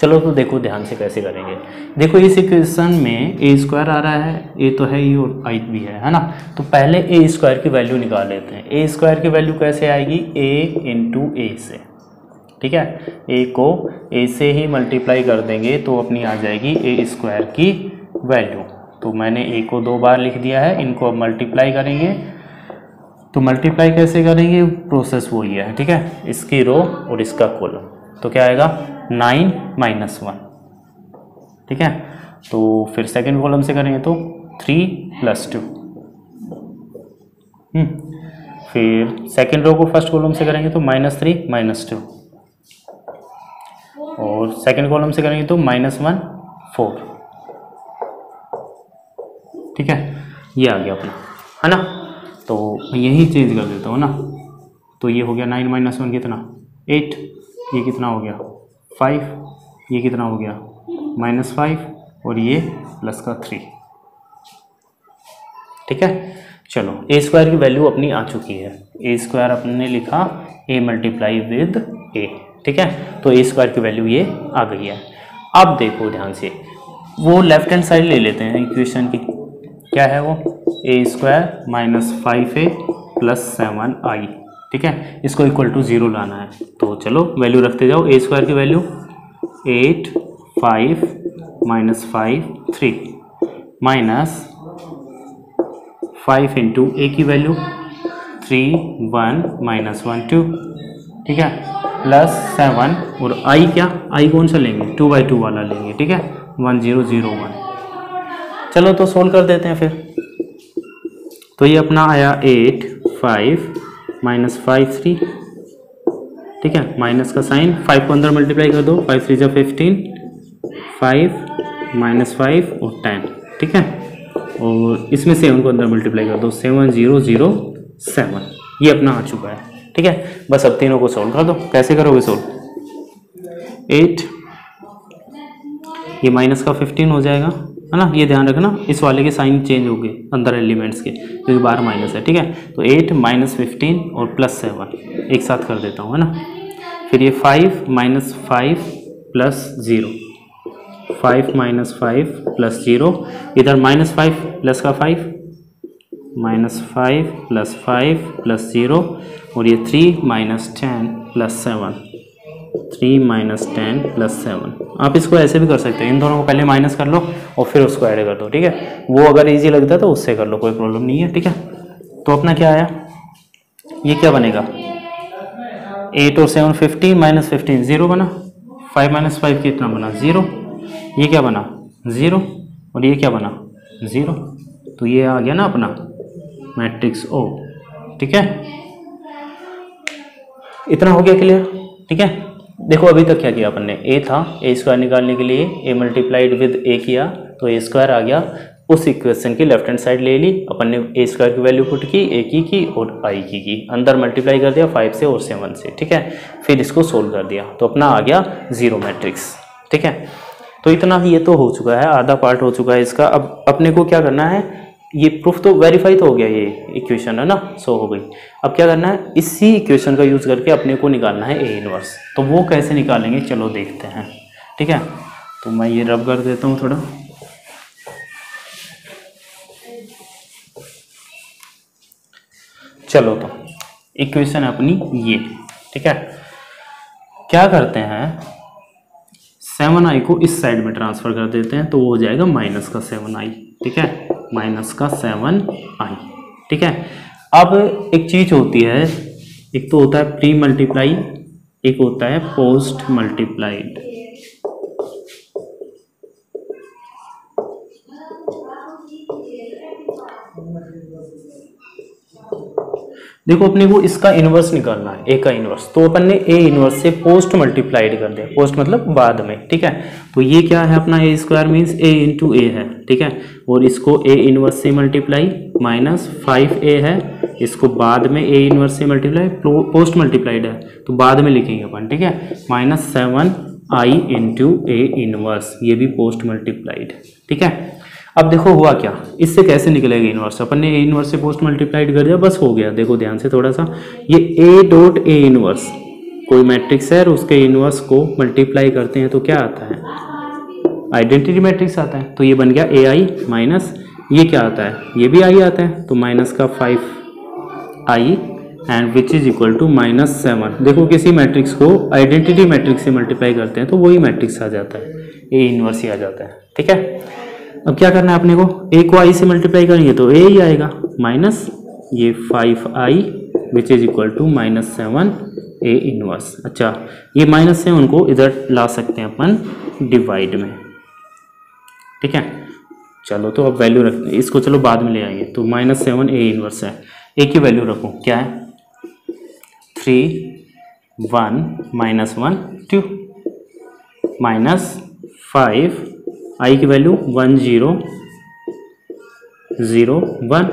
चलो तो देखो ध्यान से कैसे करेंगे। देखो इस इक्वेशन में ए स्क्वायर आ रहा है, ए तो है ही और आई भी है, है ना। तो पहले ए स्क्वायर की वैल्यू निकाल लेते हैं। ए स्क्वायर की वैल्यू कैसे आएगी, ए इंटू ए से। ठीक है, ए को ए से ही मल्टीप्लाई कर देंगे तो अपनी आ जाएगी ए स्क्वायर की वैल्यू। तो मैंने ए को दो बार लिख दिया है, इनको अब मल्टीप्लाई करेंगे। तो मल्टीप्लाई कैसे करेंगे, प्रोसेस वही है। ठीक है, इसकी रो और इसका कॉलम, तो क्या आएगा नाइन माइनस वन। ठीक है, तो फिर सेकंड कॉलम से करेंगे तो थ्री प्लस टू। फिर सेकंड रो को फर्स्ट कॉलम से करेंगे तो माइनस थ्री माइनस टू, और सेकंड कॉलम से करेंगे तो माइनस वन फोर। ठीक है, ये आ गया अपना, है ना। तो यही चेंज कर देता हूँ ना, तो ये हो गया नाइन माइनस वन कितना एट, ये कितना हो गया फाइव, ये कितना हो गया माइनस फाइव, और ये प्लस का थ्री। ठीक है, चलो ए स्क्वायर की वैल्यू अपनी आ चुकी है। ए स्क्वायर अपने लिखा ए मल्टीप्लाई विद ए। ठीक है, तो ए स्क्वायर की वैल्यू ये आ गई है। अब देखो ध्यान से, वो लेफ्ट हैंड साइड ले लेते हैं इक्वेशन की, क्या है वो A square minus five A plus seven I. ठीक है, इसको इक्वल टू जीरो लाना है, तो चलो वैल्यू रखते जाओ। ए स्क्वायर की value eight five minus five three minus five into A की value three one minus one two. ठीक है, प्लस सेवन, और आई क्या, आई कौन सा लेंगे, टू बाई टू वाला लेंगे। ठीक है, वन जीरो जीरो वन। चलो तो सोल्व कर देते हैं फिर। तो ये अपना आया eight five minus five three. ठीक है, माइनस का साइन, फाइव को अंदर मल्टीप्लाई कर दो, फाइव थ्री जब फिफ्टीन, फाइव माइनस फाइव और टेन। ठीक है, और इसमें सेवन को अंदर मल्टीप्लाई कर दो, सेवन जीरो जीरो सेवन, ये अपना आ चुका है। ठीक है, बस अब तीनों को सोल्व कर दो। कैसे करोगे सोल्व, एट ये माइनस का फिफ्टीन हो जाएगा, है ना। ये ध्यान रखना, इस वाले के साइन चेंज हो गए अंदर एलिमेंट्स के, क्योंकि बाहर माइनस है। ठीक है, तो एट माइनस फिफ्टीन और प्लस सेवन एक साथ कर देता हूँ, है ना। फिर ये five minus five plus zero, five minus five plus zero, इधर माइनस फाइव प्लस का five, minus five plus five plus zero, और ये three minus ten plus seven, three minus ten plus seven. आप इसको ऐसे भी कर सकते हैं, इन दोनों को पहले माइनस कर लो और फिर उसको ऐड कर दो। ठीक है, वो अगर इजी लगता है तो उससे कर लो, कोई प्रॉब्लम नहीं है। ठीक है, तो अपना क्या आया, ये क्या बनेगा, एट और seven fifteen, minus fifteen zero बना, फाइव माइनस फाइव कितना बना ज़ीरो, ये क्या बना ज़ीरो, और ये क्या बना ज़ीरो। तो ये आ गया ना अपना मैट्रिक्स ओ। ठीक है, इतना हो गया क्लियर। ठीक है, देखो अभी तक क्या किया अपन ने, ए था, ए स्क्वायर निकालने के लिए ए मल्टीप्लाइड विद ए किया तो ए स्क्वायर आ गया। उस इक्वेशन की लेफ्ट हैंड साइड ले ली अपन ने, ए स्क्वायर की वैल्यू पुट की, ए की की और आई की की, अंदर मल्टीप्लाई कर दिया फाइव से और सेवन से। ठीक है, फिर इसको सोल्व कर दिया तो अपना आ गया जीरो मैट्रिक्स। ठीक है, तो इतना ही, ये तो हो चुका है, आधा पार्ट हो चुका है इसका। अब अपने को क्या करना है, ये प्रूफ तो वेरीफाई तो हो गया, ये इक्वेशन है ना, सो हो गई। अब क्या करना है, इसी इक्वेशन का यूज़ करके अपने को निकालना है ए इनवर्स। तो वो कैसे निकालेंगे चलो देखते हैं। ठीक है, तो मैं ये रब कर देता हूँ थोड़ा। चलो तो इक्वेशन अपनी ये, ठीक है, क्या करते हैं, सेवन आई को इस साइड में ट्रांसफ़र कर देते हैं तो वो हो जाएगा माइनस का सेवन आई। ठीक है, माइनस का सेवन आई। ठीक है, अब एक चीज़ होती है, एक तो होता है प्री मल्टीप्लाई, एक होता है पोस्ट मल्टीप्लाइड। देखो अपने को इसका इन्वर्स निकालना है, ए का इन्वर्स, तो अपन ने ए इन्वर्स से पोस्ट मल्टीप्लाइड कर दिया, पोस्ट मतलब बाद में। ठीक है, तो ये क्या है अपना, A square means A into A है। ठीक है, और इसको ए इन्वर्स से मल्टीप्लाई, माइनस फाइव ए है, इसको बाद में ए इन्वर्स से मल्टीप्लाई, पोस्ट मल्टीप्लाइड है तो बाद में लिखेंगे अपन। ठीक है, minus seven I into A inverse, ये भी पोस्ट मल्टीप्लाइड। ठीक है, अब देखो हुआ क्या, इससे कैसे निकलेगा इनवर्स। अपन ने ए इनवर्स से पोस्ट मल्टीप्लाइड कर दिया, बस हो गया। देखो ध्यान से थोड़ा सा, ये ए डॉट ए इनवर्स कोई मैट्रिक्स है और उसके इनवर्स को मल्टीप्लाई करते हैं तो क्या आता है, आइडेंटिटी मैट्रिक्स आता है। तो ये बन गया ए आई माइनस, ये क्या आता है, ये भी आई आता है, तो माइनस का five I and which is equal to minus seven. देखो किसी मैट्रिक्स को आइडेंटिटी मैट्रिक्स से मल्टीप्लाई करते हैं तो वही मैट्रिक्स आ जाता है, ए इनवर्स ही आ जाता है। ठीक है, अब क्या करना है अपने को, ए को आई से मल्टीप्लाई करेंगे तो ए ही आएगा माइनस ये five I which is equal to minus seven A inverse. अच्छा, ये माइनस सेवन को इधर ला सकते हैं अपन डिवाइड में। ठीक है, चलो तो अब वैल्यू रख, इसको चलो बाद में ले आएंगे। तो माइनस सेवन ए इनवर्स है, ए की वैल्यू रखो क्या है, three one minus one two minus five I की value one zero zero one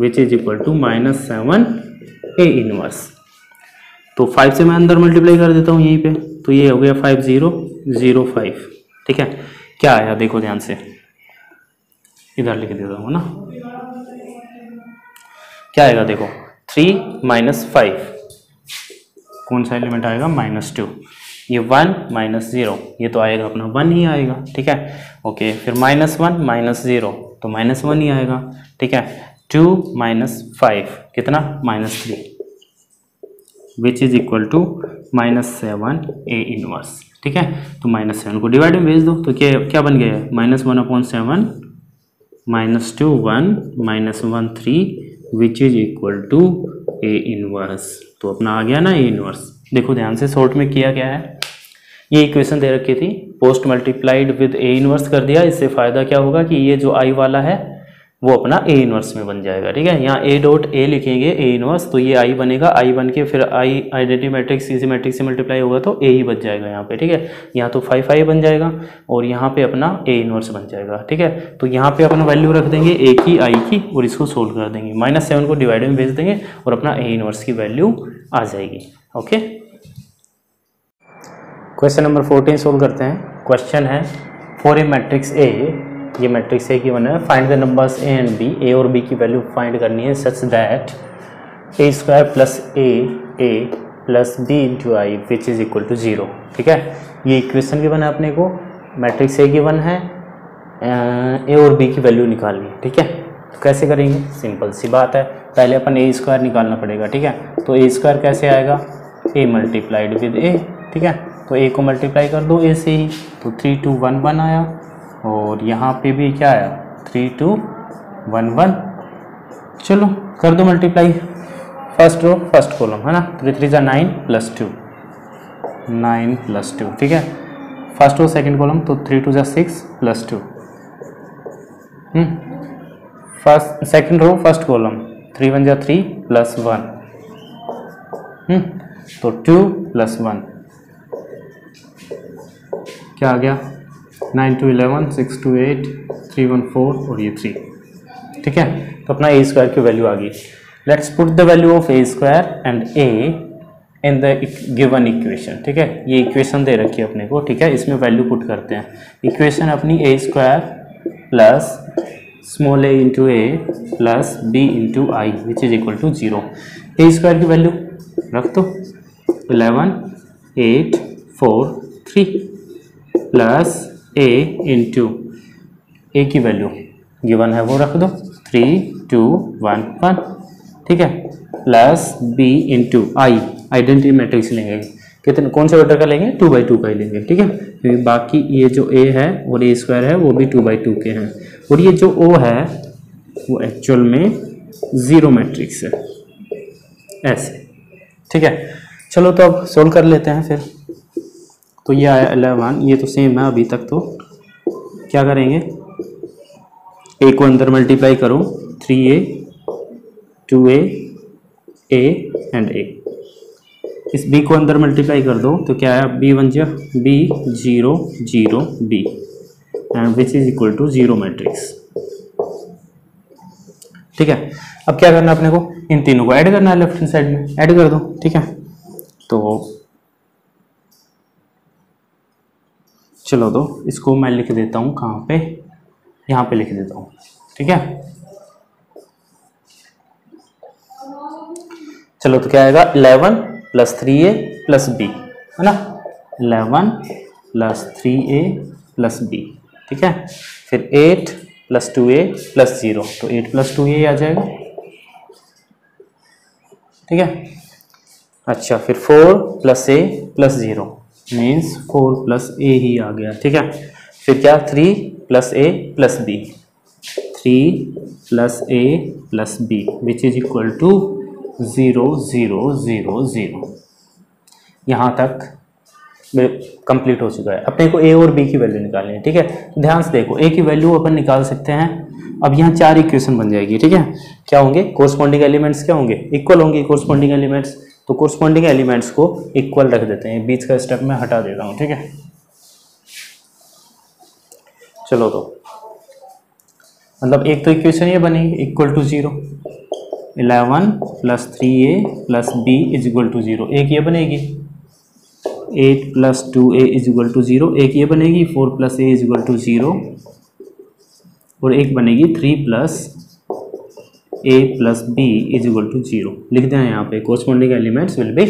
which is equal to minus seven A inverse. तो फाइव से मैं अंदर मल्टीप्लाई कर देता हूँ यहीं पे, तो ये हो गया फाइव ज़ीरो ज़ीरो फाइव। ठीक है, क्या आया देखो ध्यान से, इधर लिख देता हूँ ना, क्या आएगा देखो, थ्री माइनस फाइव, कौन सा एलिमेंट आएगा, माइनस टू, ये वन माइनस ज़ीरो, ये तो आएगा अपना वन ही आएगा। ठीक है, ओके, फिर माइनस वन माइनस ज़ीरो तो माइनस वन ही आएगा। ठीक है, टू माइनस फाइव कितना, minus three which is equal to minus seven A inverse. ठीक है, तो माइनस सेवन को डिवाइड में भेज दो तो क्या क्या बन गया है, minus one upon seven minus two one minus one three which is equal to A inverse. तो अपना आ गया ना ए इनवर्स। देखो ध्यान से शॉर्ट में किया गया है, ये इक्वेशन दे रखी थी, post multiplied with A inverse कर दिया। इससे फ़ायदा क्या होगा कि ये जो आई वाला है वो अपना ए इनवर्स में बन जाएगा। ठीक है, यहाँ ए डॉट ए लिखेंगे ए इनवर्स, तो ये आई बनेगा, आई बन के फिर आई आइडेंटिटी मैट्रिक्स इसी मैट्रिक्स से मल्टीप्लाई होगा तो ए ही बन जाएगा यहाँ पे। ठीक है, यहाँ तो फाइव आई बन जाएगा और यहाँ पे अपना ए इनवर्स बन जाएगा। ठीक है, तो यहाँ पे अपना वैल्यू रख देंगे ए की आई की और इसको सोल्व कर देंगे, माइनस सेवन को डिवाइड में भेज देंगे और अपना ए इनवर्स की वैल्यू आ जाएगी। Okay, question number fourteen solve करते हैं। क्वेश्चन है फॉर ए मैट्रिक्स ए, ये मैट्रिक्स ए की बना है, find the numbers A and B, ए और बी की वैल्यू फाइंड करनी है such that A square plus a A plus b into I which is equal to zero. ठीक है, ये इक्वेशन की बना है अपने को, मैट्रिक्स ए की बन है, ए और बी की वैल्यू निकालनी है। ठीक है, तो कैसे करेंगे, सिंपल सी बात है, पहले अपन ए स्क्वायर निकालना पड़ेगा। ठीक है, तो ए स्क्वायर कैसे आएगा, ए मल्टीप्लाइड विद ए। ठीक है, तो ए को मल्टीप्लाई कर दो ए से ही, तो थ्री टू वन वन आया और यहाँ पे भी क्या आया, थ्री टू वन वन। चलो कर दो multiply, first row first column है ना, थ्री थ्री जा nine plus two, nine plus two. ठीक है, फर्स्ट रो सेकंड कॉलम, तो थ्री टू जा six plus two, first second row first column, three one जा थ्री प्लस वन, तो two plus one क्या आ गया, nine two eleven, six two eight, three one four और ये three. ठीक है, तो अपना ए स्क्वायर की वैल्यू आ गई। Let's put the value of A square and A in the given equation. ठीक है, ये इक्वेशन दे रखी है अपने को। ठीक है, इसमें वैल्यू पुट करते हैं। इक्वेशन अपनी A square plus small a into A plus b into I which is equal to zero. A square की वैल्यू रख दो eleven eight four three plus a into A की वैल्यू गिवन है वो रख दो थ्री टू वन वन। ठीक है, plus b into I, identity matrix लेंगे, कितने कौन से ऑर्डर का लेंगे, टू बाई टू का ही लेंगे। ठीक है, क्योंकि बाकी ये जो ए है और ए स्क्वायर है वो भी टू बाई टू के हैं और ये जो ओ है वो एक्चुअल में ज़ीरो मैट्रिक्स है ऐसे। ठीक है, चलो तो अब सोल्व कर लेते हैं फिर। तो ये आया इलेवन, ये तो सेम है अभी तक, तो क्या करेंगे, ए को अंदर मल्टीप्लाई करो, three a two a a and a, इस बी को अंदर मल्टीप्लाई कर दो तो क्या आया, बी वन जा b zero zero b and which is equal to zero matrix. ठीक है, अब क्या करना है अपने को, इन तीनों को ऐड करना है, लेफ्ट हैंड साइड में ऐड कर दो। ठीक है, तो चलो दो इसको मैं लिख देता हूँ कहाँ पे, यहाँ पे लिख देता हूँ, ठीक है। चलो तो क्या आएगा, eleven plus three a plus b, है ना, eleven plus three a plus b, ठीक है। फिर eight plus two a plus zero, तो एट प्लस टू ए आ जाएगा, ठीक है। अच्छा, फिर four plus a plus zero means four plus a ही आ गया, ठीक है। फिर क्या, three plus a plus b, three plus a plus b which is equal to zero zero zero zero. यहाँ तक कंप्लीट हो चुका है। अपने को ए और बी की वैल्यू निकालनी है, ठीक है। ध्यान से देखो, ए की वैल्यू अपन निकाल सकते हैं। अब यहाँ चार इक्वेशन बन जाएगी, ठीक है। क्या होंगे, कोर्सपॉन्डिंग एलिमेंट्स क्या होंगे, इक्वल होंगे कोर्सपॉन्डिंग एलिमेंट्स, तो कोर्सपॉन्डिंग एलिमेंट्स को इक्वल रख देते हैं, बीच का स्टेप मैं हटा देता हूँ, ठीक है। चलो तो मतलब एक तो इक्वेशन ये बनी equal to zero, eleven plus three a plus b is equal to zero, एक ये बनेगी, eight plus two a is equal to zero, एक ये बनेगी, four plus a is equal to zero, और एक बनेगी three plus a plus b is equal to zero. लिख देना यहाँ पे, corresponding elements will be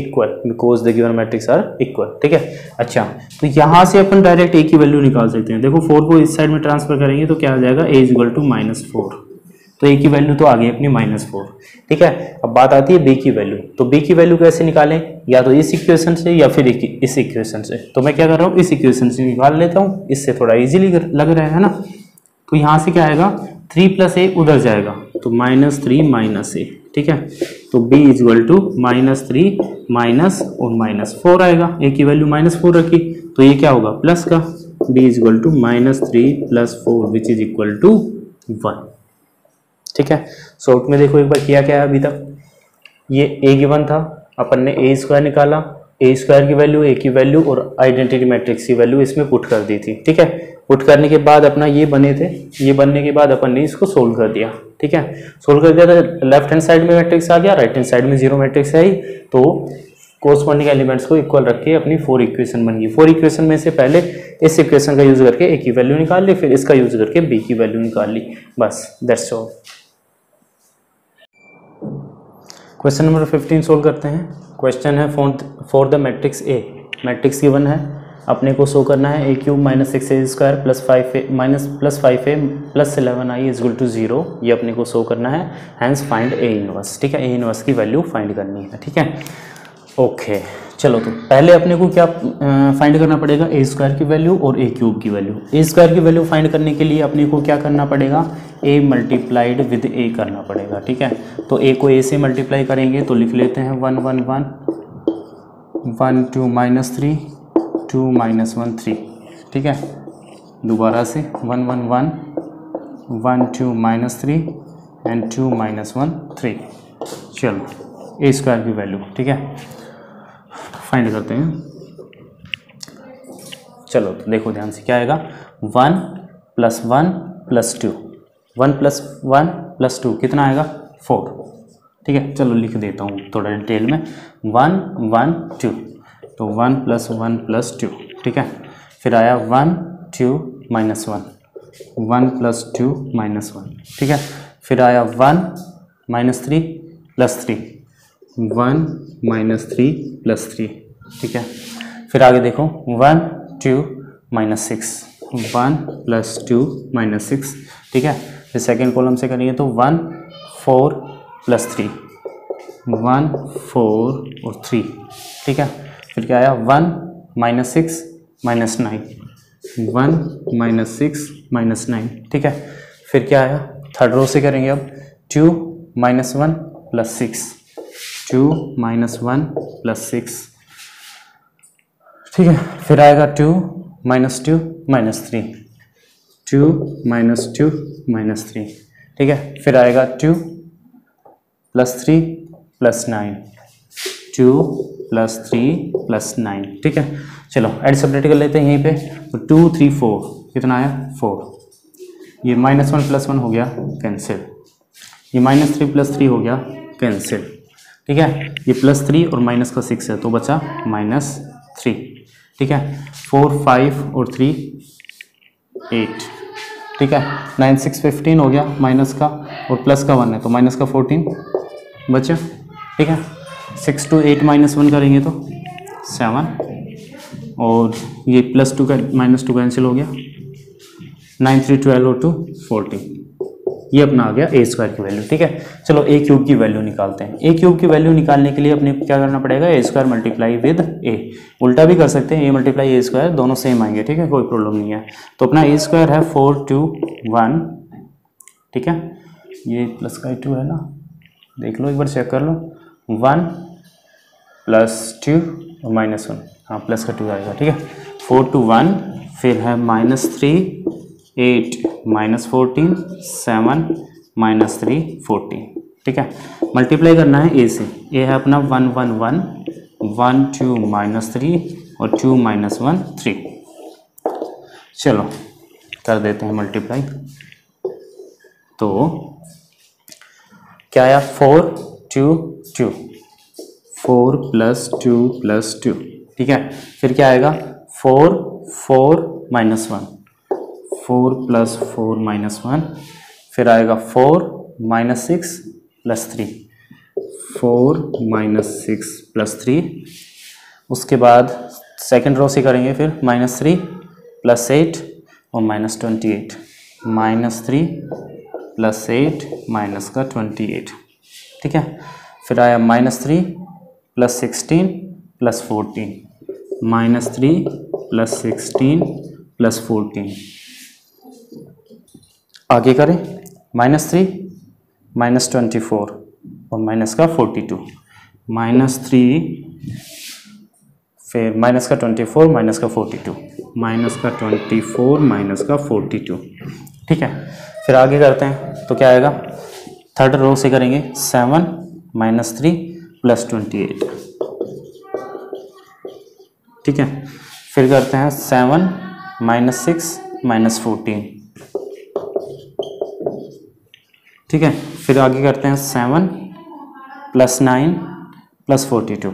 equal because the given matrix are equal, ठीक है। अच्छा, तो यहाँ से अपन डायरेक्ट ए की वैल्यू निकाल सकते हैं। देखो, फोर को इस साइड में ट्रांसफर करेंगे तो क्या आ जाएगा, a is equal to minus four, तो ए की वैल्यू तो आ गई अपनी माइनस फोर, ठीक है। अब बात आती है बी की वैल्यू, तो बी की वैल्यू कैसे निकालें, या तो इस इक्वेशन से या फिर इस इक्वेशन से। तो मैं क्या कर रहा हूँ, इस इक्वेशन से निकाल लेता हूँ, इससे थोड़ा इजीली लग रहा है ना। तो यहाँ से क्या आएगा, थ्री प्लस ए उधर जाएगा तो माइनस थ्री माइनस ए, ठीक है। तो b is equal to minus three minus और माइनस फोर आएगा, ए की वैल्यू माइनस फोर रखी तो ये क्या होगा, प्लस का, b is equal to minus three plus four which is equal to one, ठीक है। शॉर्ट में देखो एक बार किया क्या है अभी तक, ये ए गिवन था, अपन ने ए स्क्वायर निकाला, ए स्क्वायर की वैल्यू, ए की वैल्यू और आइडेंटिटी मैट्रिक्स की वैल्यू इसमें पुट कर दी थी, ठीक है। पुट करने के बाद अपना ये बने थे, ये बनने के बाद अपन ने इसको सोल्व कर दिया, ठीक है। सोल्व कर दिया तो लेफ्ट हैंड साइड में मैट्रिक्स आ गया, राइट हैंड साइड में जीरो मैट्रिक्स आई, तो कोर्सपॉन्डिंग एलिमेंट्स को इक्वल रख के अपनी फोर इक्वेशन बन गई। फोर इक्वेशन में से पहले इस इक्वेशन का यूज करके ए की वैल्यू निकाल ली, फिर इसका यूज करके बी की वैल्यू निकाल ली, बस that's all. Question number fifteen solve करते हैं। क्वेश्चन है for the matrix A, matrix given है, अपने को शो करना है A cube minus six A square plus five A minus plus five A plus eleven I is equal to zero, ये अपने को शो करना है, हैंस फाइंड ए इनवर्स, ठीक है। ए इनवर्स की वैल्यू फाइंड करनी है, ठीक है, ओके। चलो तो पहले अपने को क्या फाइंड करना पड़ेगा, ए स्क्वायर की वैल्यू और ए क्यूब की वैल्यू। ए स्क्वायर की वैल्यू फाइंड करने के लिए अपने को क्या करना पड़ेगा, ए मल्टीप्लाइड विद ए करना पड़ेगा, ठीक है। तो ए को ए से मल्टीप्लाई करेंगे तो लिख लेते हैं one one one one two minus three two minus one three, ठीक है। दोबारा से one one one one two minus three and two minus one three. चलो ए स्क्वायर की वैल्यू, ठीक है, फाइंड करते हैं। चलो तो देखो ध्यान से क्या आएगा, one plus one plus two, one plus one plus two कितना आएगा, फोर, ठीक है। चलो लिख देता हूँ थोड़ा डिटेल में, वन वन टू, तो one plus one plus two, ठीक है। फिर आया one two minus one, one plus two minus one, ठीक है। फिर आया one minus three plus three, one minus three plus three, ठीक है। फिर आगे देखो one two minus six, one plus two minus six, ठीक है। फिर सेकेंड कॉलम से करेंगे तो one four plus three, one four और थ्री, ठीक है। फिर क्या आया, one minus six minus nine, one minus six minus nine, ठीक है। फिर क्या आया, थर्ड रो से करेंगे अब two minus one plus six, two minus one plus six, ठीक है। फिर आएगा two minus two minus three, two minus two minus three, ठीक है। फिर आएगा two plus three plus nine, two plus three plus nine, ठीक है। चलो एड सेपरेट कर लेते हैं यहीं पे, तो टू थ्री फोर कितना आया, फोर, ये माइनस वन प्लस वन हो गया कैंसिल, ये माइनस थ्री प्लस थ्री हो गया कैंसिल, ठीक है। ये प्लस थ्री और माइनस का सिक्स है तो बचा माइनस थ्री, ठीक है। फोर फाइव और थ्री एट, ठीक है, नाइन सिक्स फिफ्टीन हो गया माइनस का, और प्लस का वन है तो माइनस का फोर्टीन बचे। ठीक है, six two eight minus one करेंगे तो सेवन, और ये प्लस टू का माइनस टू कैंसिल हो गया, नाइन थ्री ट्वेल्व और टू फोर्टीन, ये अपना आ गया ए स्क्वायर की वैल्यू। ठीक है, चलो ए क्यूब की वैल्यू निकालते हैं। ए क्यूब की वैल्यू निकालने के लिए अपने क्या करना पड़ेगा, A square multiply with A, उल्टा भी कर सकते हैं, ए मल्टीप्लाई ए स्क्वायर दोनों सेम आएंगे। ठीक है, कोई प्रॉब्लम नहीं है। तो अपना ए स्क्वायर है फोर टू वन, ठीक है, ये प्लस का टू है ना, देख लो एक बार चेक कर लो, वन प्लस टू और माइनस वन, हाँ प्लस का टू आएगा। ठीक है, फोर टू वन, फिर है minus three eight minus fourteen seven minus three fourteen. ठीक है, मल्टीप्लाई करना है ए से, ए है अपना one one one, one two minus three और टू माइनस वन थ्री। चलो कर देते हैं मल्टीप्लाई, तो क्या आया, four two two, four plus two plus two. ठीक है, फिर क्या आएगा, four four minus one, four plus four minus one, फिर आएगा four minus six plus three, four minus six plus three, उसके बाद सेकेंड रो से करेंगे, फिर माइनस थ्री प्लस एट और minus twenty eight, minus three plus eight minus का twenty eight. ठीक है, फिर आया minus three plus sixteen plus fourteen, minus three plus sixteen plus fourteen, आगे करें minus three minus twenty four और minus का फोर्टी टू, माइनस थ्री फिर माइनस का ट्वेंटी फोर माइनस का फोर्टी टू, माइनस का ट्वेंटी फोर माइनस का forty two. ठीक है, फिर आगे करते हैं तो क्या आएगा, थर्ड रो से करेंगे, seven minus three plus twenty eight. ठीक है, फिर करते हैं seven minus six minus fourteen. ठीक है, फिर आगे करते हैं seven plus nine plus forty two,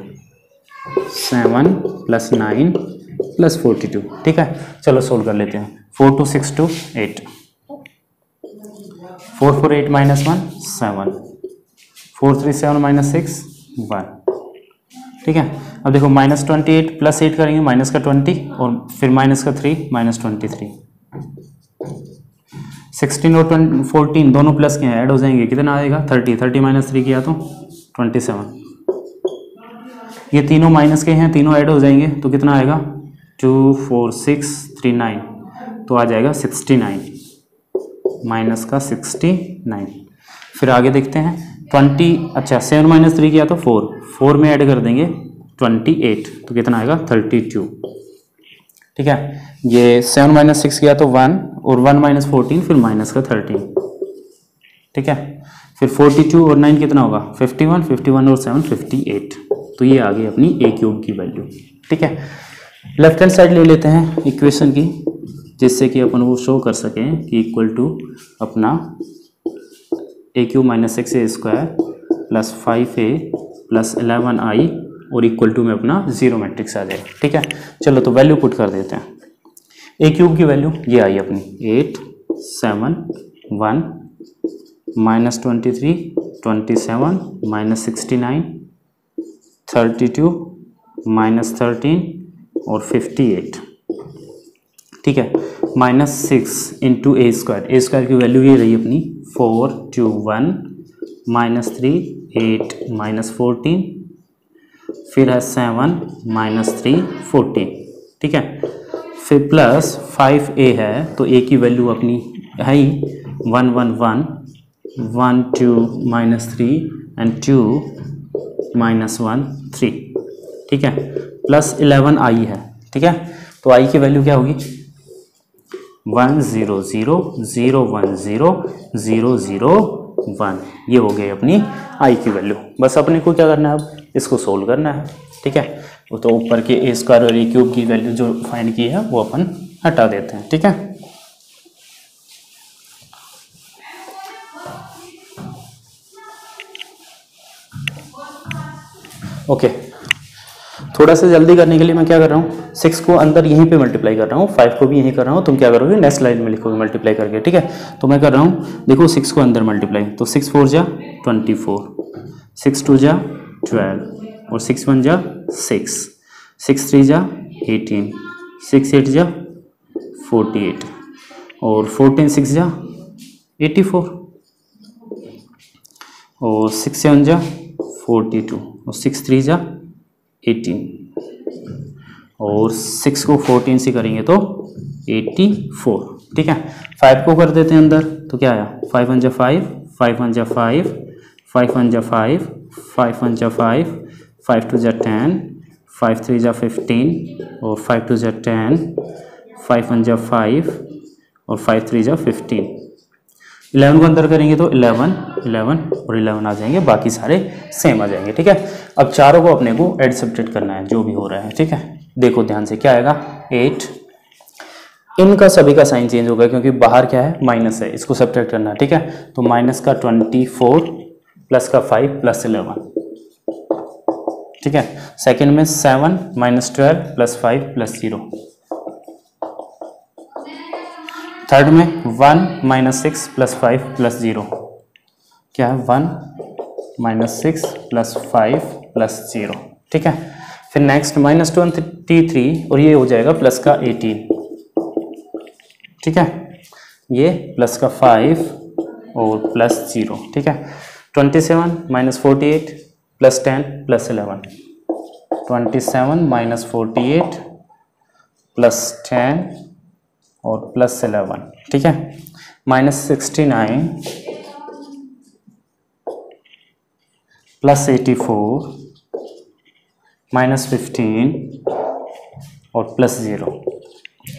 seven plus nine plus forty two. ठीक है, चलो सोल्व कर लेते हैं, four two six two eight, four four eight minus one seven, four three seven minus six one. ठीक है, अब देखो minus twenty eight plus eight करेंगे माइनस का ट्वेंटी, और फिर माइनस का three minus twenty three, sixteen और ट्वेंटी फोर्टीन दोनों प्लस के हैं, ऐड हो जाएंगे, कितना आएगा थर्टी, थर्टी माइनस थ्री किया तो ट्वेंटी सेवन, ये तीनों माइनस के हैं, तीनों ऐड हो जाएंगे तो कितना आएगा, two four six three nine, तो आ जाएगा सिक्सटी नाइन माइनस का सिक्सटी नाइन। फिर आगे देखते हैं ट्वेंटी, अच्छा सेवन माइनस थ्री किया तो फोर, फोर में ऐड कर देंगे ट्वेंटी एट तो कितना आएगा थर्टी टू। ठीक है, ये सेवन माइनस सिक्स किया तो वन, और वन माइनस फोर्टीन फिर माइनस का थर्टीन। ठीक है, फिर फोर्टी टू और नाइन कितना होगा फिफ्टी वन, फिफ्टी वन और सेवन फिफ्टी एट। तो ये आ गई अपनी ए क्यूब की वैल्यू। ठीक है, लेफ्ट हैंड साइड ले लेते हैं इक्वेशन की, जिससे कि अपन वो शो कर सकें कि इक्वल टू अपना A cube minus six A square plus five A plus eleven I, और इक्वल टू में अपना जीरो मैट्रिक्स आ जाएगा। ठीक है, चलो तो वैल्यू पुट कर देते हैं। ए क्यूब की वैल्यू ये आई अपनी eight seven one minus twenty three twenty seven minus sixty nine thirty two minus thirteen और फिफ्टी एट। ठीक है, minus six into A square, A square की वैल्यू ये रही अपनी four two one minus three eight minus fourteen, फिर है seven minus three fourteen. ठीक है, फिर प्लस फाइव ए है तो ए की वैल्यू अपनी है ही one one one one two minus three and two minus one three. ठीक है, प्लस इलेवन आई है। ठीक है, तो आई की वैल्यू क्या होगी, one zero zero zero one zero zero zero one, ये हो गई अपनी आई की वैल्यू। बस अपने को क्या करना है, अब इसको सोल्व करना है। ठीक है, वो तो ऊपर के ए स्क्वायर और ए क्यूब की वैल्यू जो फाइंड की है वो अपन हटा देते हैं। ठीक है, ओके, थोड़ा सा जल्दी करने के लिए मैं क्या कर रहा हूँ, सिक्स को अंदर यहीं पे मल्टीप्लाई कर रहा हूँ, फाइव को भी यहीं कर रहा हूँ। तुम क्या करोगे, नेक्स्ट लाइन में लिखोगे मल्टीप्लाई करके, ठीक है। तो मैं कर रहा हूँ, देखो सिक्स को अंदर मल्टीप्लाई, तो सिक्स फोर जा ट्वेंटी फोर, सिक्स टू जा ट्वेल्व और सिक्स वन जा सिक्स, सिक्स थ्री जा एटीन, सिक्स एट जा फोर्टी एट और फोर्टीन सिक्स जा एटी फोर और सिक्स सेवन जा फोर्टी टू और सिक्स थ्री जा एटीन और सिक्स को फोर्टीन से करेंगे तो एटी फोर, ठीक है। फाइव को कर देते हैं अंदर, तो क्या आया, फाइव वन जा फाइव, फाइव वन जा फाइव, फाइव वन जा फाइव, फाइव वन जा फाइव, फाइव टू जा टेन, फाइव थ्री जा फिफ्टीन और फाइव टू जा टेन, फाइव वन जा फाइव और फाइव थ्री जा फिफ्टीन। इलेवन को अंदर करेंगे तो इलेवन, इलेवन और इलेवन आ जाएंगे, बाकी सारे सेम आ जाएंगे, ठीक है। अब चारों को अपने को एड सब्ट्रैक्ट करना है जो भी हो रहा है, ठीक है। देखो ध्यान से क्या आएगा, एट, इनका सभी का साइन चेंज होगा क्योंकि बाहर क्या है, माइनस है, इसको सब्ट्रैक्ट करना है, ठीक है। तो माइनस का ट्वेंटी फोर प्लस का फाइव प्लस इलेवन, ठीक है। सेकेंड में seven minus twelve plus five plus zero, third में one minus six plus five plus zero, क्या है, one minus six plus five plus zero, ठीक है। फिर नेक्स्ट माइनस ट्वेंटी थ्री और ये हो जाएगा प्लस का एटीन, ठीक है, ये प्लस का फाइव और प्लस जीरो, ठीक है। Twenty seven minus forty eight plus ten plus eleven, twenty seven minus forty eight plus ten और प्लस इलेवन, ठीक है। Minus sixty nine plus eighty four minus fifteen और प्लस ज़ीरो,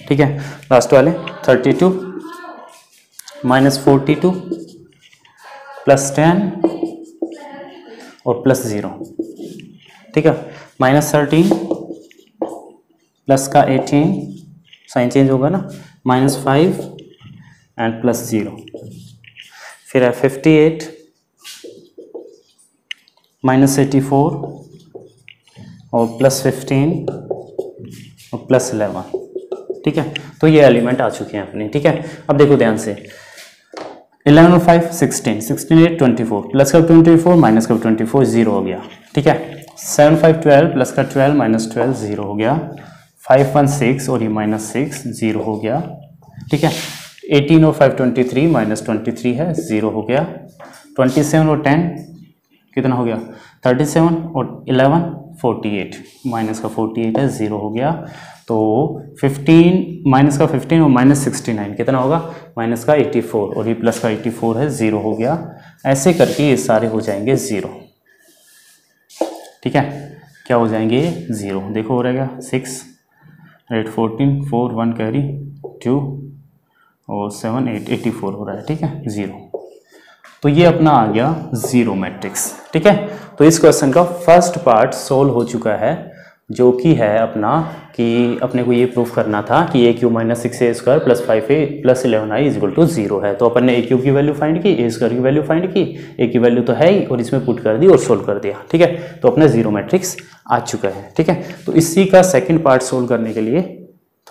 ठीक है। Last वाले thirty two minus forty two plus ten और plus zero, ठीक है। माइनस थर्टीन प्लस का एटीन, साइन चेंज होगा ना, minus five and plus zero. फिर है fifty eight minus eighty four और प्लस फिफ्टीन और प्लस इलेवन, ठीक है। तो ये एलिमेंट आ चुके हैं अपने, ठीक है। अब देखो ध्यान से, इलेवन और five sixteen, sixteen eight twenty four, plus का ट्वेंटी फोर माइनस का ट्वेंटी फोर जीरो हो गया, ठीक है। सेवन फाइव ट्वेल्व प्लस का ट्वेल्व माइनस ट्वेल्व जीरो हो गया, फाइव वन सिक्स और ये माइनस सिक्स जीरो हो गया, ठीक है। एटीन और five twenty three minus twenty three है, ज़ीरो हो गया। ट्वेंटी सेवन और टेन कितना हो गया, थर्टी सेवन और इलेवन फोर्टी एट, माइनस का फोर्टी एट है, ज़ीरो हो गया। तो फिफ्टीन माइनस का फिफ्टीन और माइनस सिक्सटी नाइन कितना होगा, माइनस का एटी फोर और ये प्लस का एटी फोर है, ज़ीरो हो गया। ऐसे करके ये सारे हो जाएंगे ज़ीरो, ठीक है, क्या हो जाएंगे ज़ीरो। देखो हो रहेगा six eight fourteen, four one carry two और सेवन एट एटी फोर हो रहा है, ठीक है, ज़ीरो। तो ये अपना आ गया ज़ीरो मैट्रिक्स, ठीक है। तो इस क्वेश्चन का फर्स्ट पार्ट सोल्व हो चुका है, जो कि है अपना कि अपने को ये प्रूफ करना था कि A cube minus six A square plus five A plus eleven I equal to zero है। तो अपन ने ए क्यूब की वैल्यू फाइंड की, ए स्क्वायर की वैल्यू फाइंड की, ए की वैल्यू तो है ही और इसमें पुट कर दी और सोल्व कर दिया, ठीक है। तो अपना जीरो मैट्रिक्स आ चुका है, ठीक है। तो इसी का सेकेंड पार्ट सोल्व करने के लिए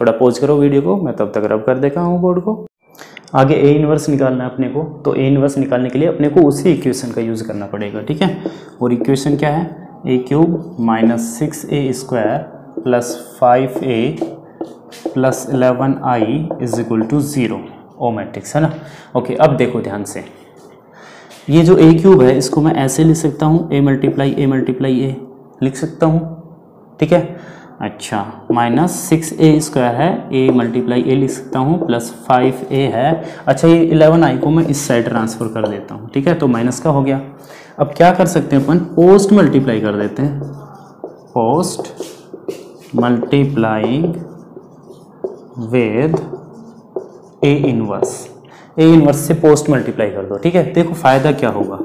थोड़ा पॉज करो वीडियो को, मैं तब तक रब कर देता हूँ बोर्ड को। आगे ए इन्वर्स निकालना है अपने को, तो ए इन्वर्स निकालने के लिए अपने को उसी इक्वेशन का यूज़ करना पड़ेगा, ठीक है। और इक्वेशन क्या है, A cube minus six A square plus five A plus eleven I is equal to zero, O matrix है ना। ओके, अब देखो ध्यान से, ये जो ए क्यूब है इसको मैं ऐसे लिख सकता हूँ, ए मल्टीप्लाई ए मल्टीप्लाई ए लिख सकता हूँ, ठीक है। अच्छा, माइनस सिक्स ए स्क्वायर है, ए मल्टीप्लाई ए लिख सकता हूँ, प्लस फाइव ए है। अच्छा, ये इलेवन आई को मैं इस साइड ट्रांसफ़र कर देता हूँ, ठीक है, तो माइनस का हो गया। अब क्या कर सकते हैं अपन, पोस्ट मल्टीप्लाई कर देते हैं, post multiplying with A inverse, A inverse से पोस्ट मल्टीप्लाई कर दो, ठीक है। देखो फ़ायदा क्या होगा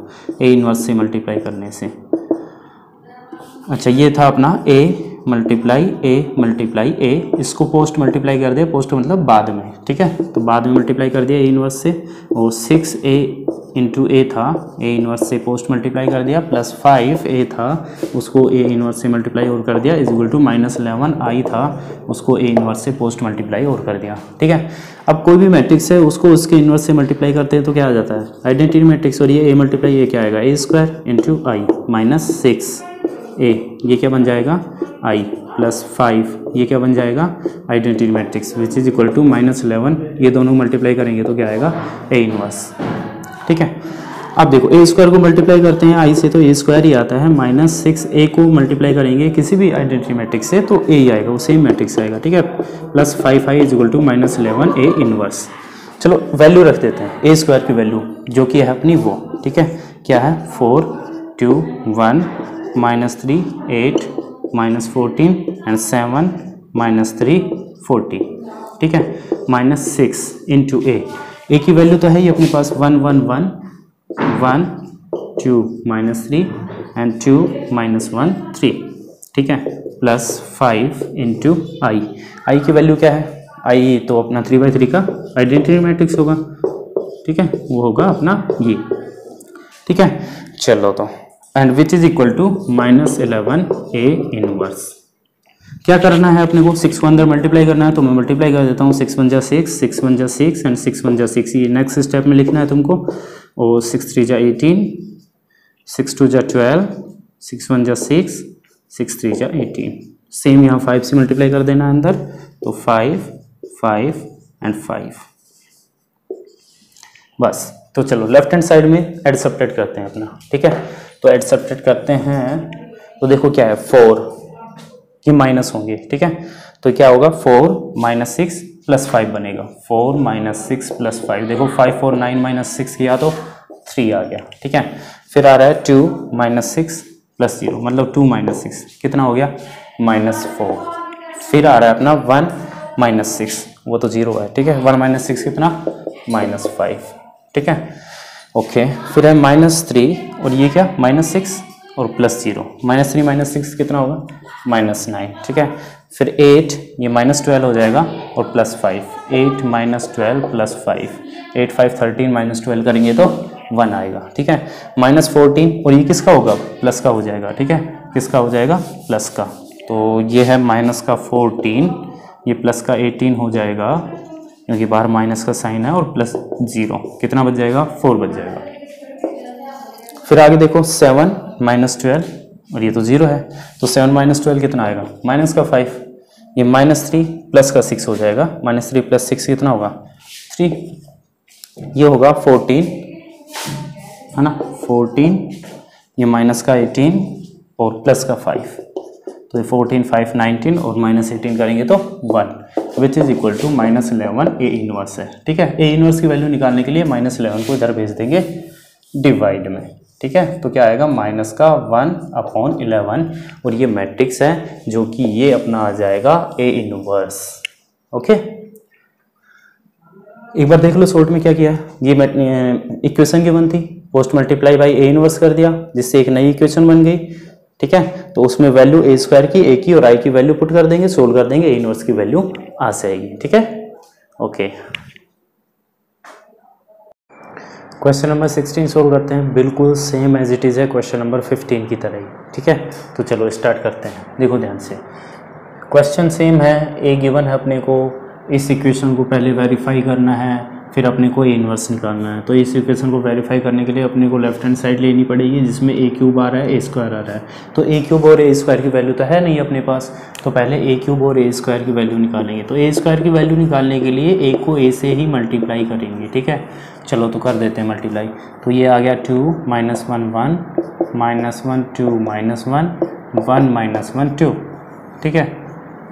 ए इनवर्स से मल्टीप्लाई करने से। अच्छा, ये था अपना ए मल्टीप्लाई ए मल्टीप्लाई ए, इसको पोस्ट मल्टीप्लाई कर दिया, पोस्ट मतलब बाद में, ठीक है। तो बाद में मल्टीप्लाई कर दिया ए इनवर्स से, और सिक्स ए इंटू ए था, ए इनवर्स से पोस्ट मल्टीप्लाई कर दिया, प्लस फाइव ए था उसको ए इनवर्स से मल्टीप्लाई और कर दिया, is equal to minus eleven I था उसको ए इनवर्स से पोस्ट मल्टीप्लाई और कर दिया, ठीक है। अब कोई भी मैट्रिक्स है उसको उसके इनवर्स से मल्टीप्लाई करते हैं तो क्या आ जाता है, आइडेंटिटी मैट्रिक्स। और ये ए मल्टीप्लाई ए क्या आएगा, A square into I minus six A, ये क्या बन जाएगा i, प्लस फाइव ये क्या बन जाएगा identity matrix which is equal to minus eleven, ये दोनों मल्टीप्लाई करेंगे तो क्या आएगा a इनवर्स, ठीक है। अब देखो ए स्क्वायर को मल्टीप्लाई करते हैं i से तो ए स्क्वायर ही आता है, माइनस सिक्स ए को मल्टीप्लाई करेंगे किसी भी आइडेंटिटी मैट्रिक्स से तो a ही आएगा, वो सेम मैट्रिक्स आएगा, ठीक है। Plus five I is equal to minus eleven A inverse. चलो वैल्यू रख देते हैं ए स्क्वायर की वैल्यू जो कि है अपनी वो, ठीक है, क्या है four two one minus three eight minus fourteen and seven minus three forty, ठीक है। Minus six into A, A की वैल्यू तो है ही अपने पास one one one one two minus three and two minus one three, ठीक है। Plus five into I, I की वैल्यू क्या है, आई तो अपना थ्री बाई थ्री का आइडेंटिटी मैट्रिक्स होगा, ठीक है, वो होगा अपना ये, ठीक है। चलो तो and which is equal to minus eleven A inverse. क्या करना है अपने को, सिक्स को अंदर मल्टीप्लाई करना है तो मैं मल्टीप्लाई कर देता हूँ, सिक्स वन जा सिक्स, सिक्स वन जा सिक्स एंड सिक्स वन जा सिक्स, ये नेक्स्ट स्टेप में लिखना है तुमको। और सिक्स थ्री जा एटीन, सिक्स टू जा ट्वेल्व, सिक्स वन जा सिक्स, सिक्स थ्री जा एटीन। सेम यहाँ फाइव से मल्टीप्लाई कर देना है अंदर, तो फाइव फाइव एंड फाइव, बस। तो चलो लेफ्ट हैंड साइड में एड सब्ट्रैक्ट करते हैं अपना, ठीक है। तो एड सब्ट्रैक्ट करते हैं तो देखो क्या है, फोर ये माइनस होंगे, ठीक है, तो क्या होगा four minus six plus five बनेगा, four minus six plus five, देखो five four nine minus six किया तो थ्री आ गया, ठीक है। फिर आ रहा है two minus six plus zero मतलब टू माइनस सिक्स कितना हो गया माइनस फोर। फिर आ रहा है अपना वन माइनस सिक्स, वो तो जीरो है, ठीक है, वन माइनस सिक्स कितना माइनस फाइव, ठीक है, ओके। फिर है माइनस थ्री और ये क्या माइनस सिक्स और plus zero, minus three minus six कितना होगा माइनस नाइन, ठीक है। फिर एट ये माइनस ट्वेल्व हो जाएगा और plus five, eight minus twelve plus five, eight five thirteen minus twelve करेंगे तो वन आएगा, ठीक है। माइनस फोर्टीन और ये किसका होगा प्लस का हो जाएगा, ठीक है, किसका हो जाएगा प्लस का, तो ये है माइनस का फोर्टीन, ये प्लस का एटीन हो जाएगा क्योंकि बाहर माइनस का साइन है, और प्लस जीरो कितना बच जाएगा फोर बच जाएगा। फिर आगे देखो सेवन माइनस ट्वेल्व और ये तो जीरो है, तो सेवन माइनस ट्वेल्व कितना आएगा माइनस का फाइव, ये माइनस थ्री प्लस का सिक्स हो जाएगा, माइनस थ्री प्लस सिक्स कितना होगा थ्री, ये होगा फोर्टीन है ना, फोर्टीन ये माइनस का एटीन और प्लस का फाइव, तो फोर्टीन फाइव नाइनटीन और माइनस एटीन करेंगे तो one which is equal to minus eleven A inverse है, ठीक है। ए इनवर्स की वैल्यू निकालने के लिए माइनस इलेवन को इधर भेज देंगे डिवाइड में, ठीक है, तो क्या आएगा माइनस का वन अपॉन इलेवन, और ये मैट्रिक्स है जो कि ये अपना आ जाएगा ए इनवर्स, ओके। एक बार देख लो शॉर्ट में क्या किया है, ये इक्वेशन की बन थी, post multiply by A inverse कर दिया जिससे एक नई इक्वेशन बन गई, ठीक है, तो उसमें वैल्यू ए स्क्वायर की, ए की और आई की वैल्यू पुट कर देंगे, सोल्व कर देंगे, ए इनवर्स की वैल्यू आ जाएगी, ठीक है, okay. Question number sixteen solve करते हैं, बिल्कुल सेम एज इट इज़ है क्वेश्चन नंबर फिफ्टीन की तरह ही, ठीक है। तो चलो स्टार्ट करते हैं, देखो ध्यान से, क्वेश्चन सेम है, ए गिवन है अपने को, इस इक्वेशन को पहले वेरीफाई करना है, फिर अपने को ए इनवर्स निकालना है। तो इस इक्वेशन को वेरीफाई करने के लिए अपने को लेफ्ट हैंड साइड लेनी पड़ेगी जिसमें ए क्यूब आ रहा है ए स्क्वायर आ रहा है, तो ए क्यूब और ए स्क्वायर की वैल्यू तो है नहीं अपने पास, तो पहले ए क्यूब और ए स्क्वायर की वैल्यू निकालेंगे, तो ए स्क्वायर की वैल्यू निकालने के लिए ए को ए से ही मल्टीप्लाई करेंगे, ठीक है। चलो तो कर देते हैं मल्टीप्लाई, तो ये आ गया two minus one one minus one two minus one one minus one two, ठीक है,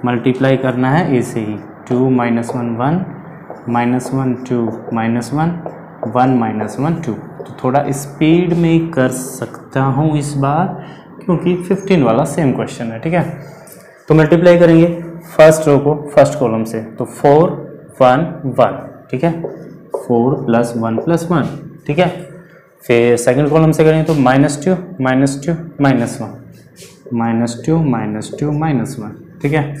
मल्टीप्लाई करना है ए से ही, two minus one one minus one two minus one one minus one two. तो थोड़ा स्पीड में कर सकता हूँ इस बार क्योंकि फिफ्टीन वाला सेम क्वेश्चन है, ठीक है। तो मल्टीप्लाई करेंगे फर्स्ट रो को फर्स्ट कॉलम से, तो फोर वन वन, ठीक है, four plus one plus one, ठीक है। फिर सेकंड कॉलम से करेंगे तो minus two minus two minus one, minus two minus two minus one, ठीक है,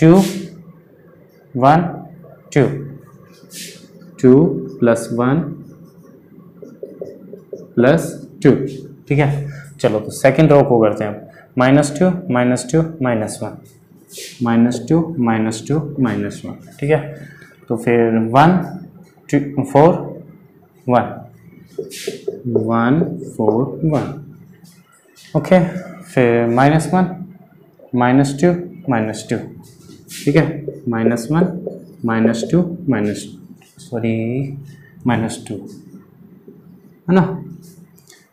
two one two, two plus one plus two, ठीक है। चलो तो सेकेंड रो को करते हैं, minus two minus two minus one, minus two minus two minus one, ठीक है। तो फिर one two four one, one four one, okay. फिर minus one minus two minus two, ठीक है, minus one minus two minus sorry minus two, है ना,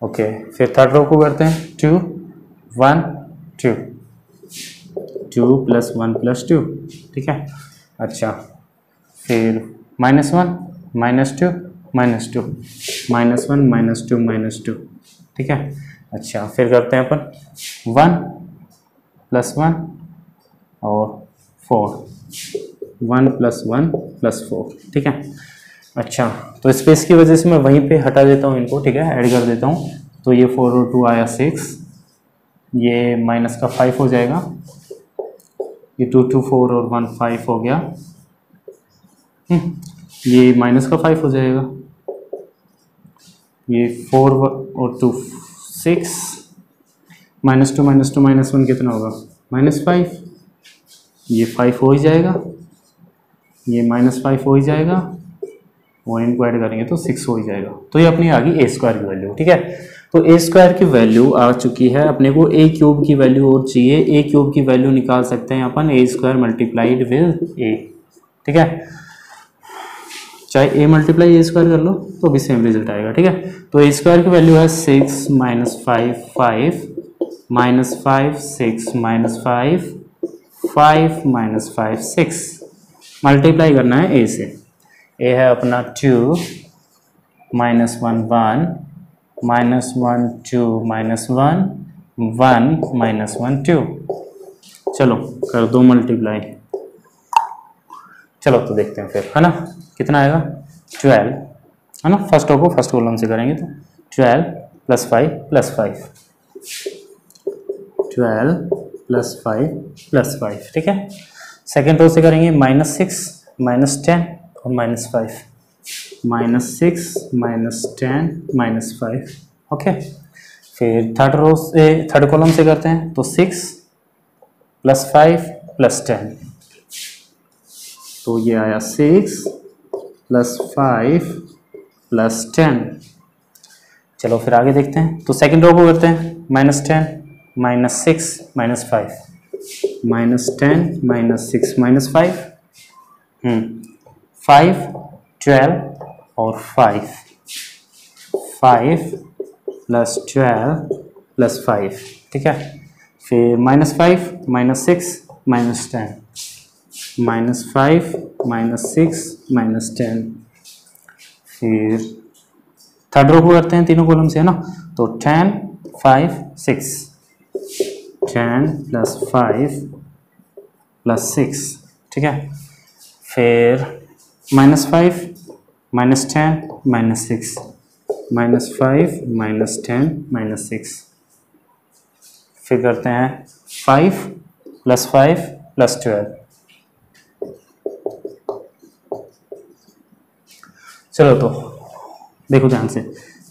okay. फिर थर्ड रो को करते हैं, two one two, two plus one plus two, ठीक है। अच्छा फिर minus one minus two minus two, minus one minus two minus two, ठीक है। अच्छा फिर करते हैं अपन वन प्लस वन और four, one plus one plus four, ठीक है। अच्छा तो स्पेस की वजह से मैं वहीं पे हटा देता हूँ इनको, ठीक है, ऐड कर देता हूँ। तो ये फोर और टू आया सिक्स, ये माइनस का फाइव हो जाएगा, ये टू टू फोर और वन फाइव हो गया, ये माइनस का फाइव हो जाएगा, ये फोर और two six, minus two minus two minus one कितना होगा, माइनस फाइव, ये फाइव हो ही जाएगा, ये माइनस फाइव हो ही जाएगा, और इनको ऐड करेंगे तो सिक्स हो ही जाएगा। तो ये अपनी आ गई ए स्क्वायर की वैल्यू, ठीक है। तो ए स्क्वायर की वैल्यू आ चुकी है, अपने को ए क्यूब की वैल्यू और चाहिए। ए क्यूब की वैल्यू निकाल सकते हैं अपन A square multiplied with A, ठीक है, चाहे ए मल्टीप्लाई ए स्क्वायर कर लो तो भी सेम रिजल्ट आएगा, ठीक है। तो ए स्क्वायर की वैल्यू है six minus five five, minus five six, minus five five, minus five six, multiply करना है ए से। ए है अपना two minus one one, minus one two minus one one, minus one two, चलो कर दो मल्टीप्लाई। चलो तो देखते हैं फिर, है ना, कितना आएगा ट्वेल्व, है ना, फर्स्ट रो को फर्स्ट कॉलम से करेंगे तो twelve plus five plus five, twelve plus five plus five, ठीक है। सेकेंड रो से करेंगे माइनस सिक्स माइनस टेन और minus five, minus six minus ten minus five, okay. फिर थर्ड रो से थर्ड कॉलम से करते हैं तो six plus five plus ten, तो ये आया six plus five plus ten. चलो फिर आगे देखते हैं, तो सेकंड रो को करते हैं minus ten minus six minus five, minus ten minus six minus five, five twelve और five, five plus twelve plus five, ठीक है। फिर minus five minus six minus ten, minus five minus six minus ten. फिर third row को करते हैं तीनों column से, है ना, तो ten five six, ten plus five plus six, ठीक है। फिर minus five minus ten minus six, minus five minus ten minus six. फिर करते हैं five plus five plus twelve. चलो तो देखो ध्यान से,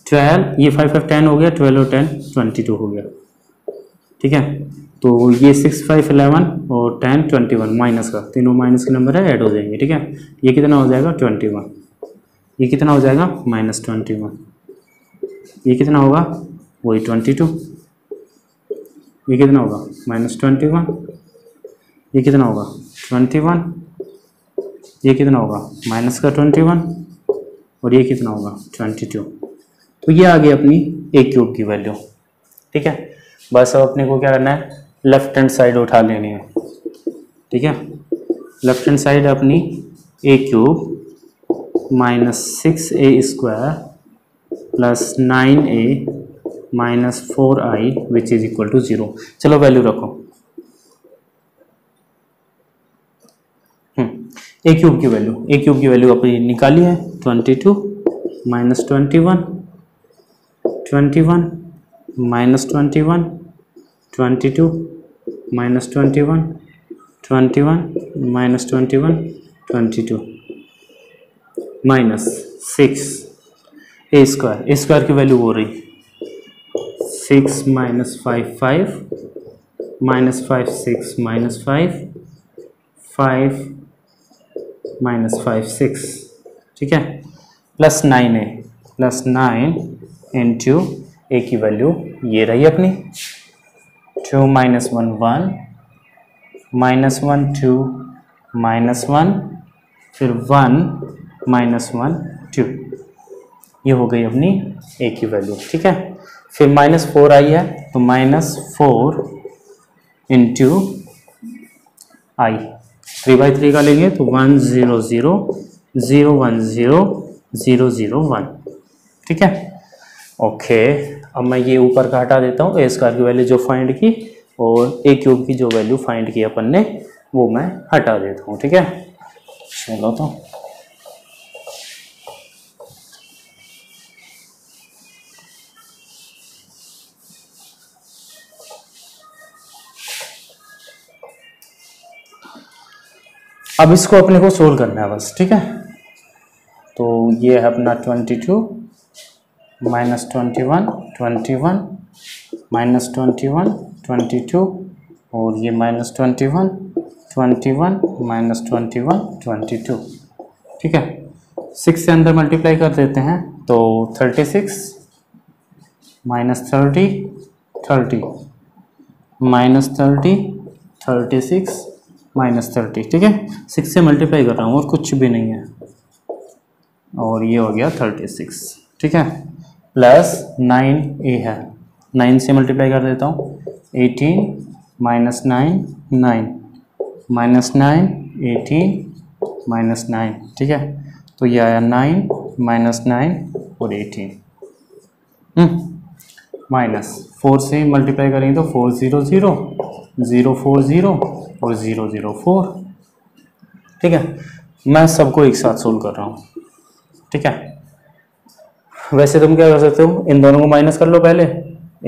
ट्वेल्व ये फाइव फाइव टेन हो गया, ट्वेल्व और टेन ट्वेंटी टू हो गया, ठीक है। तो ये सिक्स फाइव इलेवन और टेन ट्वेंटी वन, माइनस का तीनों माइनस के नंबर है, ऐड हो जाएंगे, ठीक है। ये कितना हो जाएगा ट्वेंटी वन, ये कितना हो जाएगा माइनस ट्वेंटी वन, ये कितना होगा वही ट्वेंटी टू, ये कितना होगा माइनस ट्वेंटी वन, ये कितना होगा ट्वेंटी वन, ये कितना होगा माइनस का ट्वेंटी वन, और ये कितना होगा ट्वेंटी टू। तो ये आ गई अपनी ए क्यूब की वैल्यू, ठीक है। बस अब अपने को क्या करना है, लेफ्ट हैंड साइड उठा लेनी है, ठीक है। लेफ्ट हैंड साइड अपनी A cube minus six A square plus nine A minus four I which is equal to zero. चलो वैल्यू रखो, ए क्यूब की वैल्यू, ए क्यूब की वैल्यू अपनी निकाली है twenty two minus twenty one, twenty one minus twenty one twenty two minus twenty one twenty one minus twenty one twenty two minus six A square, A square की value हो रही six minus five five minus five six minus five five minus five six ठीक है plus nine A plus nine into A की value ये रही अपनी two minus one one minus one two minus one फिर one minus one two ये हो गई अपनी ए की वैल्यू ठीक है। फिर माइनस फोर आई है तो minus four into I three by three का लेंगे तो one zero zero zero one zero zero zero one ठीक है ओके। अब मैं ये ऊपर का हटा देता हूँ, ए स्क्वायर की वैल्यू जो फाइंड की और ए क्यूब की जो वैल्यू फाइंड की अपन ने वो मैं हटा देता हूँ ठीक है। चलो तो अब इसको अपने को सोल्व करना है बस ठीक है। तो ये है अपना twenty two minus twenty one twenty one minus twenty one twenty two और ये minus twenty one twenty one minus twenty one twenty two ठीक है। सिक्स से अंदर मल्टीप्लाई कर देते हैं तो thirty six minus thirty thirty minus thirty thirty six minus thirty ठीक है। सिक्स से मल्टीप्लाई कर रहा हूँ और कुछ भी नहीं है और ये हो गया थर्टी सिक्स ठीक है प्लस नाइन ए है, नाइन से मल्टीप्लाई कर देता हूँ eighteen minus nine nine minus nine eighteen minus nine ठीक है तो ये आया नाइन माइनस नाइन और एटीन माइनस फोर से मल्टीप्लाई करेंगे तो four zero zero zero four zero और ज़ीरो ज़ीरो फोर ठीक है। मैं सबको एक साथ सोल्व कर रहा हूँ ठीक है। वैसे तुम क्या कर सकते हो इन दोनों को माइनस कर लो, पहले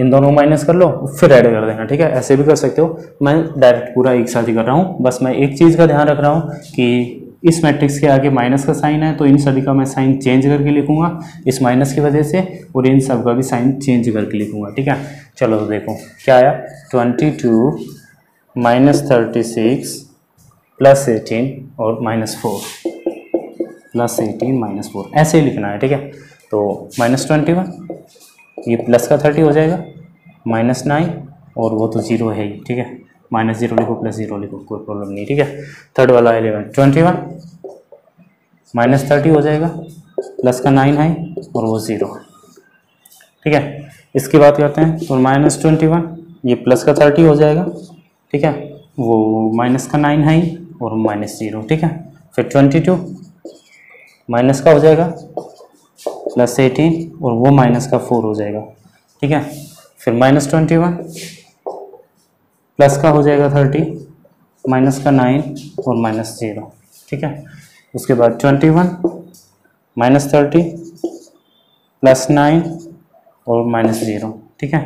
इन दोनों को माइनस कर लो फिर ऐड कर देना ठीक है, ऐसे भी कर सकते हो। मैं डायरेक्ट पूरा एक साथ ही कर रहा हूँ, बस मैं एक चीज़ का ध्यान रख रहा हूँ कि इस मैट्रिक्स के आगे माइनस का साइन है तो इन सभी का मैं साइन चेंज करके लिखूंगा इस माइनस की वजह से और इन सब का भी साइन चेंज करके लिखूंगा ठीक है। चलो तो देखो क्या आया twenty two minus thirty six plus eighteen और minus four plus eighteen minus four ऐसे ही लिखना है ठीक है। तो माइनस ट्वेंटी वन ये प्लस का थर्टी हो जाएगा माइनस नाइन और वो तो जीरो है ही ठीक है, माइनस जीरो लिखो प्लस जीरो लिखो कोई प्रॉब्लम नहीं ठीक है। थर्ड वाला eleven twenty one minus thirty हो जाएगा प्लस का नाइन है और वो ज़ीरो ठीक है। इसकी बात करते हैं तो माइनस ट्वेंटी वन ये प्लस का थर्टी हो जाएगा ठीक है, वो माइनस का नाइन है और माइनस जीरो ठीक है। फिर ट्वेंटी टू माइनस का हो जाएगा प्लस एटीन और वो माइनस का फोर हो जाएगा ठीक है। फिर माइनस ट्वेंटी वन प्लस का हो जाएगा थर्टी माइनस का नाइन और माइनस ज़ीरो ठीक है। उसके बाद twenty one minus thirty plus nine और माइनस ज़ीरो ठीक है।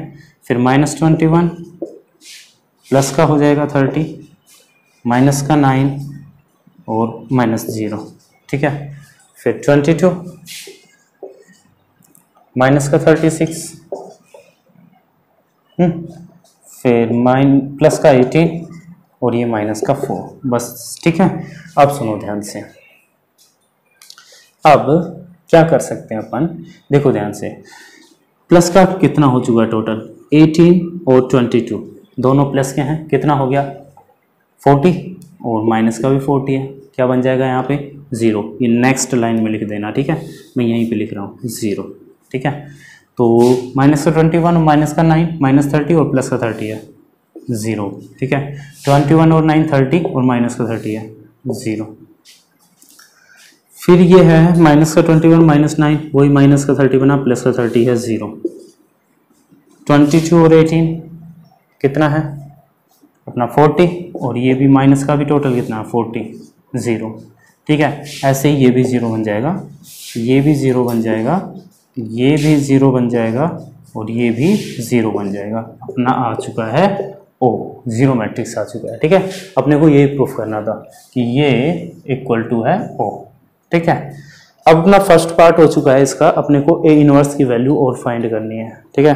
फिर माइनस ट्वेंटी वन प्लस का हो जाएगा थर्टी माइनस का नाइन और माइनस ज़ीरो ठीक है। फिर ट्वेंटी टू माइनस का थर्टी सिक्स फिर माइन प्लस का एटीन और ये माइनस का फोर बस ठीक है। अब सुनो ध्यान से, अब क्या कर सकते हैं अपन देखो ध्यान से। प्लस का कितना हो चुका टोटल एटीन और ट्वेंटी टू दोनों प्लस के हैं कितना हो गया फोर्टी और माइनस का भी फोर्टी है क्या बन जाएगा यहाँ पे ज़ीरो। ये नेक्स्ट लाइन में लिख देना ठीक है, मैं यहीं पे लिख रहा हूँ ज़ीरो ठीक है। तो माइनस का ट्वेंटी वन और माइनस का नाइन माइनस थर्टी और प्लस का थर्टी है ज़ीरो ठीक है। ट्वेंटी वन और नाइन थर्टी और माइनस का थर्टी है ज़ीरो। फिर ये है माइनस का ट्वेंटी वन माइनस नाइन वही माइनस का थर्टी बना प्लस का थर्टी है ज़ीरो। ट्वेंटी टू और एटीन कितना है अपना फोर्टी और ये भी माइनस का भी टोटल कितना है फोर्टी ज़ीरो ठीक है। ऐसे ही ये भी ज़ीरो बन जाएगा ये भी ज़ीरो बन जाएगा ये भी ज़ीरो बन जाएगा और ये भी ज़ीरो बन जाएगा। अपना आ चुका है ओ, ज़ीरो मैट्रिक्स आ चुका है। ठीक है, अपने को ये प्रूफ करना था कि ये इक्वल टू है ओ। ठीक है, अब अपना फर्स्ट पार्ट हो चुका है इसका, अपने को ए इनवर्स की वैल्यू और फाइंड करनी है। ठीक है,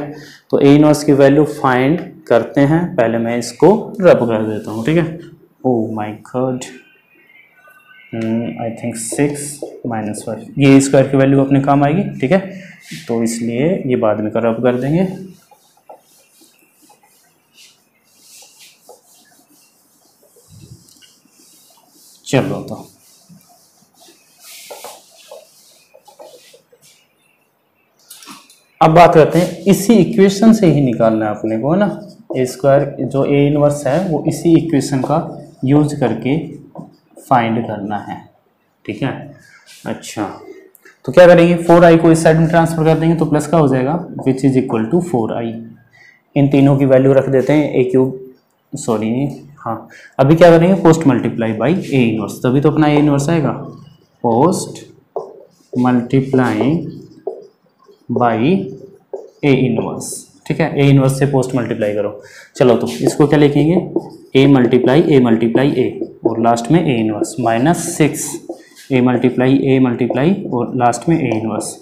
तो ए इनवर्स की वैल्यू फाइंड करते हैं। पहले मैं इसको रब कर देता हूँ। ठीक है, oh my god, I think six minus five, ये स्क्वायर की वैल्यू अपने काम आएगी। ठीक है, तो इसलिए ये बाद में रब कर देंगे। चलो तो अब बात करते हैं, इसी इक्वेशन से ही निकालना है अपने को, है ना। ए स्क्वायर जो ए इनवर्स है वो इसी इक्वेशन का यूज करके फाइंड करना है। ठीक है, अच्छा तो क्या करेंगे, फोर आई को इस साइड में ट्रांसफर कर देंगे तो प्लस का हो जाएगा, which is equal to four I. इन तीनों की वैल्यू रख देते हैं ए क्यूब, सॉरी हाँ। अभी क्या करेंगे, post multiply by A inverse, तभी तो अपना ए इनवर्स आएगा। Post multiply by A inverse. ठीक है, ए इनवर्स से पोस्ट मल्टीप्लाई करो। चलो तो इसको क्या लिखेंगे, ए मल्टीप्लाई ए मल्टीप्लाई ए और लास्ट में A inverse minus six, A multiply A multiply और लास्ट में A inverse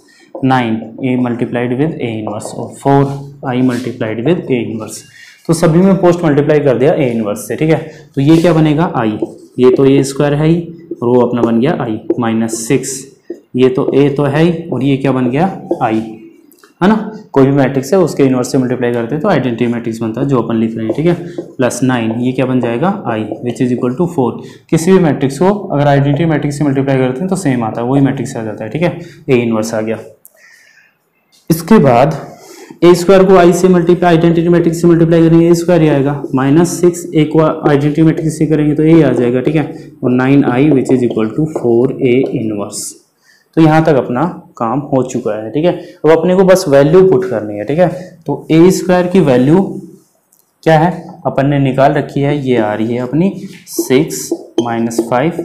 nine, A multiplied with A inverse और four I multiplied with A inverse. तो सभी में पोस्ट मल्टीप्लाई कर दिया ए इनवर्स से। ठीक है, तो ये क्या बनेगा आई, ये तो ए स्क्वायर है ही और वो अपना बन गया आई माइनस सिक्स, ये तो ए तो है ही और ये क्या बन गया आई, है ना। कोई भी मैट्रिक्स है उसके इनवर्स से मल्टीप्लाई करते हैं तो आइडेंटिटी मैट्रिक्स बनता है जो अपन लिख रहे हैं। ठीक है, प्लस नाइन, ये क्या बन जाएगा I which is equal to four. किसी भी मैट्रिक्स को अगर आइडेंटिटी मैट्रिक्स से मल्टीप्लाई करते हैं तो सेम आता है, वही मैट्रिक्स आ जाता है। ठीक है, ए इनवर्स आ गया। इसके बाद ए स्क्वायर को आई से मल्टीप्लाई आइडेंटिटी मैट्रिक्स से मल्टीप्लाई करेंगे, ए स्क्वायर ही आएगा माइनस सिक्स, ए को आइडेंटिटी मैट्रिक्स से करेंगे तो ए आ जाएगा। ठीक है, और nine I which is equal to four A inverse. तो यहाँ तक अपना काम हो चुका है। ठीक है, अब अपने को बस वैल्यू पुट करनी है। ठीक है, तो ए स्क्वायर की वैल्यू क्या है, अपन ने निकाल रखी है, ये आ रही है अपनी six minus five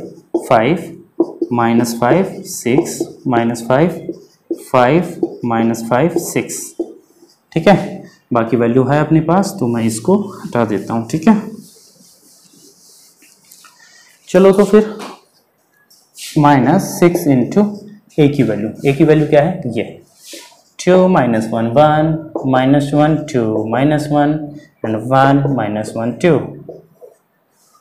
five minus five six minus five five minus five six. ठीक है, बाकी वैल्यू है अपने पास तो मैं इसको हटा देता हूँ। ठीक है, चलो तो फिर माइनस सिक्स इंटू ए की वैल्यू, ए की वैल्यू क्या है ये, two minus one one minus one two minus one and one minus one two,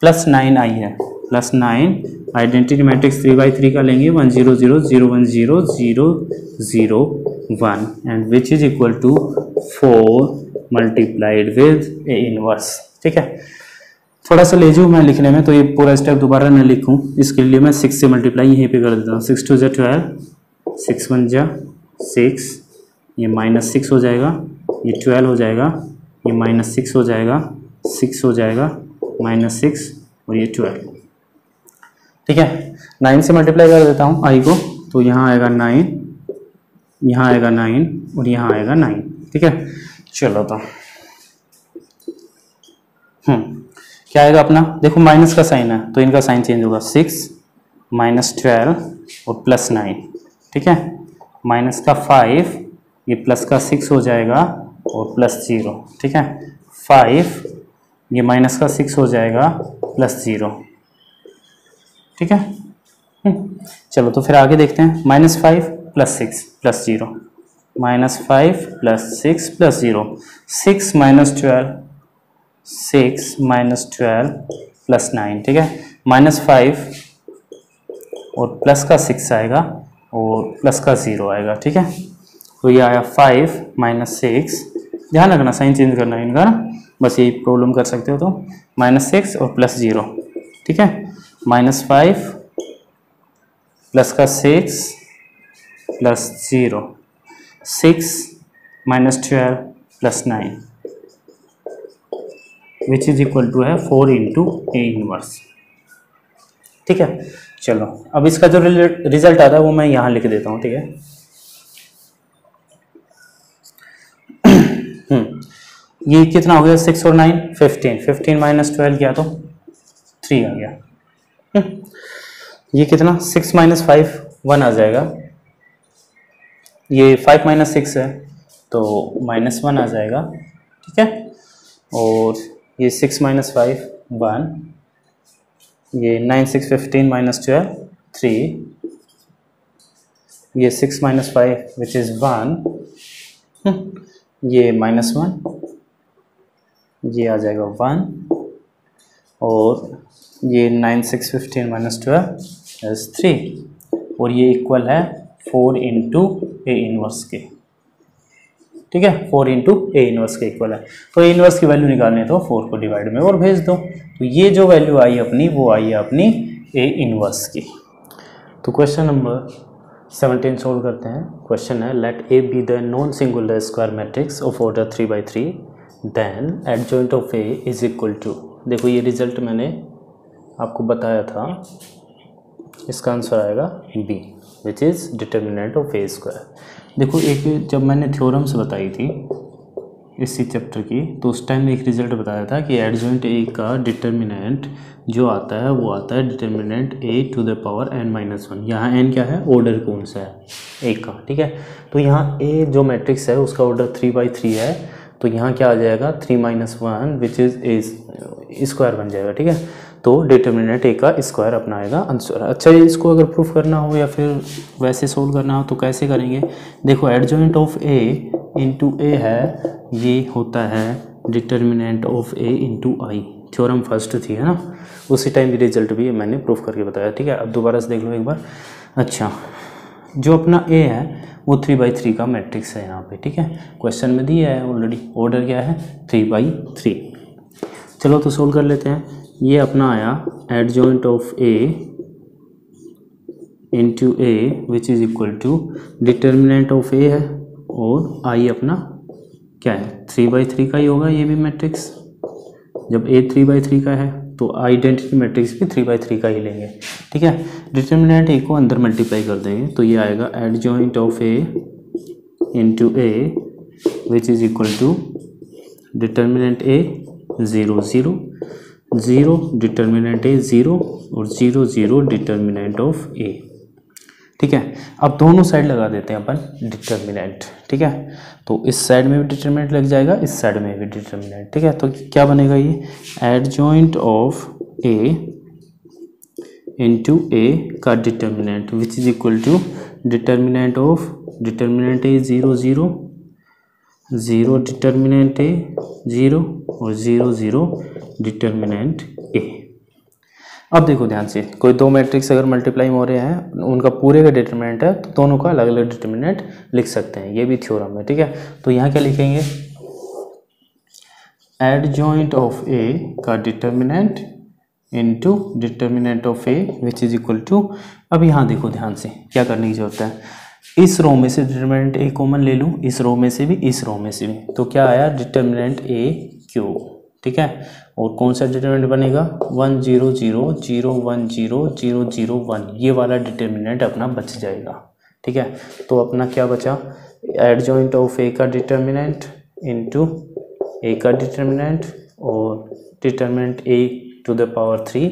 plus nine I है, plus nine identity matrix three by three का लेंगे, one zero zero zero one zero zero zero one and which is equal to four multiplied with A inverse. ठीक है, थोड़ा सा lazy हूँ मैं लिखने में तो ये पूरा स्टेप दोबारा ना लिखूँ, इसके लिए मैं सिक्स से मल्टीप्लाई यहीं पे कर देता हूँ। सिक्स टू जा ट्वेल्व, सिक्स वन जा सिक्स, ये माइनस सिक्स हो जाएगा, ये ट्वेल्व हो जाएगा, ये माइनस सिक्स हो जाएगा, सिक्स हो जाएगा, माइनस सिक्स और ये ट्वेल्व। ठीक है, नाइन से मल्टीप्लाई कर देता हूँ आई को, तो यहाँ आएगा नाइन, यहाँ आएगा नाइन और यहाँ आएगा नाइन। ठीक है, चलो तो हम्म क्या आएगा अपना, देखो माइनस का साइन है तो इनका साइन चेंज होगा, सिक्स माइनस ट्वेल्व और प्लस नाइन। ठीक है, माइनस का फाइव, ये प्लस का सिक्स हो जाएगा और प्लस जीरो। ठीक है, फाइव, ये माइनस का सिक्स हो जाएगा प्लस जीरो। ठीक है, चलो तो फिर आगे देखते हैं, minus five plus six plus zero, minus five plus six plus zero, six minus twelve, six minus twelve plus nine. ठीक है, माइनस फाइव और प्लस का सिक्स आएगा और प्लस का ज़ीरो आएगा। ठीक है, तो ये आया फाइव माइनस सिक्स, ध्यान रखना साइन चेंज करना है इनका, बस यही प्रॉब्लम कर सकते हो तो, माइनस सिक्स और प्लस ज़ीरो। ठीक है, माइनस फाइव प्लस का six plus zero, six minus twelve plus nine which is equal to है फोर इंटू ए इनवर्स। ठीक है, चलो अब इसका जो रिजल्ट आता है वो मैं यहाँ लिख देता हूँ। ठीक है, ये कितना हो गया, सिक्स और nine fifteen, fifteen minus twelve क्या तो थ्री आ गया। ये कितना, सिक्स माइनस फाइव वन आ जाएगा, ये फाइव माइनस सिक्स है तो माइनस वन आ जाएगा, ठीक है। और ये सिक्स माइनस फाइव वन, ये nine six fifteen minus twelve three, ये six minus five which is one, ये माइनस वन, ये आ जाएगा वन, और ये nine six fifteen minus twelve is three, और ये इक्वल है फोर इंटू ए इनवर्स के, ठीक है। फोर इंटू ए इनवर्स के इक्वल है। तो ए इनवर्स की वैल्यू निकालने तो फोर को डिवाइड में और भेज दो, तो ये जो वैल्यू आई अपनी वो आई है अपनी ए इनवर्स की। तो क्वेश्चन नंबर सेवनटीन सोल्व करते हैं। क्वेश्चन है, let A be the non singular square matrix of order three by three then adjoint of A is equal to. देखो ये रिजल्ट मैंने आपको बताया था, इसका आंसर आएगा B which is determinant of A square. देखो एक जब मैंने थ्योरम्स बताई थी इसी चैप्टर की, तो उस टाइम एक रिजल्ट बताया था कि एडजॉइंट ए का डिटर्मिनेंट जो आता है वो आता है determinant A to the power n minus one. यहाँ एन क्या है, ऑर्डर कौन सा है, ए का, ठीक है। तो यहाँ ए जो मैट्रिक्स है उसका ऑर्डर थ्री बाई थ्री है, तो यहाँ क्या आ जाएगा, three minus one which is A square बन जाएगा, ठीक है। तो डिटर्मिनेंट ए का स्क्वायर अपना आएगा आंसर। अच्छा, इसको अगर प्रूफ करना हो या फिर वैसे सोल्व करना हो तो कैसे करेंगे। देखो adjoint of A into A है, ये होता है determinant of A into I, theorem first थी, है ना, उसी टाइम रिजल्ट भी मैंने प्रूफ करके बताया, ठीक है। अब दोबारा से देख लो एक बार। अच्छा, जो अपना ए है वो थ्री बाई थ्री का मैट्रिक्स है यहाँ पे, ठीक है, क्वेश्चन में दिया है ऑलरेडी। ऑर्डर क्या है, थ्री बाई थ्री। चलो तो सोल्व कर लेते हैं। ये अपना आया adjoint of A into A which is equal to determinant of A है, और आई अपना क्या है, थ्री बाई थ्री का ही होगा ये भी मैट्रिक्स। जब ए थ्री बाई थ्री का है तो आइडेंटिटी मैट्रिक्स भी थ्री बाई थ्री का ही लेंगे, ठीक है। डिटर्मिनेंट ए को अंदर मल्टीप्लाई कर देंगे, तो ये आएगा adjoint of A into A which is equal to determinant A zero zero zero, determinant A zero, और zero zero determinant of A, ठीक है। अब दोनों साइड लगा देते हैं अपन डिटर्मिनेंट, ठीक है। तो इस साइड में भी डिटर्मिनेंट लग जाएगा, इस साइड में भी डिटर्मिनेंट, ठीक है। तो क्या बनेगा, ये adjoint of A into A का determinant which is equal to determinant of determinant A zero zero zero determinant A zero, और ज़ीरो ज़ीरो डिटर्मिनेंट ए। अब देखो ध्यान से, कोई दो मैट्रिक्स अगर मल्टीप्लाई हो रहे हैं, उनका पूरे का डिटर्मिनेंट है, तो दोनों का अलग अलग डिटर्मिनेंट लिख सकते हैं, ये भी थ्योरम है, ठीक है। तो यहाँ क्या लिखेंगे, एडजॉइंट ऑफ ए का determinant into determinant of A which is equal to. अब यहाँ देखो ध्यान से क्या करने की जरूरत है, इस रो में से डिटर्मिनेंट ए कॉमन ले लूँ, इस रो में से भी, इस रो में से भी, तो क्या आया डिटर्मिनेंट ए क्यूब, ठीक है। और कौन सा डिटर्मिनेंट बनेगा, one zero zero zero one zero zero zero one, ये वाला डिटर्मिनेंट अपना बच जाएगा, ठीक है। तो अपना क्या बचा, एडजॉइंट ऑफ ए का डिटर्मिनेंट इनटू ए का डिटर्मिनेंट, और determinant A to the power three.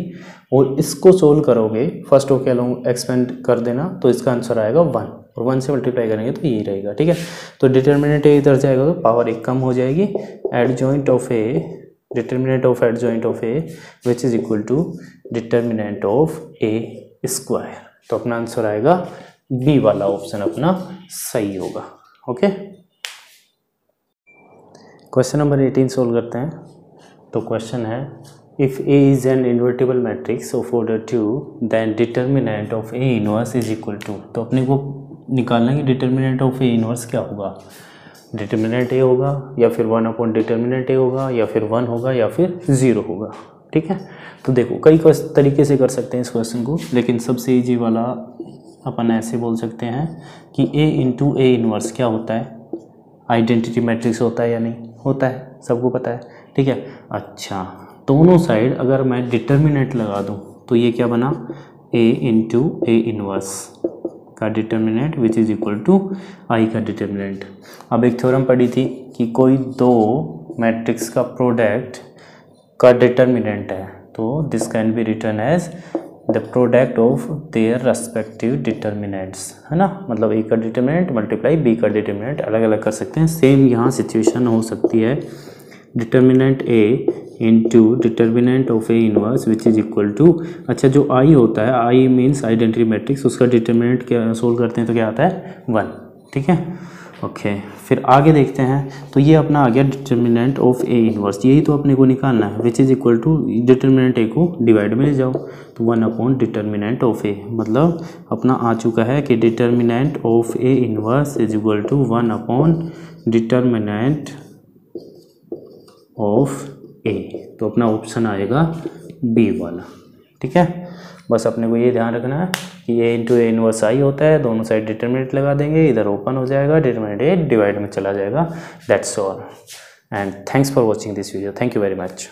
और इसको सोल्व करोगे, फर्स्ट ओके लॉन्ग एक्सपेंड कर देना, तो इसका आंसर आएगा वन, और वन से मल्टीप्लाई करेंगे तो यही रहेगा, ठीक है। तो डिटर्मिनेंट ए इधर जाएगा तो पावर एक कम हो जाएगी, adjoint of A determinant of adjoint of A which is equal to determinant of A square. तो अपना आंसर आएगा बी वाला ऑप्शन अपना सही होगा, okay. Question number eighteen solve करते हैं। तो क्वेश्चन है, if A is an invertible matrix of order two then determinant of A inverse is equal to. तो अपने को निकालना है कि डिटर्मिनेंट ऑफ ए इनवर्स क्या होगा, डिटर्मिनेंट ए होगा, या फिर वन अपॉन डिटर्मिनेंट ए होगा, या फिर वन होगा, या फिर ज़ीरो होगा, ठीक है। तो देखो कई तरीके से कर सकते हैं इस क्वेश्चन को, लेकिन सबसे इजी वाला अपन ऐसे बोल सकते हैं कि ए इंटू ए इनवर्स क्या होता है, आइडेंटिटी मैट्रिक्स होता है या नहीं होता है, सबको पता है, ठीक है। अच्छा, दोनों साइड अगर मैं डिटर्मिनेंट लगा दूँ तो ये क्या बना, ए इंटू ए इनवर्स का determinant which is equal to I का डिटर्मिनेंट। अब एक थ्योरम पढ़ी थी कि कोई दो मैट्रिक्स का प्रोडक्ट का डिटर्मिनेंट है, तो this can be written as the product of their respective determinants, है ना, मतलब ए का डिटर्मिनेंट मल्टीप्लाई बी का डिटर्मिनेंट अलग अलग कर सकते हैं। सेम यहाँ सिचुएशन हो सकती है determinant A into determinant of A inverse which is equal to, अच्छा जो आई होता है, आई मीन्स आइडेंटिटी मैट्रिक्स, उसका डिटर्मिनेंट क्या सोल्व करते हैं तो क्या आता है वन। ठीक है, ओके okay. फिर आगे देखते हैं तो ये अपना आ गया डिटर्मिनेंट ऑफ ए इनवर्स, यही तो अपने को निकालना है which is equal to determinant A को डिवाइड में ले जाओ तो one upon determinant of A, मतलब अपना आ चुका है कि determinant of A inverse is equal to one upon determinant of A, तो अपना ऑप्शन आएगा बी वाला। ठीक है, बस अपने को ये ध्यान रखना है कि ए इंटू ए इनवर्स आई होता है, दोनों साइड डिटर्मिनेंट लगा देंगे, इधर ओपन हो जाएगा डिटर्मिनेंट ए डिवाइड में चला जाएगा, that's all and thanks for watching this video, thank you very much.